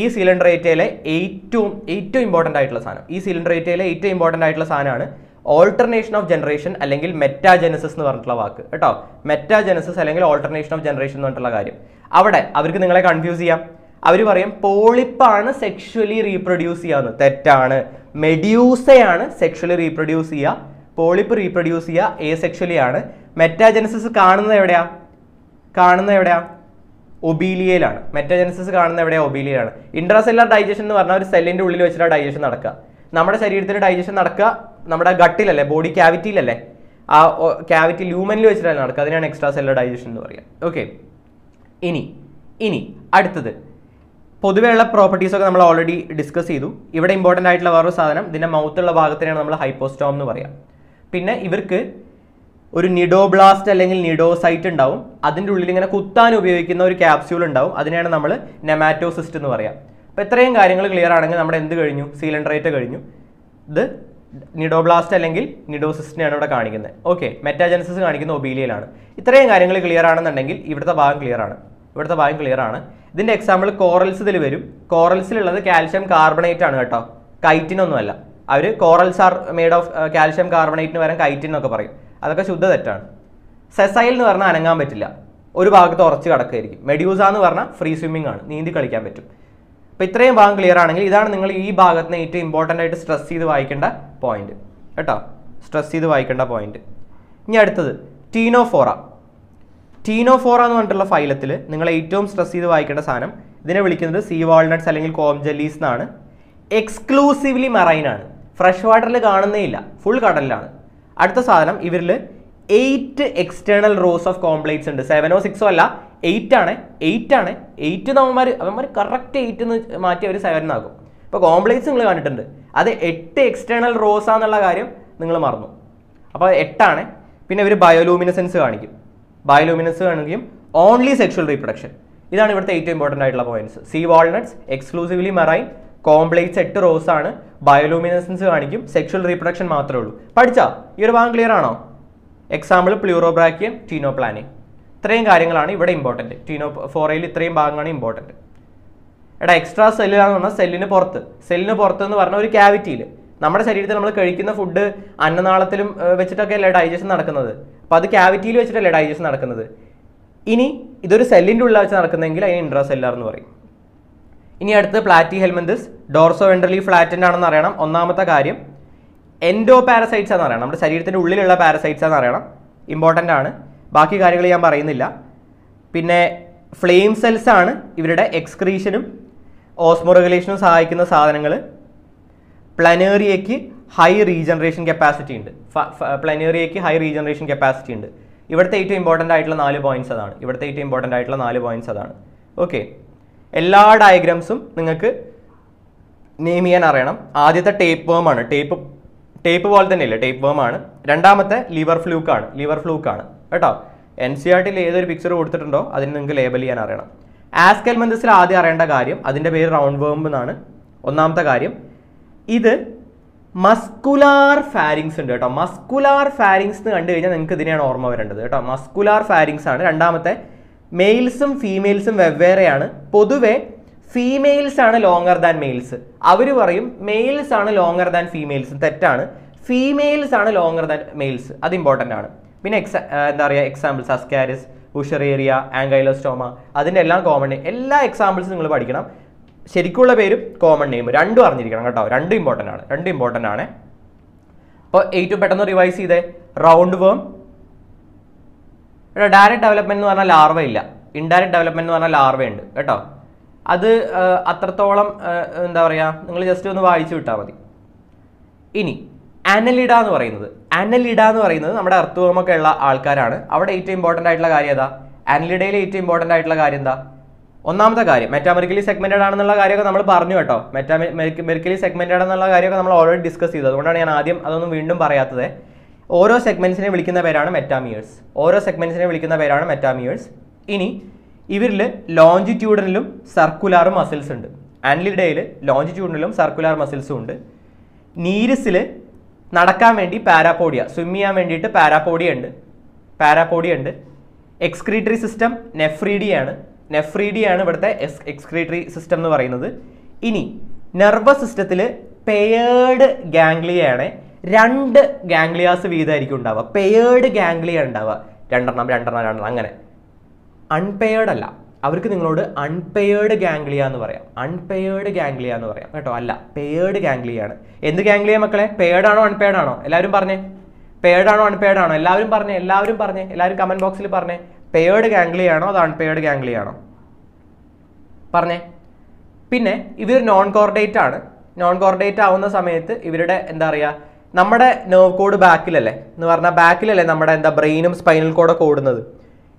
ഈ സീലൻഡ്രേറ്റയിലെ ഏറ്റവും ഇമ്പോർട്ടൻ്റ് ആയിട്ടുള്ള സാധനം, ഈ സീലൻഡ്രേറ്റയിലെ ഏറ്റവും ഇമ്പോർട്ടൻ്റ് ആയിട്ടുള്ള സാധനമാണ് ഓൾട്ടർനേഷൻ ഓഫ് ജനറേഷൻ അല്ലെങ്കിൽ മെറ്റാജെനസിസ് എന്ന് പറഞ്ഞിട്ടുള്ള വാക്ക് കേട്ടോ. മെറ്റാജെനസിസ് അല്ലെങ്കിൽ ഓൾട്ടർനേഷൻ ഓഫ് ജനറേഷൻ എന്ന് പറഞ്ഞിട്ടുള്ള കാര്യം അവിടെ അവർക്ക് നിങ്ങളെ കൺഫ്യൂസ് ചെയ്യാം. അവർ പറയും പോളിപ്പാണ് സെക്ഷലി റീപ്രൊഡ്യൂസ് ചെയ്യാന്ന്, തെറ്റാണ്. മെഡ്യൂസയാണ് സെക്ഷലി റീപ്രൊഡ്യൂസ് ചെയ്യുക, പോളിപ്പ് റീപ്രൊഡ്യൂസ് ചെയ്യുക എ സെക്ഷലിയാണ്. മെറ്റാജെനസിസ് കാണുന്നത് എവിടെയാ? ഒബീലിയയിലാണ്. മെറ്റാജെനസിസ് കാണുന്നത് എവിടെയാണ്? ഒബീലിയയിലാണ്. ഇൻട്രാസെല്ലാർ ഡൈജഷൻ എന്ന് പറഞ്ഞാൽ ഒരു സെല്ലിൻ്റെ ഉള്ളിൽ വെച്ചിട്ടാണ് ഡൈജഷൻ നടക്കുക. നമ്മുടെ ശരീരത്തിൽ ഡൈജഷൻ നടക്കുക നമ്മുടെ ഗട്ടിലല്ലേ, ബോഡി ക്യാവിറ്റിയിലല്ലേ, ആ ക്യാവിറ്റി ലൂമനിൽ വെച്ചിട്ടല്ലേ നടക്കുക. അതിനാണ് എക്സ്ട്രാ സെല്ലർ ഡൈജഷൻ എന്ന് പറയുക. ഓക്കെ, ഇനി അടുത്തത് പൊതുവെയുള്ള പ്രോപ്പർട്ടീസൊക്കെ നമ്മൾ ഓൾറെഡി ഡിസ്കസ് ചെയ്തു. ഇവിടെ ഇമ്പോർട്ടൻ്റ് ആയിട്ടുള്ള വേറൊരു സാധനം, ഇതിൻ്റെ മൗത്തുള്ള ഭാഗത്തിനാണ് നമ്മൾ ഹൈപ്പോസ്റ്റോം എന്ന് പറയുക. പിന്നെ ഇവർക്ക് ഒരു നിഡോബ്ലാസ്റ്റ് അല്ലെങ്കിൽ നിഡോസൈറ്റ് ഉണ്ടാവും, അതിൻ്റെ ഉള്ളിൽ ഇങ്ങനെ കുത്താൻ ഉപയോഗിക്കുന്ന ഒരു ക്യാപ്സ്യൂൾ ഉണ്ടാവും, അതിനെയാണ് നമ്മൾ നെമാറ്റോസിസ്റ്റ് എന്ന് പറയുക. അപ്പോൾ ഇത്രയും കാര്യങ്ങൾ ക്ലിയർ ആണെങ്കിൽ നമ്മുടെ എന്ത് കഴിഞ്ഞു? സീലൻഡ്രേറ്റ കഴിഞ്ഞു. ഇത് നിഡോബ്ലാസ്റ്റ് അല്ലെങ്കിൽ നിഡോസിസ്റ്റിനെയാണ് ഇവിടെ കാണിക്കുന്നത്. ഓക്കെ, മെറ്റാജെനസിസ് കാണിക്കുന്ന ഒബീലിയയിലാണ്. ഇത്രയും കാര്യങ്ങൾ ക്ലിയർ ആണെന്നുണ്ടെങ്കിൽ ഇവിടുത്തെ ഭാഗം ക്ലിയർ ആണ്. ഇതിൻ്റെ എക്സാമ്പിൾ കോറൽസ് ഇതിൽ വരും. കോറൽസിലുള്ളത് കാൽഷ്യം കാർബണേറ്റ് ആണ് കേട്ടോ, കൈറ്റിനൊന്നുമല്ല. അവർ corals are made of calcium കാർബണേറ്റിന് വരാൻ കൈറ്റിൻ എന്നൊക്കെ പറയും. അതൊക്കെ ശുദ്ധ തെറ്റാണ്. സെസൈൽ എന്ന് പറഞ്ഞാൽ അനങ്ങാൻ പറ്റില്ല, ഒരു ഭാഗത്ത് ഉറച്ച് കിടക്കുകയായിരിക്കും. മെഡ്യൂസ എന്ന് പറഞ്ഞാൽ ഫ്രീ സ്വിമ്മിംഗ് ആണ്, നീന്തി കളിക്കാൻ പറ്റും. അപ്പോൾ ഇത്രയും ഭാഗം ക്ലിയർ ആണെങ്കിൽ ഇതാണ് നിങ്ങൾ ഈ ഭാഗത്തിന് ഏറ്റവും ഇമ്പോർട്ടൻ്റ് ആയിട്ട് സ്ട്രെസ് ചെയ്ത് വായിക്കേണ്ട പോയിന്റ്. ഇനി അടുത്തത് ടീനോഫോറ എന്ന് പറഞ്ഞിട്ടുള്ള ഫൈലത്തിൽ നിങ്ങൾ ഏറ്റവും സ്ട്രെസ് ചെയ്ത് വായിക്കേണ്ട സാധനം, ഇതിനെ വിളിക്കുന്നത് സീ വാൾനട്ട്സ് അല്ലെങ്കിൽ കോം ജെല്ലീസ് എന്നാണ്. എക്സ്ക്ലൂസീവ്ലി മറൈനാണ്, ഫ്രഷ് വാട്ടറിൽ കാണുന്നേ ഇല്ല, ഫുൾ കടലിലാണ്. അടുത്ത സാധനം, ഇവരിൽ 8 എക്സ്റ്റേണൽ റോസ് ഓഫ് കോംപ്ലൈറ്റ്സ് ഉണ്ട്. 7 or 6 അല്ല, 8 ആണ്. 8 അവന്മാർ കറക്റ്റ് 8 എന്ന് മാറ്റി അവർ 7 ആകും. ഇപ്പോൾ കോംപ്ലൈറ്റ്സ് നിങ്ങൾ കണ്ടിട്ടുണ്ട്, അത് 8 എക്സ്റ്റേണൽ റോസ് ആണെന്നുള്ള കാര്യം നിങ്ങൾ മറന്നു. അപ്പോൾ 8 ആണ്. പിന്നെ ഇവർ ബയോലൂമിനസൻസ് കാണിക്കും. Only sexual reproduction. ഇതാണ് ഇവിടുത്തെ ഏറ്റവും ഇമ്പോർട്ടൻ്റ് ആയിട്ടുള്ള points. Sea walnuts, exclusively marine, comb plates 8 rows ആണ്, ബയോലൂമിനസൻസ് കാണിക്കും, സെക്ഷൽ റീപ്രൊഡക്ഷൻ മാത്രമേ ഉള്ളൂ. പഠിച്ചാ? ഈ ഒരു ഭാഗം ക്ലിയർ ആണോ? എക്സാമ്പിൾ പ്ലൂറോബ്രാക്കിയം, ടീനോപ്ലാനി. ഇത്രയും കാര്യങ്ങളാണ് ഇവിടെ ഇമ്പോർട്ടൻറ്റ്. ടീനോഫോറയിൽ ഇത്രയും ഭാഗമാണ് ഇമ്പോർട്ടൻറ്റ്. എടാ, എക്സ്ട്രാ സെല്ലിലാന്ന് പറഞ്ഞാൽ സെല്ലിന് പുറത്ത് എന്ന് പറഞ്ഞാൽ ഒരു ക്യാവിറ്റിയിൽ. നമ്മുടെ ശരീരത്തിൽ നമ്മൾ കഴിക്കുന്ന ഫുഡ് അന്നനാളത്തിലും വെച്ചിട്ടൊക്കെ അല്ലേ ഡൈജഷൻ നടക്കുന്നത്? അപ്പോൾ അത് ക്യാവിറ്റിയിൽ വെച്ചിട്ടല്ലേ ഡൈജഷൻ നടക്കുന്നത്? ഇനി ഇതൊരു സെല്ലിൻ്റെ ഉള്ളിൽ വെച്ച് നടക്കുന്നെങ്കിൽ അതിന് ഇൻട്രാ സെല്ലാർ എന്ന് പറയും. ഇനി അടുത്ത് പ്ലാറ്റിഹെൽമിന്തസ്, ഡോർസോ വെൻട്രലി ഫ്ലാറ്റൻഡ് ആണെന്ന് അറിയണം. ഒന്നാമത്തെ കാര്യം എൻഡോ പാരസൈറ്റ്സ് എന്ന് പറയണം, നമ്മുടെ ശരീരത്തിൻ്റെ ഉള്ളിലുള്ള പാരസൈറ്റ്സ് എന്ന് പറയണം. ഇമ്പോർട്ടൻ്റ് ആണ്. ബാക്കി കാര്യങ്ങൾ ഞാൻ പറയുന്നില്ല. പിന്നെ ഫ്ലെയിം സെൽസ് ആണ് ഇവരുടെ എക്സ്ക്രീഷനും ഓസ്മോറെഗുലേഷനും സഹായിക്കുന്ന സാധനങ്ങൾ. പ്ലാനേറിയയ്ക്ക് ഹൈ റീജനറേഷൻ കപ്പാസിറ്റി ഉണ്ട്. ഇവിടുത്തെ ഏറ്റവും ഇമ്പോർട്ടൻ്റ് ആയിട്ടുള്ള 4 പോയിൻറ്റ്സ് അതാണ്. ഓക്കെ, എല്ലാ ഡയഗ്രാംസും നിങ്ങൾക്ക് നെയിം ചെയ്യാൻ അറിയണം. ആദ്യത്തെ ടേപ്പ് പോലെ തന്നെ ഇല്ലേ, ടേപ്പ് വേം ആണ്. രണ്ടാമത്തെ ലിവർ ഫ്ലൂക്കാണ് കേട്ടോ. NCERT ഏതൊരു പിക്ചർ കൊടുത്തിട്ടുണ്ടോ അതിന് നിങ്ങൾക്ക് ലേബൽ ചെയ്യാൻ അറിയണം. ആസ്കൽമെന്തസിൽ ആദ്യം അറിയേണ്ട കാര്യം, അതിൻ്റെ പേര് റൗണ്ട് വേം എന്നാണ്. ഒന്നാമത്തെ കാര്യം, ഇത് മസ്കുലാർ ഫാരിങ്സ് ഉണ്ട് കേട്ടോ. മസ്കുലാർ ഫാരിങ്സ് എന്ന് കണ്ടു കഴിഞ്ഞാൽ നിങ്ങൾക്ക് ഇതിനെയാണ് ഓർമ്മ വരേണ്ടത് കേട്ടോ. മസ്കുലാർ ഫാരിങ്സ് ആണ്. രണ്ടാമത്തെ, മെയിൽസും ഫീമെയിൽസും വെവ്വേറെയാണ്. പൊതുവെ ഫീമെയിൽസ് ആണ് ലോങ്ങർ ദാൻ മെയിൽസ്. അവർ പറയും മെയിൽസ് ആണ് ലോങ്ങർ ദാൻ ഫീമെയിൽസ്, തെറ്റാണ്. ഫീമെയിൽസ് ആണ് ലോങ്ങർ ദാൻ മെയിൽസ്, അത് ഇമ്പോർട്ടൻ്റ് ആണ്. പിന്നെ എന്താ പറയുക, എക്സാമ്പിൾസ് അസ്കാരിസ്, വുഷറേറിയ, ആങ്കൈലോസ്റ്റോമ, അതിൻ്റെ എല്ലാം കോമൺ നെയിം. എല്ലാ എക്സാമ്പിൾസും നിങ്ങൾ പഠിക്കണം. ശരിക്കുള്ള പേരും കോമൺ നെയിം രണ്ടും അറിഞ്ഞിരിക്കണം കേട്ടോ. രണ്ടും ഇമ്പോർട്ടൻ്റ് ആണ്. അപ്പോൾ ഏറ്റവും പെട്ടെന്ന് റിവൈസ് ചെയ്തേ, റൗണ്ട് വേം. ഡയറക്റ്റ് ഡെവലപ്മെൻറ്റ് എന്ന് പറഞ്ഞാൽ ലാർവ ഇല്ല, ഇൻഡയറക്റ്റ് ഡെവലപ്മെൻറ്റ് എന്ന് പറഞ്ഞാൽ ലാർവയുണ്ട് കേട്ടോ. അത് അത്രത്തോളം എന്താ പറയുക, നിങ്ങൾ ജസ്റ്റ് ഒന്ന് വായിച്ചു വിട്ടാൽ മതി. ഇനി അനലിഡ എന്ന് പറയുന്നത് നമ്മുടെ അർത്വമൊക്കെ ഉള്ള ആൾക്കാരാണ്. അവിടെ ഏറ്റവും ഇമ്പോർട്ടൻ്റ് ആയിട്ടുള്ള കാര്യം ഏതാ? അനലിഡയിലെ ഏറ്റവും ഇമ്പോർട്ടൻ്റ് ആയിട്ടുള്ള കാര്യം എന്താ? ഒന്നാമത്തെ കാര്യം മെറ്റാമെറിക്കലി സെഗ്മെൻറ്റഡ് ആണെന്നുള്ള കാര്യമൊക്കെ നമ്മൾ പറഞ്ഞു കേട്ടോ. മെറ്റാമെറിക്കലി സെഗ്മെൻറ്റഡ് എന്നുള്ള കാര്യമൊക്കെ നമ്മൾ ഓൾറെഡി ഡിസ്കസ് ചെയ്തത്, അതുകൊണ്ടാണ് ഞാൻ ആദ്യം അതൊന്നും വീണ്ടും പറയാത്തത്. ഓരോ സെഗ്മെൻറ്റ്സിനെ വിളിക്കുന്ന പേരാണ് മെറ്റാമിയേഴ്സ്. ഇനി ഇവരിൽ ലോഞ്ചിറ്റ്യൂഡിനലും സർക്കുലാറും മസിൽസ് ഉണ്ട്. ആൻലിഡയിൽ ലോഞ്ചിറ്റ്യൂഡിനലും സർക്കുലാർ മസിൽസും ഉണ്ട്. നീരിസിൽ നടക്കാൻ വേണ്ടി പാരാപോഡിയ, സ്വിം ചെയ്യാൻ വേണ്ടിയിട്ട് പാരാപോഡിയ ഉണ്ട്. എക്സ്ക്രീറ്ററി സിസ്റ്റം നെഫ്രീഡിയാണ് ഇവിടുത്തെ എക്സ്ക്രീറ്ററി സിസ്റ്റം എന്ന് പറയുന്നത്. ഇനി നെർവസ് സിസ്റ്റത്തിൽ പെയേർഡ് ഗാംഗ്ലിയാണ്. 2 ഗാംഗ്ലിയാസ് വീതമായിരിക്കും ഉണ്ടാവുക. പെയേർഡ് ഗാംഗ്ലിയ ഉണ്ടാവുക, രണ്ടെണ്ണം അങ്ങനെ. അൺപെയേർഡ് അല്ല, അവർക്ക് നിങ്ങളോട് അൺപെയേർഡ് ഗാംഗ്ലിയ എന്ന് പറയാം കേട്ടോ. അല്ല, പെയേർഡ് ഗാംഗ്ലിയാണ്. എന്ത് ഗാംഗ്ലിയ മക്കളെ? പെയേർഡാണോ അൺപെയർഡാണോ? എല്ലാവരും പറഞ്ഞേ. എല്ലാവരും കമൻറ്റ് ബോക്സിൽ പറഞ്ഞേ. പെയേർഡ് ഗാംഗ്ലിയാണോ അത് അൺപെയേർഡ് ഗാംഗ്ലിയാണോ? പറഞ്ഞേ. പിന്നെ ഇവർ നോൺ കോർഡേറ്റ് ആവുന്ന സമയത്ത് ഇവരുടെ എന്താ പറയുക, നമ്മുടെ നെർവ് കോഡ് ബാക്കിലല്ലേ നമ്മുടെ എന്താ ബ്രെയിനും സ്പൈനൽ കോഡൊക്കെ ഓടുന്നത്.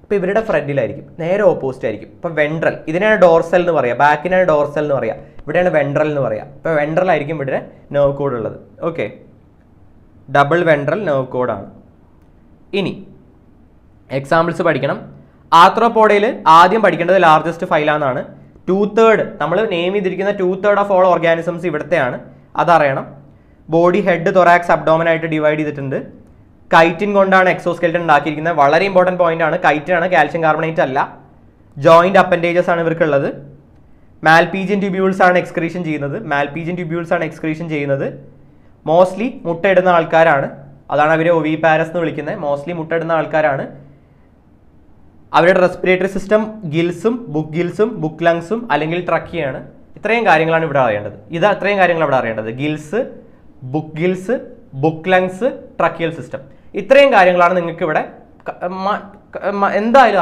ഇപ്പോൾ ഇവരുടെ ഫ്രണ്ടിലായിരിക്കും, നേരെ ഓപ്പോസിറ്റ് ആയിരിക്കും. ഇപ്പോൾ വെൻട്രൽ, ഇതിനാണ് ഡോർസൽ എന്ന് പറയുക, ബാക്കിനാണ് ഡോർസൽ എന്ന് പറയുക, ഇവിടെയാണ് വെൻട്രൽ എന്ന് പറയുക. ഇപ്പോൾ വെൻട്രൽ ആയിരിക്കും ഇവരുടെ നെർവ് കോഡ് ഉള്ളത്. ഓക്കെ, ഡബിൾ വെൻട്രൽ നെർവ് കോഡാണ്. ഇനി എക്സാമ്പിൾസ് പഠിക്കണം. ആർത്രോപോഡയിൽ ആദ്യം പഠിക്കേണ്ടത് ലാർജസ്റ്റ് ഫൈലാന്നാണ്. 2/3 നമ്മൾ നെയിം ചെയ്തിരിക്കുന്ന 2/3 ഓഫ് ഓൾ ഓർഗാനിസംസ് ഇവിടുത്തെയാണ്, അതറിയണം. ബോഡി ഹെഡ്, തൊറാക്സ്, അബ്ഡോമനായിട്ട് ഡിവൈഡ് ചെയ്തിട്ടുണ്ട്. കൈറ്റിൻ കൊണ്ടാണ് എക്സോസ്കെൽറ്റൻ ഉണ്ടാക്കിയിരിക്കുന്നത്. വളരെ ഇമ്പോർട്ടൻറ്റ് പോയിന്റ് ആണ്. കൈറ്റിനാണ്, കാൽഷ്യം കാർബണേറ്റ് അല്ല. ജോയിൻറ്റ് അപ്പൻഡേജസ് ആണ് ഇവർക്കുള്ളത്. മാൽപീജിയൻ ട്യൂബ്യൂൾസ് ആണ് എക്സ്ക്രീഷൻ ചെയ്യുന്നത്. മോസ്റ്റ്ലി മുട്ടയിടുന്ന ആൾക്കാരാണ്, അതാണ് അവരെ ഒവി പാരസ് എന്ന് വിളിക്കുന്നത്. അവരുടെ റെസ്പിറേറ്ററി സിസ്റ്റം ഗിൽസും ബുക്ക് ലങ്സും അല്ലെങ്കിൽ ട്രക്കിയാണ്. ഇത്രയും കാര്യങ്ങളാണ് ഇവിടെ അറിയേണ്ടത്. Gills, book lungs, tracheal system, ഇത്രയും കാര്യങ്ങളാണ് നിങ്ങൾക്ക് ഇവിടെ എന്തായാലും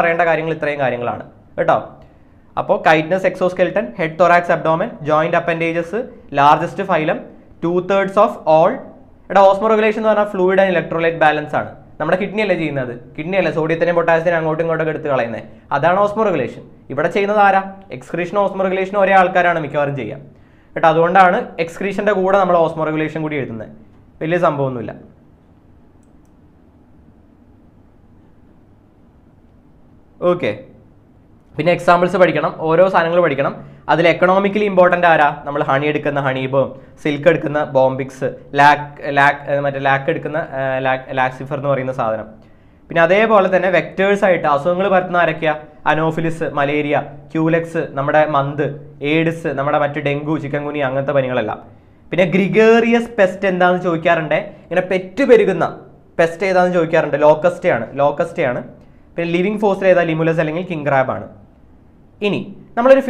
അറിയേണ്ട കാര്യങ്ങൾ ഇത്രയും കാര്യങ്ങളാണ് കേട്ടോ. അപ്പോൾ chitinous, exoskeleton, head, thorax, abdomen, joint appendages, largest phylum, 2/3 of all. ഇവിടെ ഓസ്മോറെഗുലേഷൻ എന്ന് പറഞ്ഞാൽ ഫ്ലൂയിഡ് ആൻഡ് ഇലക്ട്രോലൈറ്റ് ബാലൻസ് ആണ്. നമ്മുടെ കിഡ്നിയല്ലേ ചെയ്യുന്നത്, സോഡിയത്തിനെയും പൊട്ടാസ്യത്തിനും അങ്ങോട്ടും എടുത്ത് കളയുന്നത്, അതാണ് ഓസ്മോറെഗുലേഷൻ. ഇവിടെ ചെയ്യുന്നത് ആരാ? എക്സ്ക്രീഷനും ഓസ്മോറെഗുലേഷനും ഒരേ ആൾക്കാരാണ് മിക്കവാറും ചെയ്യുക കേട്ടോ. അതുകൊണ്ടാണ് എക്സ്ക്രീഷൻ്റെ കൂടെ നമ്മൾ ഓസ്മോറെഗുലേഷൻ കൂടി എഴുതുന്നത്. വലിയ സംഭവമൊന്നുമില്ല. ഓക്കെ, പിന്നെ എക്സാമ്പിൾസ് പഠിക്കണം, ഓരോ സാധനങ്ങൾ പഠിക്കണം. അതിൽ എക്കണോമിക്കലി ഇമ്പോർട്ടൻ്റ് ആരാ? നമ്മൾ ഹണി എടുക്കുന്ന ഹണിബോം, സിൽക്ക് എടുക്കുന്ന ബോംബിക്സ്, ലാക്സിഫർ എന്ന് പറയുന്ന സാധനം. പിന്നെ അതേപോലെ തന്നെ വെക്റ്റേഴ്സായിട്ട് അസുഖങ്ങൾ പരത്തുന്ന ആരൊക്കെയാണ്? അനോഫിലിസ്, മലേറിയ, ക്യൂലെക്സ്, നമ്മുടെ മന്ത്, എയ്ഡ്സ്, നമ്മുടെ മറ്റ് ഡെങ്കു, ചിക്കൻഗുനി, അങ്ങനത്തെ പനികളെല്ലാം. പിന്നെ ഗ്രിഗേറിയസ് പെസ്റ്റ് എന്താണെന്ന് ചോദിക്കാറുണ്ട്. ഇങ്ങനെ പെറ്റ് പെരുകുന്ന പെസ്റ്റ് ഏതാണെന്ന് ചോദിക്കാറുണ്ട്. ലോക്കസ്റ്റെയാണ്. പിന്നെ ലിവിങ് ഫോസിൽ ഏതാ? ലിമുലസ് അല്ലെങ്കിൽ കിങ് ക്രാബാണ്. ഇനി നമ്മളൊരു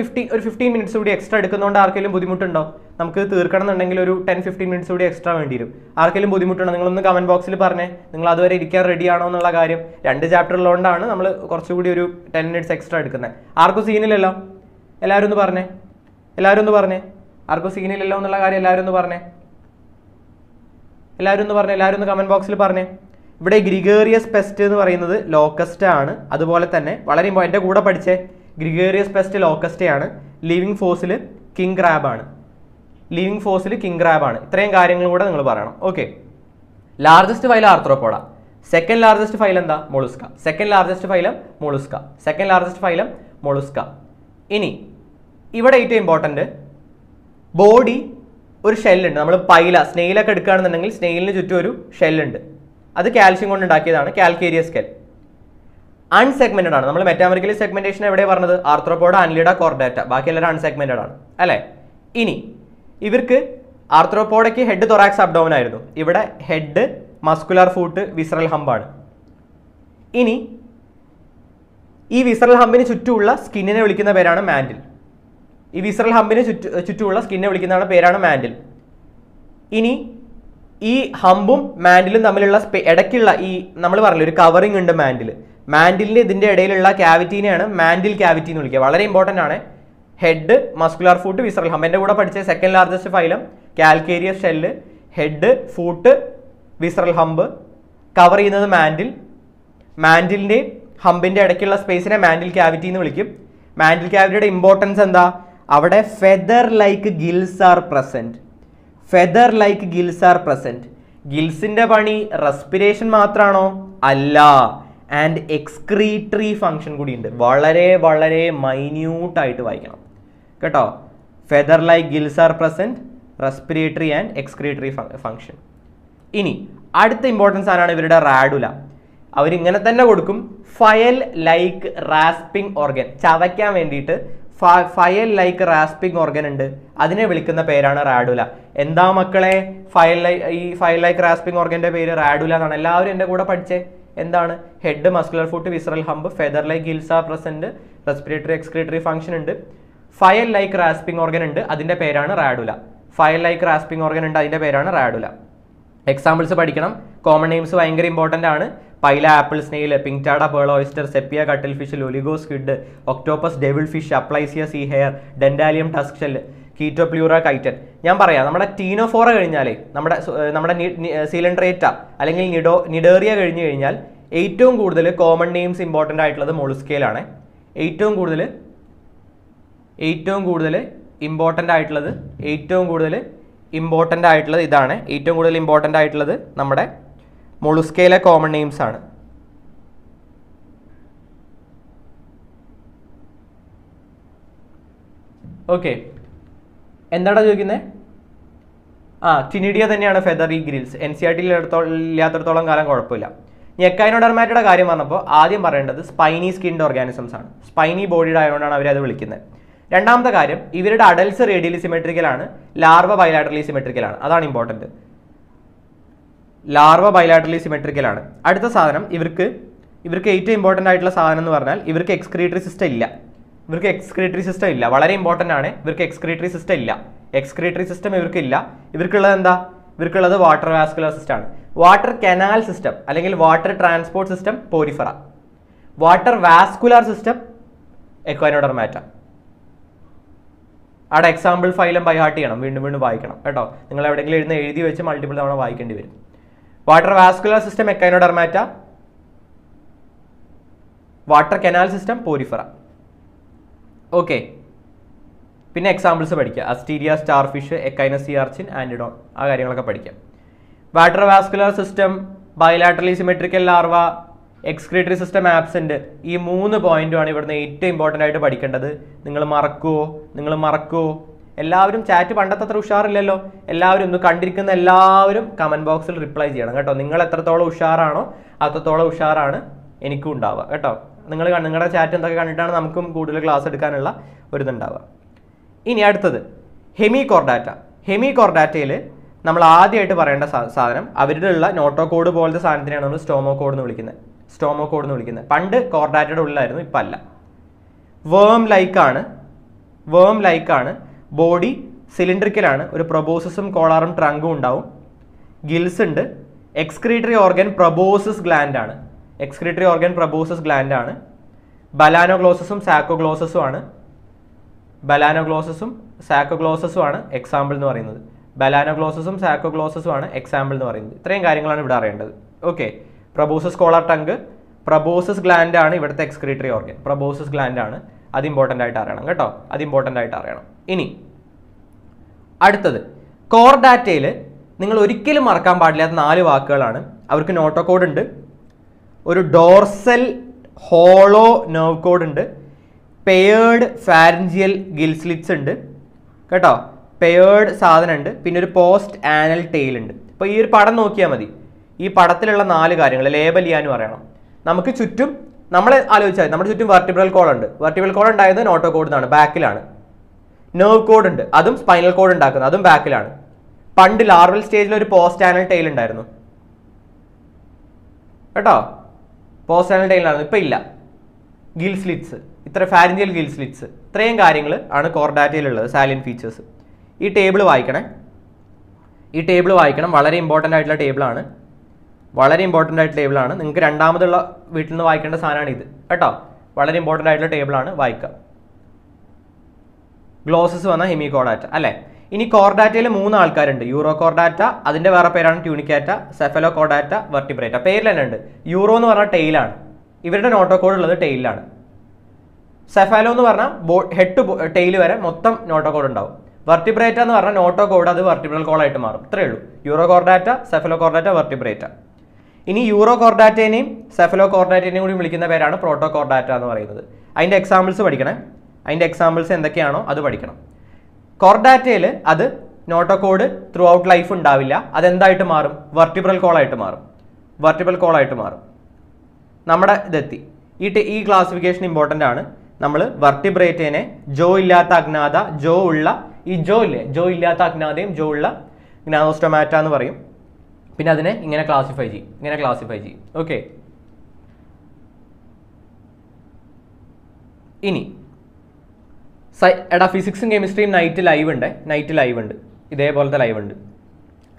15 മിനിറ്റ്സ് കൂടി എക്സ്ട്രാ എടുക്കുന്നതുകൊണ്ട് ആർക്കെങ്കിലും ബുദ്ധിമുട്ടുണ്ടോ? നമുക്ക് തീർക്കണം എന്നുണ്ടെങ്കിൽ ഒരു 10-15 minutes കൂടി എക്സ്ട്രാ വേണ്ടി വരും. ആർക്കെങ്കിലും ബുദ്ധിമുട്ടുണ്ടോ നിങ്ങളൊന്ന് കമൻറ്റ് ബോക്സിൽ പറഞ്ഞേ, നിങ്ങൾ അതുവരെ ഇരിക്കാൻ റെഡിയാണോ എന്നുള്ള കാര്യം. രണ്ട് ചാപ്റ്ററിലുള്ളതുകൊണ്ടാണ് നമ്മൾ കുറച്ചുകൂടി ഒരു 10 minutes എക്സ്ട്രാ എടുക്കുന്നത്. ആർക്കും സീനിലല്ലോ, എല്ലാവരും ഒന്ന് പറഞ്ഞേ ആർക്കും സീനിലല്ലോ എന്നുള്ള കാര്യം എല്ലാവരും ഒന്ന് കമൻറ്റ് ബോക്സിൽ പറഞ്ഞേ. ഇവിടെ ഗ്രിഗേറിയസ് പെസ്റ്റ് എന്ന് പറയുന്നത് ലോക്കസ്റ്റ് ആണ്. അതുപോലെ തന്നെ വളരെ എൻ്റെ കൂടെ പഠിച്ചേ ഗ്രിഗേറിയസ് പെസ്റ്റ് ലോക്കസ്റ്റേ ആണ്. ലിവിങ് ഫോസിൽ കിങ് ക്രാബാണ്. ഇത്രയും കാര്യങ്ങളും കൂടെ നിങ്ങൾ പറയണം. Okay, largest phylum ആർത്രോപോഡ, second largest phylum എന്താ മോളുസ്ക, ഇനി ഇവിടെ ഏറ്റവും ഇമ്പോർട്ടൻറ്റ് ബോഡി ഒരു ഷെല്ലുണ്ട്. നമ്മൾ പൈല സ്നെയിലൊക്കെ എടുക്കുകയാണെന്നുണ്ടെങ്കിൽ സ്നെയിലിന് ചുറ്റും ഒരു ഷെല്ലുണ്ട്, അത് കാൽഷ്യം കൊണ്ട് ഉണ്ടാക്കിയതാണ് കാൽക്കേരിയ സ്കെൽ. അൺസെഗ്മെന്റഡ് ആണ്. നമ്മൾ മെറ്റാമറിക്കലി സെഗ്മെന്റേഷൻ എവിടെ പറഞ്ഞത്? ആർത്രോപോഡ, അനലിഡ, കോർഡാറ്റ, ബാക്കി എല്ലാവരും അൺസെഗ്മെന്റഡ് ആണ് അല്ലേ. ഇനി ഇവർക്ക് ആർത്രോപോഡയ്ക്ക് ഹെഡ്, തൊറാക്സ്, അബ്ഡോമൻ ആയിരുന്നു. ഇവിടെ ഹെഡ്, മസ്കുലാർ ഫൂട്ട്, വിസറൽ ഹമ്പാണ്. ഇനി ഈ വിസറൽ ഹമ്പിന് ചുറ്റുമുള്ള സ്കിന്നിനെ വിളിക്കുന്ന പേരാണ് മാൻഡിൽ. ഇനി ഈ ഹമ്പും മാൻഡിലും തമ്മിലുള്ള ഇടയ്ക്കുള്ള ഈ നമ്മൾ പറഞ്ഞില്ല ഒരു കവറിങ് ഉണ്ട് മാൻഡിൽ. മാൻഡിലിന് ഇതിൻ്റെ ഇടയിലുള്ള ക്യാവിറ്റീനെയാണ് മാൻഡിൽ ക്യാവിറ്റി എന്ന് വിളിക്കുക. വളരെ ഇമ്പോർട്ടൻ്റ് ആണ്. Head, muscular foot, visceral hump. എൻ്റെ കൂടെ പഠിച്ച second largest phylum calcareous shell, head, foot, visceral hump, cover ചെയ്യുന്നത് മാൻഡിൽ. മാൻഡിലിൻ്റെ ഹമ്പിൻ്റെ ഇടയ്ക്കുള്ള സ്പേസിനെ മാൻഡിൽ ക്യാവിറ്റി എന്ന് വിളിക്കും. മാൻഡിൽ ക്യാവിറ്റിയുടെ ഇമ്പോർട്ടൻസ് എന്താ? അവിടെ feather like gills are present. ഗിൽസിൻ്റെ പണി റെസ്പിറേഷൻ മാത്രമാണോ? അല്ല, ആൻഡ് എക്സ്ക്രീറ്ററി ഫങ്ഷൻ കൂടിയുണ്ട്. വളരെ വളരെ മൈന്യൂട്ടായിട്ട് വായിക്കണം കേട്ടോ. Feather like gills are present, respiratory and excretory function. ഇനി അടുത്ത ഇമ്പോർട്ടൻസ് ആണ് ഇവരുടെ റാഡുല. അവരിങ്ങനെ തന്നെ കൊടുക്കും. ഫയൽ ലൈക്ക് റാസ്പിംഗ് ഓർഗൻ, ചവയ്ക്കാൻ വേണ്ടിയിട്ട് ഫയൽ ലൈക്ക് റാസ്പിംഗ് ഓർഗൻ ഉണ്ട്, അതിനെ വിളിക്കുന്ന പേരാണ് റാഡുല. എന്താ മക്കളെ ഫയൽ ലൈക്ക് റാസ്പിംഗ് ഓർഗൻ്റെ പേര് റാഡുല എന്നാണ്. എല്ലാവരും എൻ്റെ കൂടെ പഠിച്ചേ എന്താണ്? Head, muscular foot, visceral hump, feather like gills are present, respiratory excretory function ഉണ്ട്, ഫയൽ ലൈക്ക് റാസ്പിംഗ് ഓർഗൻ ഉണ്ട്, അതിൻ്റെ പേരാണ് റാഡുല. എക്സാമ്പിൾസ് പഠിക്കണം. കോമൺ നെയിംസ് ഭയങ്കര ഇമ്പോർട്ടൻ്റ് ആണ്. Pila, apple snail, pinctada, pearl oyster, sepia, cuttlefish, loligo squid, octopus, devil fish, aplysia sea hare, dentalium tusk shell, chaetopleura chiton. ഞാൻ പറയാം, നമ്മുടെ ടീനോഫോറ കഴിഞ്ഞാലേ നമ്മുടെ സിലൻഡ്രേറ്റ അല്ലെങ്കിൽ നിഡേറിയ കഴിഞ്ഞു കഴിഞ്ഞാൽ ഏറ്റവും കൂടുതൽ കോമൺ നെയിംസ് ഇമ്പോർട്ടൻ്റ് ആയിട്ടുള്ളത് മോളുസ്കയിലാണ്. ഏറ്റവും കൂടുതൽ ഇമ്പോർട്ടൻ്റ് ആയിട്ടുള്ളത് നമ്മുടെ മോളുസ്കയിലെ കോമൺ നെയിംസ് ആണ്. ഓക്കെ, എന്താടാ ചോദിക്കുന്നത്? ആ, ടിനിഡിയ തന്നെയാണ് ഫെദറി ഗ്രിൽസ്. NCERT ഇല്ലാത്തടത്തോളം കാലം കുഴപ്പമില്ല. ഇനി എക്കൈനോഡർമാറ്റയുടെ കാര്യം പറഞ്ഞപ്പോൾ ആദ്യം പറയേണ്ടത് സ്പൈനി സ്കിൻഡ് ഓർഗാനിസംസ് ആണ്. സ്പൈനി ബോഡിയുടെ ആയതുകൊണ്ടാണ് അവരത് വിളിക്കുന്നത്. രണ്ടാമത്തെ കാര്യം, ഇവരുടെ അഡൽസ് റേഡിയലി സിമെട്രിക്കലാണ്, ലാർവ ബൈലാറ്ററലി സിമെട്രിക്കലാണ്. അതാണ് ഇമ്പോർട്ടൻറ്റ്. അടുത്ത സാധനം, ഇവർക്ക് ഏറ്റവും ഇമ്പോർട്ടൻ്റ് ആയിട്ടുള്ള സാധനം എന്ന് പറഞ്ഞാൽ ഇവർക്ക് എക്സ്ക്രീറ്ററി സിസ്റ്റം ഇല്ല. വളരെ ഇമ്പോർട്ടൻ്റ് ആണ്. എക്സ്ക്രീറ്ററി സിസ്റ്റം ഇവർക്കില്ല. ഇവർക്കുള്ളത് വാട്ടർ വാസ്കുലർ സിസ്റ്റം ആണ്. വാട്ടർ കനാൽ സിസ്റ്റം അല്ലെങ്കിൽ water transport system പോരിഫറ, water vascular system എക്വൈനോഡർമാറ്റ. അവിടെ എക്സാമ്പിൾ ഫൈലം ബൈഹാർട്ട് ചെയ്യണം, വീണ്ടും വായിക്കണം കേട്ടോ. നിങ്ങൾ എവിടെയെങ്കിലും എഴുതി വെച്ച് മൾട്ടിപ്പിൾ തവണ വായിക്കേണ്ടി വരും. Water vascular system echinodermata, water canal system porifera. Okay, പിന്നെ എക്സാമ്പിൾസ് പഠിക്കുക. Asterias, starfish, echinus sea urchin, antedon, ആ കാര്യങ്ങളൊക്കെ പഠിക്കാം. Water vascular system, bilaterally symmetrical larva, excretory system absent. ഈ 3 പോയിൻറ്റുമാണ് ഇവിടുന്ന് ഏറ്റവും ഇമ്പോർട്ടൻ്റ് ആയിട്ട് പഠിക്കേണ്ടത്. നിങ്ങൾ മറക്കുമോ? എല്ലാവരും ചാറ്റ് പണ്ടത്തെ അത്ര ഉഷാറില്ലല്ലോ. എല്ലാവരും ഒന്ന് കണ്ടിരിക്കുന്ന എല്ലാവരും കമൻറ്റ് ബോക്സിൽ റിപ്ലൈ ചെയ്യണം കേട്ടോ. നിങ്ങൾ എത്രത്തോളം ഉഷാറാണോ അത്രത്തോളം ഉഷാറാണ് എനിക്കും ഉണ്ടാവുക കേട്ടോ. നിങ്ങളുടെ ചാറ്റ് എന്തൊക്കെ കണ്ടിട്ടാണ് നമുക്കും കൂടുതൽ ക്ലാസ് എടുക്കാനുള്ള ഒരിതുണ്ടാവുക. ഇനി അടുത്തത് ഹെമികോർഡാറ്റ. ഹെമികോർഡാറ്റയിൽ നമ്മൾ ആദ്യമായിട്ട് പറയേണ്ട സാധനം അവരുടെ ഉള്ള നോട്ടോകോഡ് പോലത്തെ സാധനത്തിനെയാണ് നമ്മൾ സ്റ്റോമോകോഡ് എന്ന് വിളിക്കുന്നത്. പണ്ട് കോർഡാറ്റയുടെ ഉള്ളിലായിരുന്നു, ഇപ്പം അല്ല. വേം ലൈക്കാണ് ബോഡി cylindrical ആണ്, ഒരു probosisum കോളാറും ട്രങ്കും ഉണ്ടാവും, ഗിൽസ് ഉണ്ട്. എക്സ്ക്രീറ്ററി ഓർഗൻ proboscis gland ആണ്, എക്സ്ക്രീറ്ററി ഓർഗൻ proboscis gland ആണ്. ബലാനോഗ്ലോസസും സാക്കോഗ്ലോസസും ആണ്, ബലാനോഗ്ലോസസും സാക്കോഗ്ലോസസും ആണ് എക്സാമ്പിൾ എന്ന് പറയുന്നത്. ബലാനോഗ്ലോസസും സാക്കോഗ്ലോസസും ആണ് എക്സാമ്പിൾ എന്ന് പറയുന്നത്. ഇത്രയും കാര്യങ്ങളാണ് ഇവിടെ അറിയേണ്ടത്. Okay, proboscis collar trunk, proboscis gland ആണ് ഇവിടുത്തെ എക്സ്ക്രീറ്ററി ഓർഗൻ, proboscis gland ആണ്. അത് ഇമ്പോർട്ടൻ്റ് ആയിട്ട് അറിയണം കേട്ടോ, അത് ഇമ്പോർട്ടൻ്റ് ആയിട്ട് അറിയണം. ഇനി അടുത്തത് കോർഡാറ്റയിൽ നിങ്ങൾ ഒരിക്കലും മറക്കാൻ പാടില്ലാത്ത നാല് വാക്കുകളാണ്. അവർക്ക് നോട്ടോകോഡ് ഉണ്ട്, ഒരു ഡോർസൽ ഹോളോ നെർവ് കോഡ് ഉണ്ട്, പെയർഡ് ഫാരൻജിയൽ ഗിൽസ്ലിറ്റ്സ് ഉണ്ട് കേട്ടോ, പെയർഡ് സാധനം ഉണ്ട്, പിന്നെ ഒരു പോസ്റ്റ് ആനൽ ടെയിൽ ഉണ്ട്. അപ്പോൾ ഈ ഒരു പടം നോക്കിയാൽ മതി, ഈ പടത്തിലുള്ള നാല് കാര്യങ്ങൾ ലേബൽ ചെയ്യാനും അറിയണം. നമുക്ക് ചുറ്റും നമ്മൾ ആലോചിച്ചാൽ നമ്മുടെ ചുറ്റും വെർട്ടിബ്രൽ കോഡ് ഉണ്ട്, വെർട്ടിബ്രൽ കോഡ് ഉണ്ടായത് നോട്ടോകോഡ് എന്നാണ്, ബാക്കിലാണ്. നെർവ് കോഡ് ഉണ്ട്, അതും സ്പൈനൽ കോഡ് ഉണ്ടാക്കുന്നത്, അതും ബാക്കിലാണ്. പണ്ട് ലാർവൽ സ്റ്റേജിൽ ഒരു പോസ്റ്റ് ആനൽ ടെയിൽ ഉണ്ടായിരുന്നു കേട്ടോ, പോസ്റ്റ് ആനൽ ടെയിൽ ആണ്, ഇപ്പം ഇല്ല. ഗിൽസ്ലിറ്റ്സ്, ഇത്ര ഫാരൻജിയൽ ഗിൽസ്ലിറ്റ്സ്, ഇത്രയും കാര്യങ്ങൾ ആണ് കോർഡാറ്റയിലുള്ളത് സാലിയൻ ഫീച്ചേഴ്സ്. ഈ ടേബിൾ വായിക്കണേ, ഈ ടേബിൾ വായിക്കണം, വളരെ ഇമ്പോർട്ടൻ്റ് ആയിട്ടുള്ള ടേബിളാണ്, വളരെ ഇമ്പോർട്ടൻ്റ് ആയിട്ടുള്ള ടേബിളാണ്. നിങ്ങൾക്ക് രണ്ടാമതുള്ള വീട്ടിൽ നിന്ന് വായിക്കേണ്ട സാധനമാണ് ഇത് കേട്ടോ, വളരെ ഇമ്പോർട്ടൻ്റ് ആയിട്ടുള്ള ടേബിളാണ്, വായിക്കുക. ഗ്ലോസസ് വന്ന ഹെമികോർഡാറ്റ അല്ലേ. ഇനി കോർഡാറ്റയിൽ മൂന്ന് ആൾക്കാരുണ്ട്, യൂറോ കോർഡാറ്റ, അതിൻ്റെ വേറെ പേരാണ് ട്യൂണിക്കാറ്റ, സെഫലോ കോർഡാറ്റ, വെർട്ടിബ്രേറ്റ. പേരിൽ തന്നെ ഉണ്ട്, യൂറോ എന്ന് പറഞ്ഞാൽ ടെയിലാണ്, ഇവരുടെ നോട്ടോകോഡ് ഉള്ളത് ടെയിലാണ്. സെഫാലോ എന്ന് പറഞ്ഞാൽ ഹെഡ് ടു ടെയിൽ വരെ മൊത്തം നോട്ടോകോഡ് ഉണ്ടാവും. വെർട്ടിബ്രേറ്റ എന്ന് പറഞ്ഞാൽ നോട്ടോകോഡ് അത് വെർട്ടിബ്രൽ കോളായിട്ട് മാറും. ഇത്രയേ ഉള്ളൂ, euro Chordata, cephalo Chordata, vertebrata. ഇനി യൂറോ കോർഡാറ്റേനെയും സെഫലോ കോർഡാറ്റേനെയും കൂടി വിളിക്കുന്ന പേരാണ് പ്രോട്ടോ കോർഡാറ്റ എന്ന് പറയുന്നത്. അതിൻ്റെ എക്സാമ്പിൾസ് പഠിക്കണേ, അതിൻ്റെ എക്സാമ്പിൾസ് എന്തൊക്കെയാണോ അത് പഠിക്കണം. കോർഡാറ്റയിൽ അത് നോട്ടോകോഡ് ത്രൂ ഔട്ട് ലൈഫ് ഉണ്ടാവില്ല, അതെന്തായിട്ട് മാറും, വെർട്ടിബ്രൽ കോളായിട്ട് മാറും, വെർട്ടിബ്രൽ കോളായിട്ട് മാറും. നമ്മുടെ ഇതെത്തി. ഈ ക്ലാസിഫിക്കേഷൻ ഇമ്പോർട്ടൻ്റ് ആണ്. നമ്മൾ വെർട്ടിബ്രേറ്റേനെ ജോ ഇല്ലാത്ത അഗ്നാഥ, ജോ ഉള്ള, ഈ ജോ ഇല്ലേ, ജോ ഇല്ലാത്ത അഗ്നാഥയും ജോ ഉള്ള ഗ്നാദോസ്റ്റൊമാറ്റ എന്ന് പറയും. പിന്നെ അതിനെ ഇങ്ങനെ ക്ലാസിഫൈ ചെയ്യും, ഇങ്ങനെ ക്ലാസിഫൈ ചെയ്യും. ഓക്കെ, ഇനി എടാ ഫിസിക്സും കെമിസ്ട്രിയും നൈറ്റ് ലൈവ് ഉണ്ട്, നൈറ്റ് ലൈവ് ഉണ്ട്, ഇതേപോലത്തെ ലൈവ് ഉണ്ട്.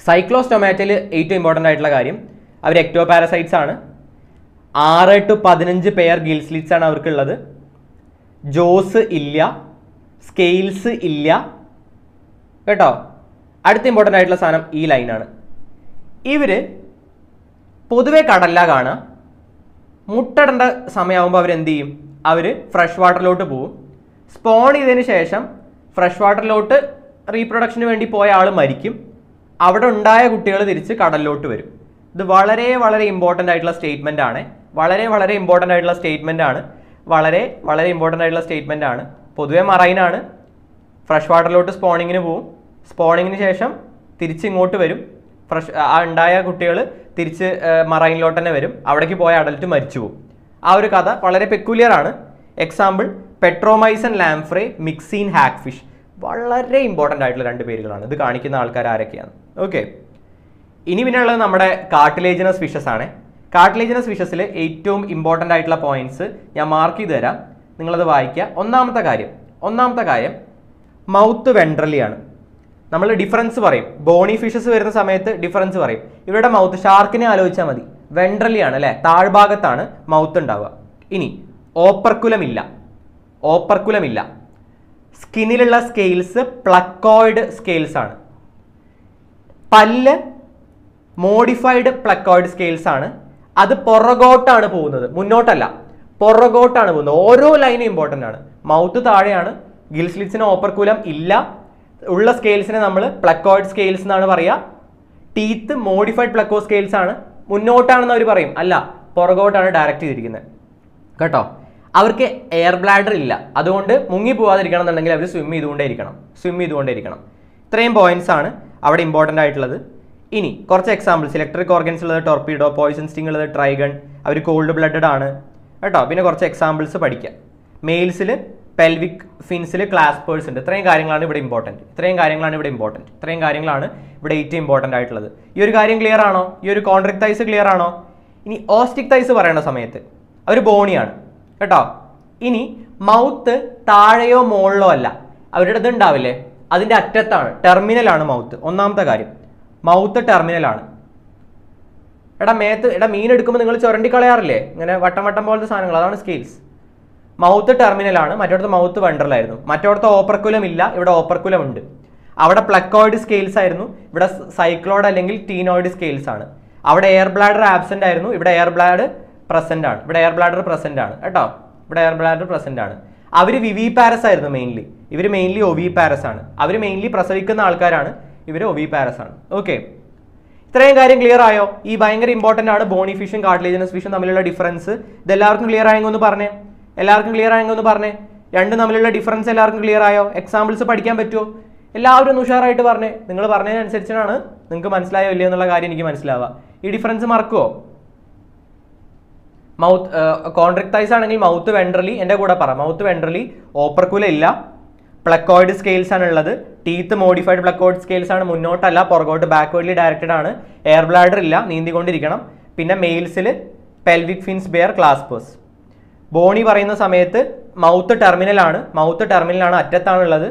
സൈക്ലോസ്റ്റൊമാറ്റയിൽ ഏറ്റവും ഇമ്പോർട്ടൻ്റ് ആയിട്ടുള്ള കാര്യം അവർ എക്ടോ പാരസൈറ്റ്സ് ആണ്. 6 to 15 പെയർ ഗിൽസ്ലിറ്റ്സ് ആണ് അവർക്കുള്ളത്. ജോസ് ഇല്ല, സ്കെയിൽസ് ഇല്ല കേട്ടോ. അടുത്ത ഇമ്പോർട്ടൻ്റ് ആയിട്ടുള്ള സാധനം ഈ ലൈനാണ്. ഇവർ പൊതുവെ കടലില കാണുക, മുട്ടടേണ്ട സമയമാകുമ്പോൾ അവരെന്ത് ചെയ്യും, അവർ ഫ്രഷ് വാട്ടറിലോട്ട് പോവും. സ്പോൺ ചെയ്തതിന് ശേഷം ഫ്രഷ് വാട്ടറിലോട്ട് റീപ്രൊഡക്ഷന് വേണ്ടി പോയ ആൾ മരിക്കും, അവിടെ ഉണ്ടായ കുട്ടികൾ തിരിച്ച് കടലിലോട്ട് വരും. ഇത് വളരെ വളരെ ഇമ്പോർട്ടൻ്റ് ആയിട്ടുള്ള സ്റ്റേറ്റ്മെൻ്റ് ആണ്, വളരെ വളരെ ഇമ്പോർട്ടൻ്റ് ആയിട്ടുള്ള സ്റ്റേറ്റ്മെൻ്റ് ആണ്, വളരെ വളരെ ഇമ്പോർട്ടൻ്റ് ആയിട്ടുള്ള സ്റ്റേറ്റ്മെൻ്റ് ആണ്. പൊതുവെ മറൈനാണ്, ഫ്രഷ് വാട്ടറിലോട്ട് സ്പോണിങ്ങിന് പോവും, സ്പോണിങ്ങിന് ശേഷം തിരിച്ചിങ്ങോട്ട് വരും, ഫ്രഷ് ആ ഉണ്ടായ കുട്ടികൾ തിരിച്ച് മറൈനിലോട്ട് തന്നെ വരും, അവിടേക്ക് പോയ അഡൽറ്റ് മരിച്ചു പോവും. ആ ഒരു കഥ വളരെ പെക്യുലിയർ ആണ്. Example petromyzon lamprey, myxine hagfish. വളരെ ഇമ്പോർട്ടൻ്റ് ആയിട്ടുള്ള രണ്ട് പേരുകളാണ്, ഇത് കാണിക്കുന്ന ആൾക്കാർ ആരൊക്കെയാണ്. ഓക്കെ, ഇനി പിന്നെ ഉള്ളത് നമ്മുടെ കാർട്ടിലേജിനസ് ഫിഷസ് ആണ്. കാർട്ടിലേജിനസ് ഫിഷസിൽ ഏറ്റവും ഇമ്പോർട്ടൻ്റ് ആയിട്ടുള്ള പോയിന്റ്സ് ഞാൻ മാർക്ക് ചെയ്ത് തരാം, നിങ്ങളത് വായിക്കുക. ഒന്നാമത്തെ കാര്യം മൗത്ത് വെൻട്രലിയാണ്. നമ്മൾ ഡിഫറൻസ് പറയും, ബോണി ഫിഷസ് വരുന്ന സമയത്ത് ഡിഫറൻസ് പറയും. ഇവരുടെ മൗത്ത് ഷാർക്കിനെ ആലോചിച്ചാൽ മതി, വെൻട്രലിയാണ് അല്ലേ, താഴ്ഭാഗത്താണ് മൗത്ത് ഉണ്ടാവുക. ഇനി ഓപ്പർക്കുലമില്ല. സ്കിന്നിലുള്ള സ്കെയിൽസ് പ്ലക്കോയിഡ് സ്കെയിൽസ് ആണ്. പല്ല് മോഡിഫൈഡ് പ്ലക്കോയിഡ് സ്കെയിൽസ് ആണ്. അത് പുറകോട്ടാണ് പോകുന്നത്, മുന്നോട്ടല്ല, പുറകോട്ടാണ് പോകുന്നത്. ഓരോ ലൈനും ഇമ്പോർട്ടൻ്റ് ആണ്. മൗത്ത് താഴെയാണ്, ഗിൽസ്ലിറ്റ്സിന് ഓപ്പർക്കുലം ഇല്ല, ഉള്ള സ്കെയിൽസിനെ നമ്മൾ പ്ലക്കോയിഡ് സ്കെയിൽസ് എന്നാണ് പറയുക. ടീത്ത് മോഡിഫൈഡ് പ്ലക്കോ സ്കെയിൽസ് ആണ്, മുന്നോട്ടാണെന്ന് അവർ പറയും, അല്ല പുറകോട്ടാണ് ഡയറക്റ്റ് ചെയ്തിരിക്കുന്നത് കേട്ടോ. അവർക്ക് എയർ ബ്ലാഡർ ഇല്ല, അതുകൊണ്ട് മുങ്ങി പോകാതിരിക്കണം എന്നുണ്ടെങ്കിൽ അവർ സ്വിം ചെയ്തുകൊണ്ടേയിരിക്കണം. ഇത്രയും പോയിന്റ്സ് ആണ് അവിടെ ഇമ്പോർട്ടൻ്റ് ആയിട്ടുള്ളത്. ഇനി കുറച്ച് എക്സാമ്പിൾസ്, ഇലക്ട്രിക് ഓർഗൻസ് ഉള്ളത് ടോർപീഡോ, പോയിസൺ സ്റ്റിംഗ് ഉള്ളത് ട്രൈഗൺ, അവർ കോൾഡ് ബ്ലഡഡ് ആണ് കേട്ടോ. പിന്നെ കുറച്ച് എക്സാമ്പിൾസ് പഠിക്കാം. മെയിൽസിൽ പെൽവിക് ഫിൻസിൽ ക്ലാസ്പേഴ്സ് ഉണ്ട്. ഇത്രയും കാര്യങ്ങളാണ് ഇവിടെ ഏറ്റവും ഇമ്പോർട്ടൻ്റ് ആയിട്ടുള്ളത്. ഈ ഒരു കാര്യം ക്ലിയർ ആണോ? ഈ ഒരു കോൺട്രാക്ടൈസ് ക്ലിയർ ആണോ? ഇനി ഓസ്റ്റിക് തൈസ് പറയേണ്ട സമയത്ത് അവർ ബോണിയാണ് കേട്ടോ. ഇനി മൗത്ത് താഴെയോ മുകളിലോ അല്ല, അവരുടെ ഇത് ഉണ്ടാവില്ലേ, അതിൻ്റെ അറ്റത്താണ്, ടെർമിനലാണ് മൗത്ത്. ഒന്നാമത്തെ കാര്യം, മൗത്ത് ടെർമിനലാണ്. എടാ മീൻ എടുക്കുമ്പോൾ നിങ്ങൾ ചുരണ്ടി കളയാറില്ലേ ഇങ്ങനെ വട്ടം വട്ടം പോലത്തെ സാധനങ്ങൾ, അതാണ് സ്കെയിൽസ്. മൗത്ത് ടെർമിനലാണ്. മറ്റോടത്ത് മൗത്ത് വെൻട്രലായിരുന്നു. മറ്റോടത്ത് ഓപ്പർക്കുലം ഇല്ല, ഇവിടെ ഓപ്പർക്കുലം ഉണ്ട്. അവിടെ പ്ലക്കോയിഡ് സ്കെയിൽസ് ആയിരുന്നു, ഇവിടെ സൈക്ലോയിഡ് അല്ലെങ്കിൽ ടീനോയിഡ് സ്കെയിൽസ് ആണ്. അവിടെ എയർ ബ്ലാഡർ ആബ്സെൻ്റ് ആയിരുന്നു, ഇവിടെ എയർ ബ്ലാഡ് പ്രസൻ്റ് ആണ്. ഇവിടെ എയർ ബ്ലാഡർ പ്രസൻ്റ് ആണ്. അവർ വിവി പാരസ് ആയിരുന്നു മെയിൻലി, ഇവർ മെയിൻലി ഒവി പാരസ് ആണ്. അവർ മെയിൻലി പ്രസവിക്കുന്ന ആൾക്കാരാണ്, ഇവർ ഒവി പാരസ് ആണ്. ഓക്കെ, ഇത്രയും കാര്യം ക്ലിയർ ആയോ? ഈ ഭയങ്കര ഇമ്പോർട്ടൻ്റ് ആണ് ബോണി ഫിഷും കാർട്ടിലേജിനസ് ഫിഷും തമ്മിലുള്ള ഡിഫറൻസ്. ഇതെല്ലാവർക്കും ക്ലിയർ ആയെങ്കിൽ ഒന്ന് പറഞ്ഞേ, രണ്ടും തമ്മിലുള്ള ഡിഫറൻസ് എല്ലാവർക്കും ക്ലിയർ ആയോ? എക്സാമ്പിൾസ് പഠിക്കാൻ പറ്റുമോ? എല്ലാവരും ഒന്ന് ഉഷാറായിട്ട് പറഞ്ഞേ. നിങ്ങൾ പറഞ്ഞതിനനുസരിച്ചാണ് നിങ്ങൾക്ക് മനസ്സിലായോ ഇല്ലയോ എന്നുള്ള കാര്യം എനിക്ക് മനസ്സിലാവുക. ഈ ഡിഫറൻസ് മറക്കുമോ? മൗത്ത് കോൺട്രക്ടൈസ് ആണെങ്കിൽ മൗത്ത് വെൻട്രലി, എൻ്റെ കൂടെ പറ, മൗത്ത് വെൻട്രലി, ഓപ്പർക്കുല ഇല്ല, പ്ലക്കോയിഡ് സ്കെയിൽസ് ആണ് ഉള്ളത്, ടീത്ത് മോഡിഫൈഡ് പ്ലക്കോയിഡ് സ്കെയിൽസ് ആണ്, മുന്നോട്ടല്ല പുറകോട്ട്, ബാക്ക്വേർഡ്ലി ഡയറക്റ്റഡ് ആണ്, എയർ ബ്ലാഡർ ഇല്ല, നീന്തിക്കൊണ്ടിരിക്കണം. പിന്നെ മെയിൽസിൽ pelvic fins, bear, claspers. Bony പറയുന്ന സമയത്ത് മൗത്ത് ടെർമിനലാണ്, അറ്റത്താണുള്ളത്,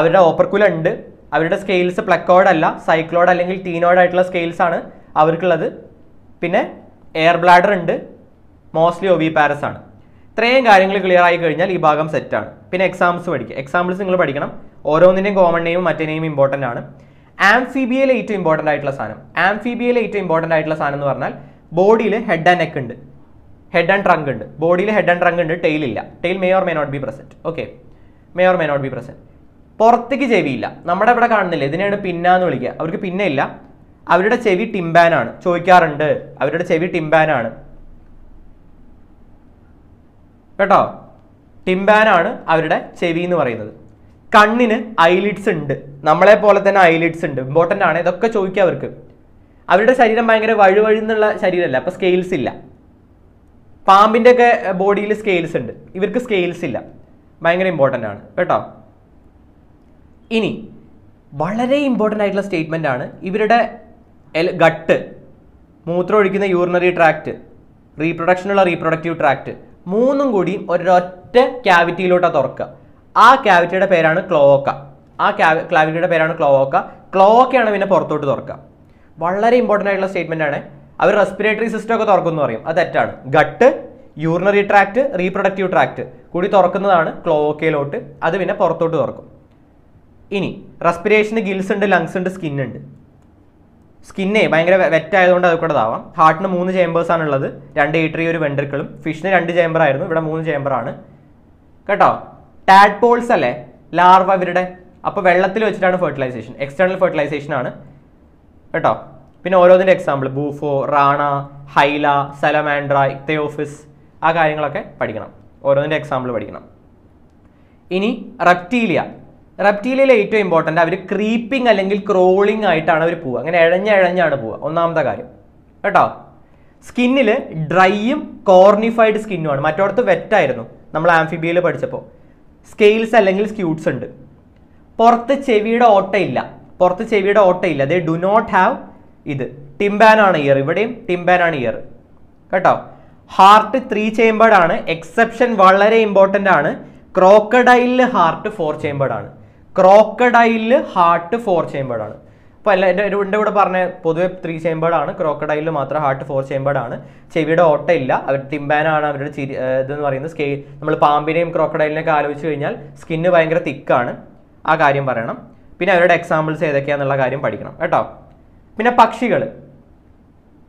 അവരുടെ ഓപ്പർക്കുല ഉണ്ട്, അവരുടെ സ്കെയിൽസ് പ്ലക്കോയിഡ് അല്ല, സൈക്ലോയിഡ് അല്ലെങ്കിൽ ടീനോയിഡ് ആയിട്ടുള്ള സ്കെയിൽസ് ആണ് അവർക്കുള്ളത്. പിന്നെ എയർ ബ്ലാഡർ ഉണ്ട്, മോസ്റ്റ്ലി ഒവി പാരസ് ആണ്. ഇത്രയും കാര്യങ്ങൾ ക്ലിയർ ആയി കഴിഞ്ഞാൽ ഈ ഭാഗം സെറ്റാണ്. പിന്നെ എക്സാംസ് പഠിക്കുക, എക്സാമ്പിൾസ് നിങ്ങൾ പഠിക്കണം. ഓരോന്നിൻ്റെയും കോമൺ നെയിമും മറ്റേനെയും ഇമ്പോർട്ടൻ്റ് ആണ്. ആംഫീബിയയിലെ ഏറ്റവും ഇമ്പോർട്ടൻ്റ് ആയിട്ടുള്ള സാധനം, എന്ന് പറഞ്ഞാൽ ബോഡിയിൽ ഹെഡ് ആൻഡ് നെക്ക് ഉണ്ട്, ഹെഡ് ആൻഡ് ട്രങ്ക് ഉണ്ട്. ടെയിൽ ഇല്ല, tail may or may not be present. Okay, പുറത്തേക്ക് ചെവിയില്ല. നമ്മുടെ ഇവിടെ കാണുന്നില്ല, ഇതിനെയാണ് പിന്നാന്ന് വിളിക്കുക. അവർക്ക് പിന്നയില്ല, അവരുടെ ചെവി ടിംബാനാണ്. ചോദിക്കാറുണ്ട്, അവരുടെ ചെവി ടിംബാനാണ് കേട്ടോ, ടിംബാനാണ് അവരുടെ ചെവി എന്ന് പറയുന്നത്. കണ്ണിന് ഐലിഡ്സ് ഉണ്ട്, നമ്മളെ പോലെ തന്നെ ഐലിഡ്സ് ഉണ്ട്. ഇമ്പോർട്ടൻ്റ് ആണ്, ഇതൊക്കെ ചോദിക്കുക അവർക്ക്. അവരുടെ ശരീരം ഭയങ്കര വഴുവഴുന്നുള്ള ശരീരമല്ല, അപ്പോൾ സ്കെയിൽസ് ഇല്ല. പാമ്പിൻ്റെയൊക്കെ ബോഡിയിൽ സ്കെയിൽസ് ഉണ്ട്, ഇവർക്ക് സ്കെയിൽസ് ഇല്ല. ഭയങ്കര ഇമ്പോർട്ടൻ്റ് ആണ് കേട്ടോ. ഇനി വളരെ ഇമ്പോർട്ടൻ്റ് ആയിട്ടുള്ള സ്റ്റേറ്റ്മെൻ്റ് ആണ്, ഇവരുടെ ഗട്ട്, മൂത്രം ഒഴിക്കുന്ന യൂറിനറി ട്രാക്റ്റ്, റീപ്രൊഡക്ഷനുള്ള റീപ്രൊഡക്റ്റീവ് ട്രാക്റ്റ്, മൂന്നും കൂടി ഒരൊറ്റ ക്യാവിറ്റിയിലോട്ടാണ് തുറക്കുക. ആ ക്യാവിറ്റിയുടെ പേരാണ് ക്ലോവോക്ക. ക്ലോവോക്കയാണ് പിന്നെ പുറത്തോട്ട് തുറക്കുക. വളരെ ഇമ്പോർട്ടൻ്റ് ആയിട്ടുള്ള സ്റ്റേറ്റ്മെൻ്റ് ആണ്. അവർ റെസ്പിറേറ്ററി സിസ്റ്റം ഒക്കെ തുറക്കുമെന്ന് പറയും, അത് തെറ്റാണ്. Gut, urinary tract, reproductive tract കൂടി തുറക്കുന്നതാണ് ക്ലോവോക്കയിലോട്ട്, അത് പിന്നെ പുറത്തോട്ട് തുറക്കും. ഇനി റെസ്പിറേഷന് ഗിൽസ് ഉണ്ട്, ലങ്സ് ഉണ്ട്, സ്കിൻ ഉണ്ട്. സ്കിന്നെ ഭയങ്കര വെറ്റായതുകൊണ്ട് അത് കൂടെതാവാം. ഹാർട്ടിന് 3 ചേമ്പേഴ്സാണുള്ളത്, 2 ഏട്രി, 1 വെൻട്രിക്കിളും. ഫിഷിന് 2 ചേമ്പറായിരുന്നു, ഇവിടെ 3 ചേമ്പറാണ് കേട്ടോ. ടാഡ്പോൾസ് അല്ലേ, ലാർവ ഇവരുടെ, അപ്പോൾ വെള്ളത്തിൽ വെച്ചിട്ടാണ് ഫെർട്ടിലൈസേഷൻ, എക്സ്റ്റേണൽ ഫെർട്ടിലൈസേഷൻ ആണ് കേട്ടോ. പിന്നെ ഓരോന്നിൻ്റെ എക്സാമ്പിൾ, ബൂഫോ, റാണ, ഹൈല, സലമാൻഡ്ര, ഇക്തയോഫിസ്, ആ കാര്യങ്ങളൊക്കെ പഠിക്കണം, ഓരോന്നിൻ്റെ എക്സാമ്പിൾ പഠിക്കണം. ഇനി റെപ്റ്റീലിയ, റെപ്റ്റീലിയയിലെ ഏറ്റവും ഇമ്പോർട്ടൻ്റ്, അവർ ക്രീപ്പിംഗ് അല്ലെങ്കിൽ ക്രോളിംഗ് ആയിട്ടാണ് അവർ പോവുക, അങ്ങനെ ഇഴഞ്ഞാണ് പോവുക, ഒന്നാമത്തെ കാര്യം കേട്ടോ. സ്കിന്നിൽ ഡ്രൈയും കോർണിഫൈഡ് സ്കിന്നുമാണ്, മറ്റോടത്ത് വെറ്റായിരുന്നു നമ്മൾ ആംഫിബിയയിൽ പഠിച്ചപ്പോൾ. സ്കെയിൽസ് അല്ലെങ്കിൽ സ്ക്യൂട്ട്സ് ഉണ്ട്. പുറത്ത് ചെവിയുടെ ഓട്ടയില്ല, ദേ ഡു നോട്ട് ഹാവ് ഇത്. ടിംബാനാണ് ഇയർ, ഇവിടെയും ടിംബാനാണ് ഇയർ കേട്ടോ. ഹാർട്ട് 3 ചേമ്പേർഡ് ആണ്, എക്സെപ്ഷൻ വളരെ ഇമ്പോർട്ടൻ്റ് ആണ്. ക്രോക്കഡൈലില് ഹാർട്ട് 4 ചേമ്പേർഡ് ആണ്, അപ്പോൾ അല്ല എൻ്റെ കൂടെ പറഞ്ഞ പൊതുവെ 3 ചേമ്പേർഡ് ആണ്, ക്രോക്കഡൈലിൽ മാത്രം ഹാർട്ട് 4 ചേമ്പേർഡ് ആണ്. ചെവിയുടെ ഓട്ടയില്ല, അവർ ടിംബാനാണ് അവരുടെ ഇതെന്ന് പറയുന്നത്. നമ്മൾ പാമ്പിനെയും ക്രോക്കഡൈലിനെയൊക്കെ ആലോചിച്ച് കഴിഞ്ഞാൽ സ്കിന്ന് ഭയങ്കര തിക്കാണ്, ആ കാര്യം പറയണം. പിന്നെ അവരുടെ എക്സാമ്പിൾസ് ഏതൊക്കെയാണെന്നുള്ള കാര്യം പഠിക്കണം കേട്ടോ. പിന്നെ പക്ഷികൾ,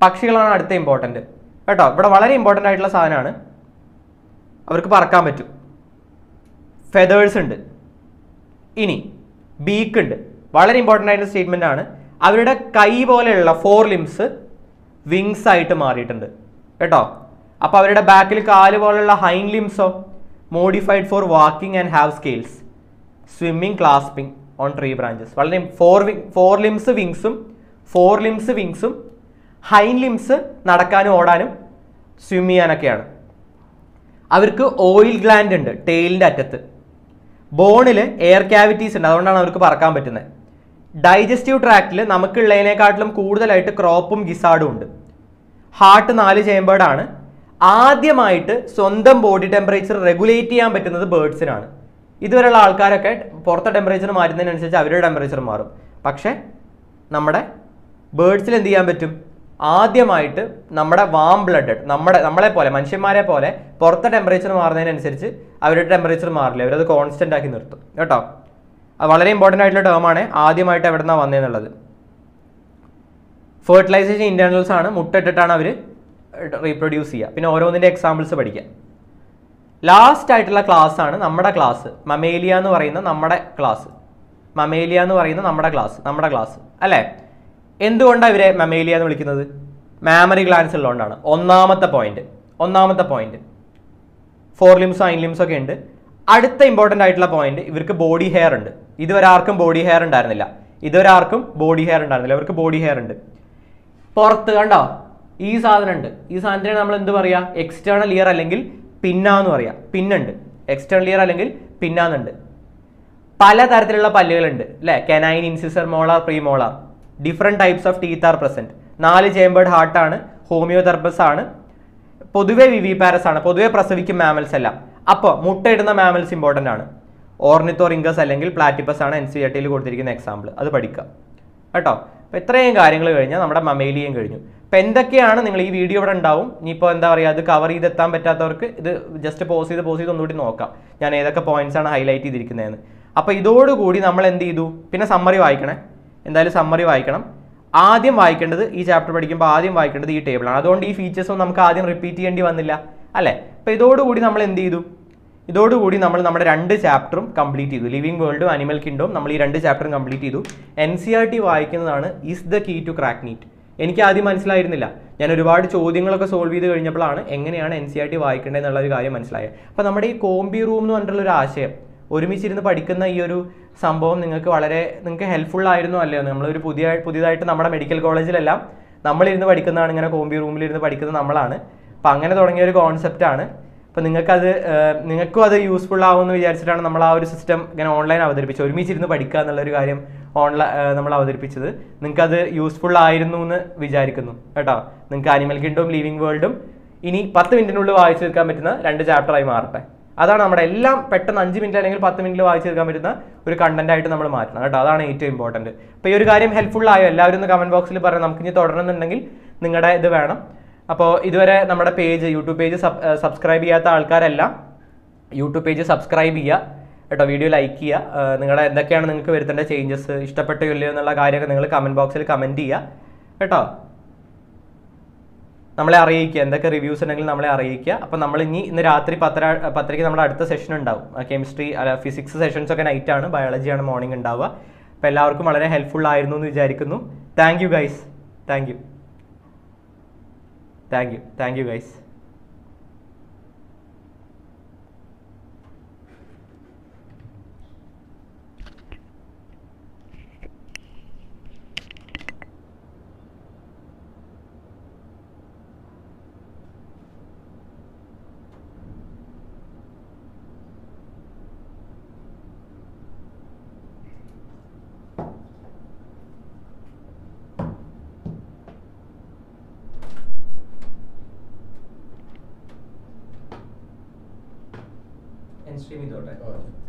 പക്ഷികളാണ് അടുത്ത ഇമ്പോർട്ടൻറ്റ് കേട്ടോ. ഇവിടെ വളരെ ഇമ്പോർട്ടൻ്റ് ആയിട്ടുള്ള സാധനമാണ്, അവർക്ക് പറക്കാൻ പറ്റും, ഫെതേഴ്സ് ഉണ്ട്. ഇനി ബീക്ക് ഉണ്ട്, വളരെ ഇമ്പോർട്ടൻ്റ് ആയിട്ടുള്ള സ്റ്റേറ്റ്മെൻ്റ് ആണ്. അവരുടെ കൈ പോലെയുള്ള 4 ലിംസ് വിങ്സ് ആയിട്ട് മാറിയിട്ടുണ്ട് കേട്ടോ. അപ്പോൾ അവരുടെ ബാക്കിൽ കാല് പോലെയുള്ള ഹൈൻഡ് ലിംസോ modified for walking and have scales, swimming, clasping on tree branches. വളരെ 4 ലിംസ് വിങ്സും, ഹൈൻഡ് ലിംസ് നടക്കാനും ഓടാനും സ്വിം ചെയ്യാനൊക്കെയാണ്. അവർക്ക് ഓയിൽ ഗ്ലാൻഡ് ഉണ്ട് ടെയിലിൻ്റെ അറ്റത്ത്. ബോണിൽ എയർ ക്യാവിറ്റീസ് ഉണ്ട്, അതുകൊണ്ടാണ് അവർക്ക് പറക്കാൻ പറ്റുന്നത്. ഡൈജസ്റ്റീവ് ട്രാക്റ്റിൽ നമുക്കുള്ളതിനേക്കാട്ടിലും കൂടുതലായിട്ട് ക്രോപ്പും ഗിസാർഡും ഉണ്ട്. ഹാർട്ട് 4 ചേമ്പേർഡാണ്. ആദ്യമായിട്ട് സ്വന്തം ബോഡി ടെമ്പറേച്ചർ റെഗുലേറ്റ് ചെയ്യാൻ പറ്റുന്നത് ബേർഡ്സിനാണ്. ഇതുവരെയുള്ള ആൾക്കാരൊക്കെ പുറത്തെ ടെമ്പറേച്ചർ മാറ്റുന്നതിനനുസരിച്ച് അവരുടെ ടെമ്പറേച്ചർ മാറും. പക്ഷേ നമ്മുടെ ബേർഡ്സിൽ എന്ത് ചെയ്യാൻ പറ്റും? ആദ്യമായിട്ട് നമ്മുടെ വാം ബ്ലഡഡ് നമ്മളെ പോലെ മനുഷ്യന്മാരെ പോലെ പുറത്തെ ടെമ്പറേച്ചർ മാറുന്നതിനനുസരിച്ച് അവരുടെ ടെമ്പറേച്ചർ മാറില്ല, അവരത് കോൺസ്റ്റൻ്റ് ആക്കി നിർത്തും കേട്ടോ. അത് വളരെ ഇമ്പോർട്ടൻ്റ് ആയിട്ടുള്ള ടേമാണ്. ആദ്യമായിട്ട് എവിടെ നിന്നാണ് വന്നതെന്നുള്ളത് ഫെർട്ടിലൈസേഷൻ ഇൻറ്റേർണൽസ് ആണ്. മുട്ടിട്ടിട്ടാണ് അവർ റീപ്രൊഡ്യൂസ് ചെയ്യുക. പിന്നെ ഓരോന്നിൻ്റെ എക്സാമ്പിൾസ് പഠിക്കാം. ലാസ്റ്റ് ആയിട്ടുള്ള ക്ലാസ് ആണ് നമ്മുടെ ക്ലാസ്, മമേലിയ എന്ന് പറയുന്ന നമ്മുടെ ക്ലാസ്. മമേലിയ എന്ന് പറയുന്ന നമ്മുടെ ക്ലാസ് അല്ലേ. എന്തുകൊണ്ടാണ് ഇവരെ മമേലിയ എന്ന് വിളിക്കുന്നത്? മാമറി ഗ്ലാൻസ് ഉള്ളതുകൊണ്ടാണ്. ഒന്നാമത്തെ പോയിന്റ് ഫോർ ലിംസ് അയിൻ ലിംസ് ഒക്കെ ഉണ്ട്. അടുത്ത ഇമ്പോർട്ടൻ്റ് ആയിട്ടുള്ള പോയിന്റ്, ഇവർക്ക് ബോഡി ഹെയർ ഉണ്ട്. ഇതുവരെ ആർക്കും ബോഡി ഹെയർ ഉണ്ടായിരുന്നില്ല, ഇവർക്ക് ബോഡി ഹെയർ ഉണ്ട്. പുറത്ത് കണ്ടോ ഈ സാധനം ഉണ്ട്. ഈ സാധനത്തിന് നമ്മൾ എന്ത് പറയുക? എക്സ്റ്റേണൽ ഇയർ അല്ലെങ്കിൽ പിന്നാന്ന് പറയാം. പിന്നുണ്ട്, എക്സ്റ്റേണൽ ഇയർ അല്ലെങ്കിൽ പിന്നാന്നുണ്ട്. പലതരത്തിലുള്ള പല്ലുകളുണ്ട് അല്ലേ. Canine, incisor, molar, premolar. Different types of teeth are present. 4 chambered ഹാർട്ടാണ്, ഹോമിയോതെർബസ് ആണ്, പൊതുവെ വിവിപാരസ് ആണ്, പൊതുവെ പ്രസവിക്കും മാമൽസ് എല്ലാം. അപ്പോൾ മുട്ടയിടുന്ന മാമൽസ് ഇമ്പോർട്ടൻ്റ് ആണ്. ഓർണിത്തോറിങ്കസ് അല്ലെങ്കിൽ പ്ലാറ്റിപ്പസ് ആണ് NCERT കൊടുത്തിരിക്കുന്ന എക്സാമ്പിൾ. അത് പഠിക്കുക കേട്ടോ. അപ്പോൾ ഇത്രയും കാര്യങ്ങൾ കഴിഞ്ഞാൽ നമ്മുടെ മമേലിയൻ കഴിഞ്ഞു. അപ്പോൾ എന്തൊക്കെയാണ് നിങ്ങൾ ഈ വീഡിയോ ഇവിടെ ഉണ്ടാവും. ഇനിയിപ്പോൾ എന്താ പറയുക, അത് കവർ ചെയ്തെത്താൻ പറ്റാത്തവർക്ക് ഇത് ജസ്റ്റ് പോസ് ചെയ്ത് ഒന്നുകൂടി നോക്കാം ഞാൻ ഏതൊക്കെ പോയിന്റ്സാണ് ഹൈലൈറ്റ് ചെയ്തിരിക്കുന്നതെന്ന്. അപ്പോൾ ഇതോടുകൂടി നമ്മൾ എന്ത് ചെയ്തു? പിന്നെ സമ്മറി വായിക്കണേ, എന്തായാലും സമ്മറി വായിക്കണം. ആദ്യം വായിക്കേണ്ടത്, ഈ ചാപ്റ്റർ പഠിക്കുമ്പോൾ ആദ്യം വായിക്കേണ്ടത് ഈ ടേബിളാണ്. അതുകൊണ്ട് ഈ ഫീച്ചേഴ്സൊന്നും നമുക്ക് ആദ്യം റിപ്പീറ്റ് ചെയ്യേണ്ടി വന്നില്ല അല്ലേ. അപ്പോൾ ഇതോടുകൂടി നമ്മൾ നമ്മുടെ 2 ചാപ്റ്ററും കംപ്ലീറ്റ് ചെയ്തു. ലിവിങ് വേൾഡും അനിമൽ കിൻഡും നമ്മൾ ഈ 2 ചാപ്റ്ററും കംപ്ലീറ്റ് ചെയ്തു. NCERT വായിക്കുന്നതാണ് is the key to crack NEET. എനിക്ക് ആദ്യം മനസ്സിലായിരുന്നില്ല. ഞാൻ ഒരുപാട് ചോദ്യങ്ങളൊക്കെ സോൾവ് ചെയ്ത് കഴിഞ്ഞപ്പോഴാണ് എങ്ങനെയാണ് NCERT വായിക്കേണ്ടതെന്നുള്ളൊരു കാര്യം മനസ്സിലായത്. അപ്പോൾ നമ്മുടെ ഈ കോംബി റൂം എന്ന് പറഞ്ഞിട്ടുള്ളൊരു ആശയം, ഒരുമിച്ചിരുന്ന് പഠിക്കുന്ന ഈ ഒരു സംഭവം നിങ്ങൾക്ക് ഹെൽപ്ഫുള്ളായിരുന്നു അല്ലയോ. നമ്മളൊരു പുതിയതായിട്ട് നമ്മുടെ മെഡിക്കൽ കോളേജിലെല്ലാം നമ്മളിരുന്ന് പഠിക്കുന്നതാണ്, ഇങ്ങനെ കോംബി റൂമിലിരുന്ന് പഠിക്കുന്നത് നമ്മളാണ്. അപ്പം അങ്ങനെ തുടങ്ങിയ ഒരു കോൺസെപ്റ്റാണ്. അപ്പം നിങ്ങൾക്കും അത് യൂസ്ഫുൾ ആവുമെന്ന് വിചാരിച്ചിട്ടാണ് നമ്മൾ ആ ഒരു സിസ്റ്റം ഇങ്ങനെ ഓൺലൈൻ അവതരിപ്പിച്ചത്. ഒരുമിച്ചിരുന്ന് പഠിക്കുക എന്നുള്ളൊരു കാര്യം നമ്മൾ അവതരിപ്പിച്ചത്. നിങ്ങൾക്കത് യൂസ്ഫുൾ ആയിരുന്നു എന്ന് വിചാരിക്കുന്നു കേട്ടോ. നിങ്ങൾക്ക് അനിമൽ കിൻഡും ലിവിങ് വേൾഡും ഇനി 10 മിനിറ്റിനുള്ളിൽ വായിച്ചു തീർക്കാൻ പറ്റുന്ന 2 ചാപ്റ്ററായി മാറട്ടെ. അതാണ് നമ്മുടെ എല്ലാം പെട്ടെന്ന് 5 മിനിറ്റ് അല്ലെങ്കിൽ 10 മിനിറ്റിൽ വായിച്ചു തീർക്കാൻ പറ്റുന്ന ഒരു കണ്ടന്റായിട്ട് നമ്മൾ മാറ്റണം കേട്ടോ. അതാണ് ഏറ്റവും ഇമ്പോർട്ടൻറ്റ്. അപ്പോൾ ഈ ഒരു കാര്യം ഹെൽപ്ഫുൾ ആയോ? എല്ലാവരും ഒന്ന് കമൻറ്റ് ബോക്സിൽ പറയാം. നമുക്ക് ഇനി തുടരണമെന്നുണ്ടെങ്കിൽ നിങ്ങളുടെ ഇത് വേണം. അപ്പോൾ ഇതുവരെ നമ്മുടെ പേജ്, യൂട്യൂബ് പേജ് സബ്സ്ക്രൈബ് ചെയ്യാത്ത ആൾക്കാരെല്ലാം യൂട്യൂബ് പേജ് സബ്സ്ക്രൈബ് ചെയ്യുക കേട്ടോ. വീഡിയോ ലൈക്ക് ചെയ്യുക. നിങ്ങളുടെ എന്തൊക്കെയാണ് നിങ്ങൾക്ക് വരുത്തേണ്ട ചേഞ്ചസ്, ഇഷ്ടപ്പെട്ടോ ഇല്ലയോ എന്നുള്ള കാര്യമൊക്കെ നിങ്ങൾ കമൻറ്റ് ബോക്സിൽ കമൻറ്റ് ചെയ്യുക കേട്ടോ. നമ്മളെ അറിയിക്കുക, എന്തൊക്കെ റിവ്യൂസ് ഉണ്ടെങ്കിൽ നമ്മളെ അറിയിക്കുക. അപ്പോൾ നമ്മൾ ഇന്ന് രാത്രി 10:30 നമ്മുടെ അടുത്ത സെഷൻ ഉണ്ടാവും. കെമിസ്ട്രി അല്ല ഫിസിക്സ് സെഷൻസ് ഒക്കെ നൈറ്റാണ്, ബയോളജിയാണ് മോർണിംഗ് ഉണ്ടാവുക. അപ്പോൾ എല്ലാവർക്കും വളരെ ഹെൽപ്ഫുൾ ആയിരുന്നു എന്ന് വിചാരിക്കുന്നു. Thank you guys. Streaming door, right?